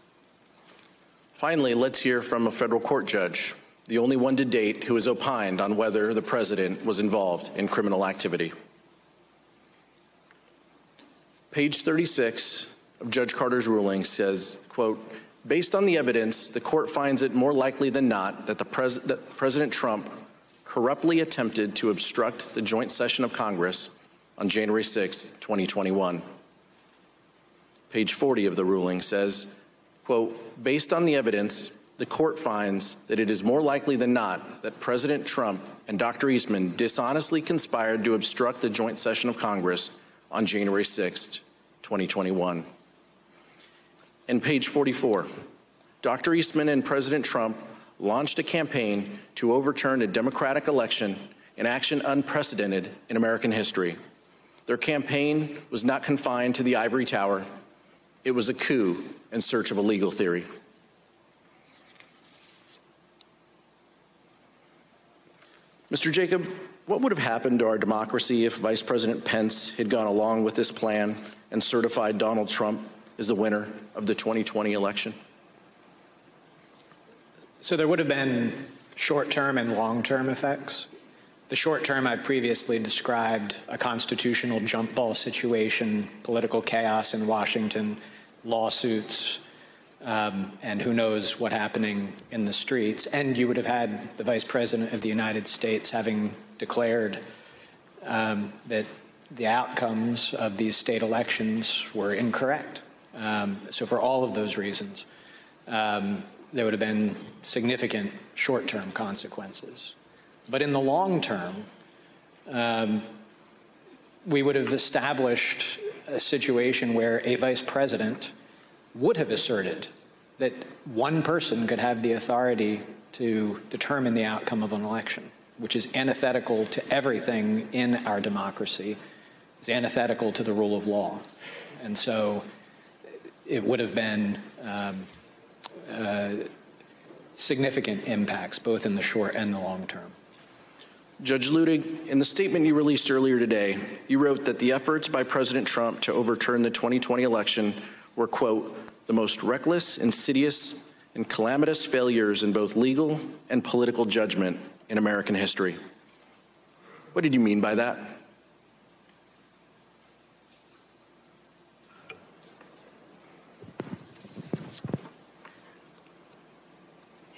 Finally, let's hear from a federal court judge, the only one to date who has opined on whether the President was involved in criminal activity. Page thirty-six. Of Judge Carter's ruling says, quote, based on the evidence, the court finds it more likely than not that, the pres that President Trump corruptly attempted to obstruct the joint session of Congress on January sixth, twenty twenty-one. Page forty of the ruling says, quote, based on the evidence, the court finds that it is more likely than not that President Trump and Doctor Eastman dishonestly conspired to obstruct the joint session of Congress on January sixth, twenty twenty-one. And page forty-four, Doctor Eastman and President Trump launched a campaign to overturn a Democratic election, an action unprecedented in American history. Their campaign was not confined to the ivory tower. It was a coup in search of a legal theory. Mister Jacob, what would have happened to our democracy if Vice President Pence had gone along with this plan and certified Donald Trump is the winner of the twenty twenty election? So there would have been short-term and long-term effects. The short-term I previously described, a constitutional jump ball situation, political chaos in Washington, lawsuits, um, and who knows what happening in the streets. And you would have had the Vice President of the United States having declared um, that the outcomes of these state elections were incorrect. Um, so for all of those reasons, um, there would have been significant short-term consequences. But in the long term, um, we would have established a situation where a vice president would have asserted that one person could have the authority to determine the outcome of an election, which is antithetical to everything in our democracy. It's antithetical to the rule of law. And so it would have been um, uh, significant impacts, both in the short and the long term. Judge Luttig, in the statement you released earlier today, you wrote that the efforts by President Trump to overturn the twenty twenty election were, quote, the most reckless, insidious, and calamitous failures in both legal and political judgment in American history. What did you mean by that?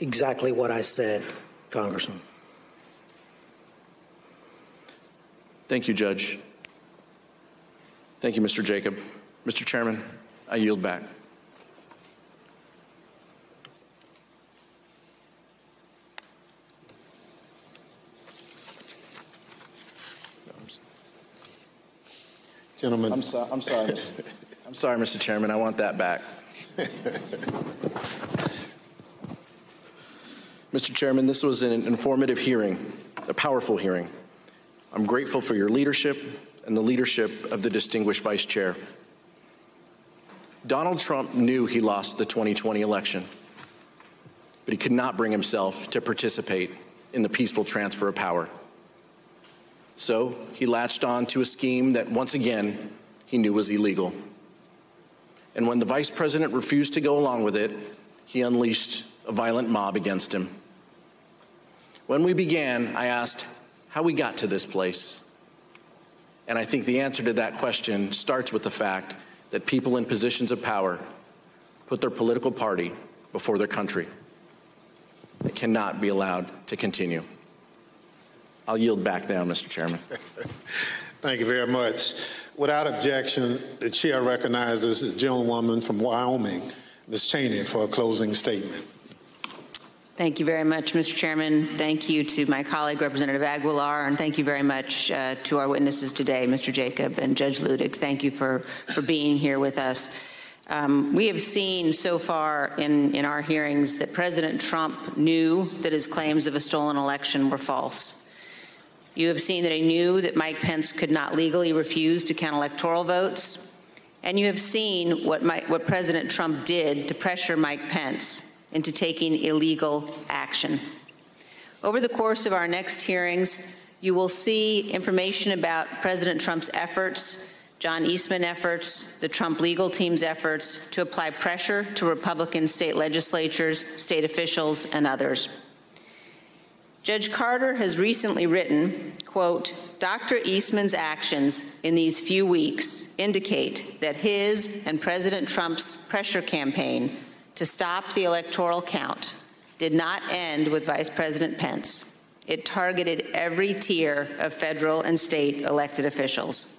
Exactly what I said, Congressman. Thank you, Judge. Thank you, Mister Jacob. Mister Chairman, I yield back. Gentlemen. I'm, so, I'm sorry. I'm sorry, Mister Chairman. I want that back. Mister Chairman, this was an informative hearing, a powerful hearing. I'm grateful for your leadership and the leadership of the distinguished Vice Chair. Donald Trump knew he lost the twenty twenty election, but he could not bring himself to participate in the peaceful transfer of power. So he latched on to a scheme that, once again, he knew was illegal. And when the Vice President refused to go along with it, he unleashed a violent mob against him. When we began, I asked, how we got to this place. And I think the answer to that question starts with the fact that people in positions of power put their political party before their country. It cannot be allowed to continue. I'll yield back now, Mister Chairman. Thank you very much. Without objection, the chair recognizes the gentlewoman from Wyoming, Miz Cheney, for a closing statement. Thank you very much, Mister Chairman. Thank you to my colleague, Representative Aguilar, and thank you very much uh, to our witnesses today, Mister Jacob and Judge Luttig. Thank you for, for being here with us. Um, we have seen so far in, in our hearings that President Trump knew that his claims of a stolen election were false. You have seen that he knew that Mike Pence could not legally refuse to count electoral votes. And you have seen what, Mike, what President Trump did to pressure Mike Pence into taking illegal action. Over the course of our next hearings, you will see information about President Trump's efforts, John Eastman efforts, the Trump legal team's efforts to apply pressure to Republican state legislatures, state officials, and others. Judge Carter has recently written, quote, Doctor Eastman's actions in these few weeks indicate that his and President Trump's pressure campaign to stop the electoral count did not end with Vice President Pence. It targeted every tier of federal and state elected officials.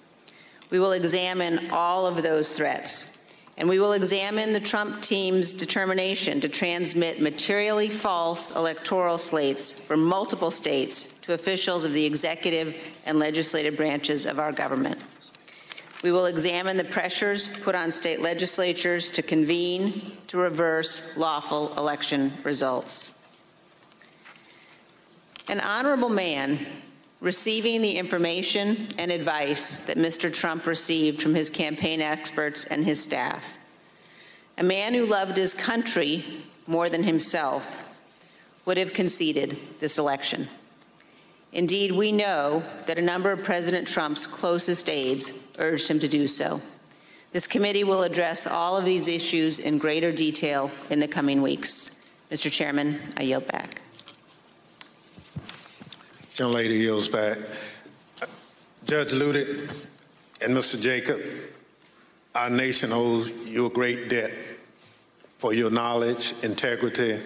We will examine all of those threats, and we will examine the Trump team's determination to transmit materially false electoral slates from multiple states to officials of the executive and legislative branches of our government. We will examine the pressures put on state legislatures to convene to reverse lawful election results. An honorable man receiving the information and advice that Mister Trump received from his campaign experts and his staff. A man who loved his country more than himself would have conceded this election. Indeed, we know that a number of President Trump's closest aides urged him to do so. This committee will address all of these issues in greater detail in the coming weeks. Mister Chairman, I yield back. Gentlelady yields back. Judge Luttig and Mister Jacob, our nation owes you a great debt for your knowledge, integrity,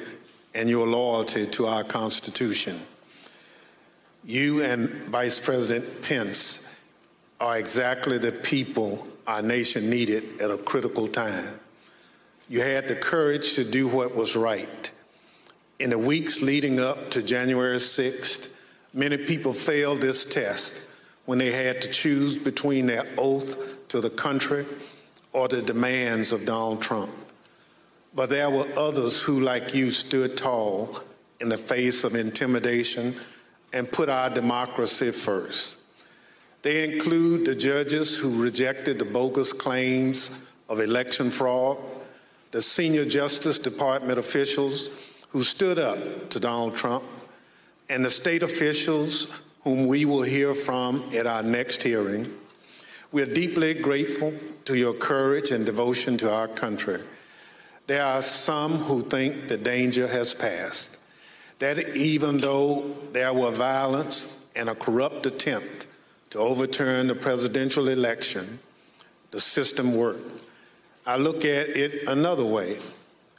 and your loyalty to our Constitution. You and Vice President Pence are exactly the people our nation needed at a critical time. You had the courage to do what was right. In the weeks leading up to January sixth, many people failed this test when they had to choose between their oath to the country or the demands of Donald Trump. But there were others who, like you, stood tall in the face of intimidation and put our democracy first. They include the judges who rejected the bogus claims of election fraud, the senior Justice Department officials who stood up to Donald Trump, and the state officials whom we will hear from at our next hearing. We are deeply grateful to your courage and devotion to our country. There are some who think the danger has passed, that even though there were violence and a corrupt attempt to overturn the presidential election, the system worked. I look at it another way.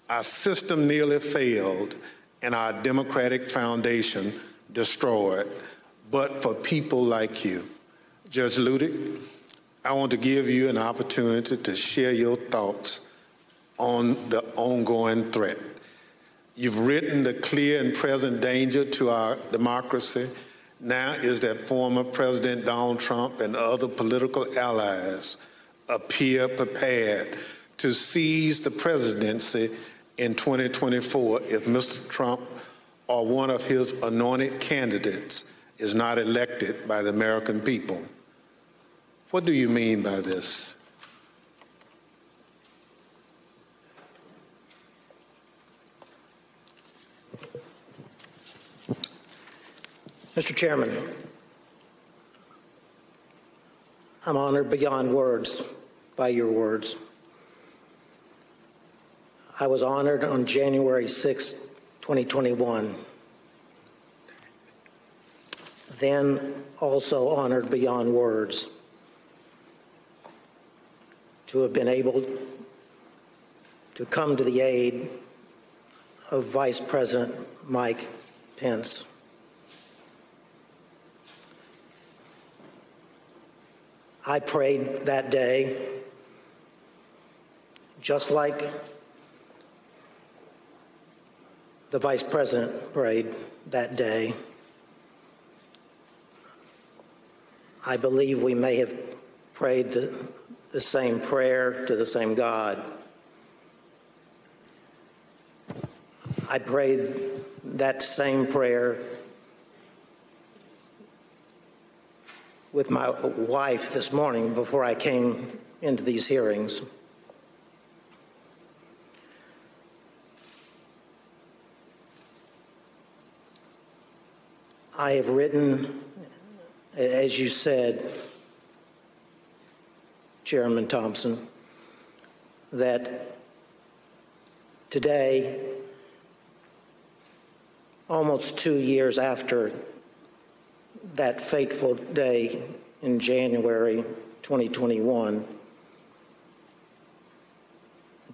Our system nearly failed and our democratic foundation destroyed, but for people like you. Judge Luttig, I want to give you an opportunity to share your thoughts on the ongoing threat. You've written the clear and present danger to our democracy now is that former President Donald Trump and other political allies appear prepared to seize the presidency in twenty twenty-four if Mister Trump or one of his anointed candidates is not elected by the American people. What do you mean by this? Mister Chairman, I'm honored beyond words by your words. I was honored on January sixth, twenty twenty-one, then also honored beyond words to have been able to come to the aid of Vice President Mike Pence. I prayed that day, just like the Vice President prayed that day. I believe we may have prayed the, the same prayer to the same God. I prayed that same prayer with my wife this morning before I came into these hearings. I have written, as you said, Chairman Thompson, that today, almost two years after that fateful day in January twenty twenty-one,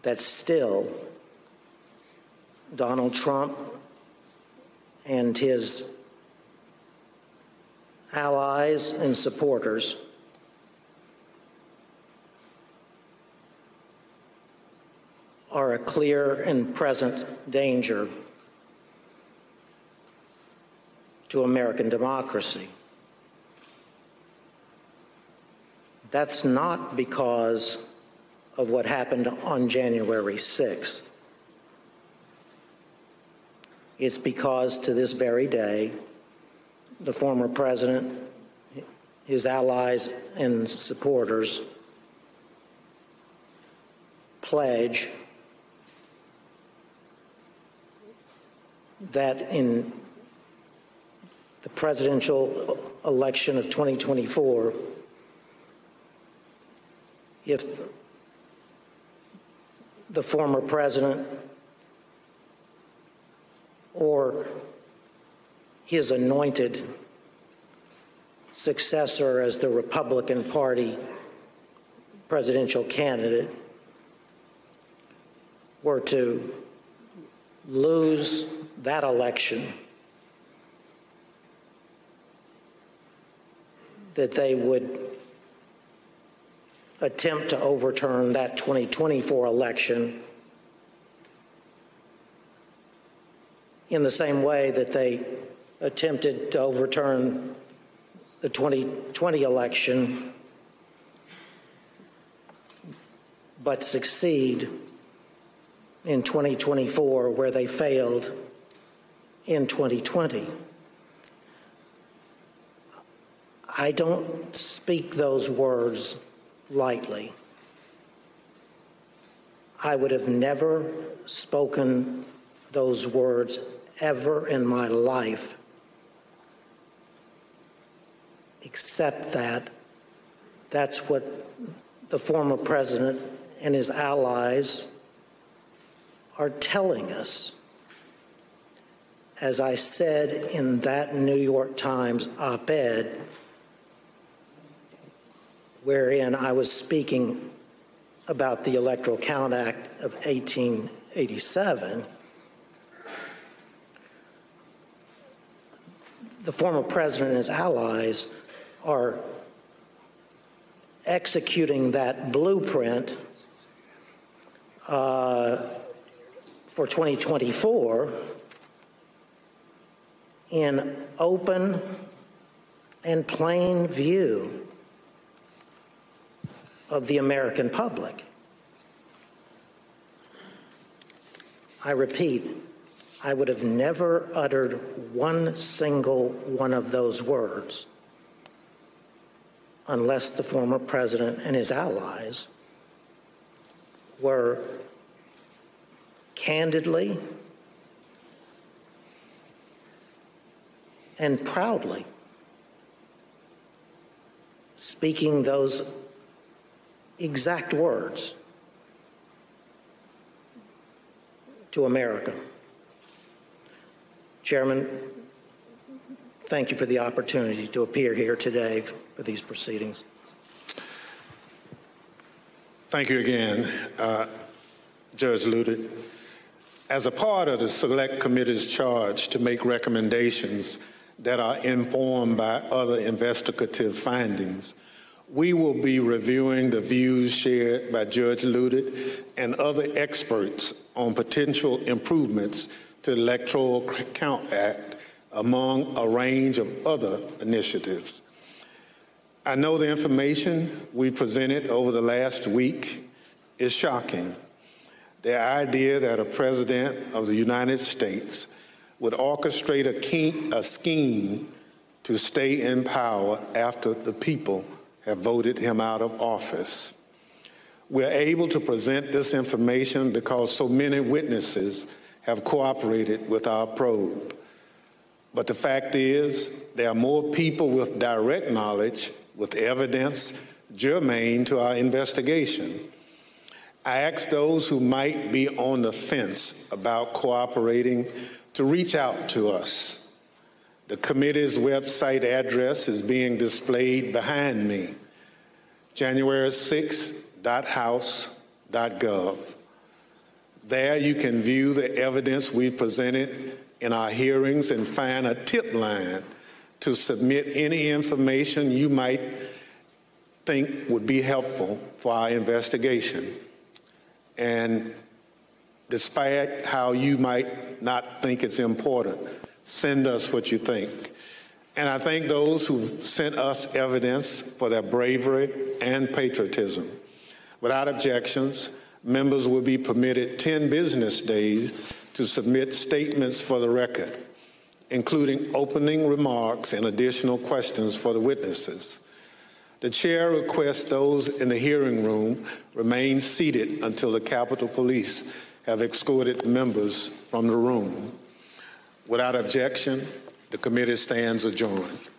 that still Donald Trump and his allies and supporters are a clear and present danger to American democracy. That's not because of what happened on January sixth. It's because to this very day, the former president, his allies and supporters pledge that in the presidential election of twenty twenty-four, if the former president or his anointed successor as the Republican Party presidential candidate were to lose that election, that they would attempt to overturn that twenty twenty-four election in the same way that they attempted to overturn the twenty twenty election, but succeed in twenty twenty-four where they failed in twenty twenty. I don't speak those words lightly. I would have never spoken those words ever in my life, except that that's what the former president and his allies are telling us. As I said in that New York Times op-ed, wherein I was speaking about the Electoral Count Act of eighteen eighty-seven, the former president and his allies are executing that blueprint uh, for twenty twenty-four in open and plain view of the American public. I repeat, I would have never uttered one single one of those words unless the former president and his allies were candidly and proudly speaking those exact words to America. Chairman, thank you for the opportunity to appear here today for these proceedings. Thank you again, uh, Judge Luttig. As a part of the Select Committee's charge to make recommendations that are informed by other investigative findings, we will be reviewing the views shared by Judge Luttig and other experts on potential improvements to the Electoral Count Act, among a range of other initiatives. I know the information we presented over the last week is shocking. The idea that a president of the United States would orchestrate a, king, a scheme to stay in power after the people have voted him out of office. We're able to present this information because so many witnesses have cooperated with our probe. But the fact is, there are more people with direct knowledge, with evidence germane to our investigation. I ask those who might be on the fence about cooperating to reach out to us. The committee's website address is being displayed behind me, January sixth dot house dot gov. There you can view the evidence we presented in our hearings and find a tip line to submit any information you might think would be helpful for our investigation. And despite how you might not think it's important, send us what you think. And I thank those who sent us evidence for their bravery and patriotism. Without objections, members will be permitted ten business days to submit statements for the record, including opening remarks and additional questions for the witnesses. The chair requests those in the hearing room remain seated until the Capitol Police have escorted members from the room. Without objection, the committee stands adjourned.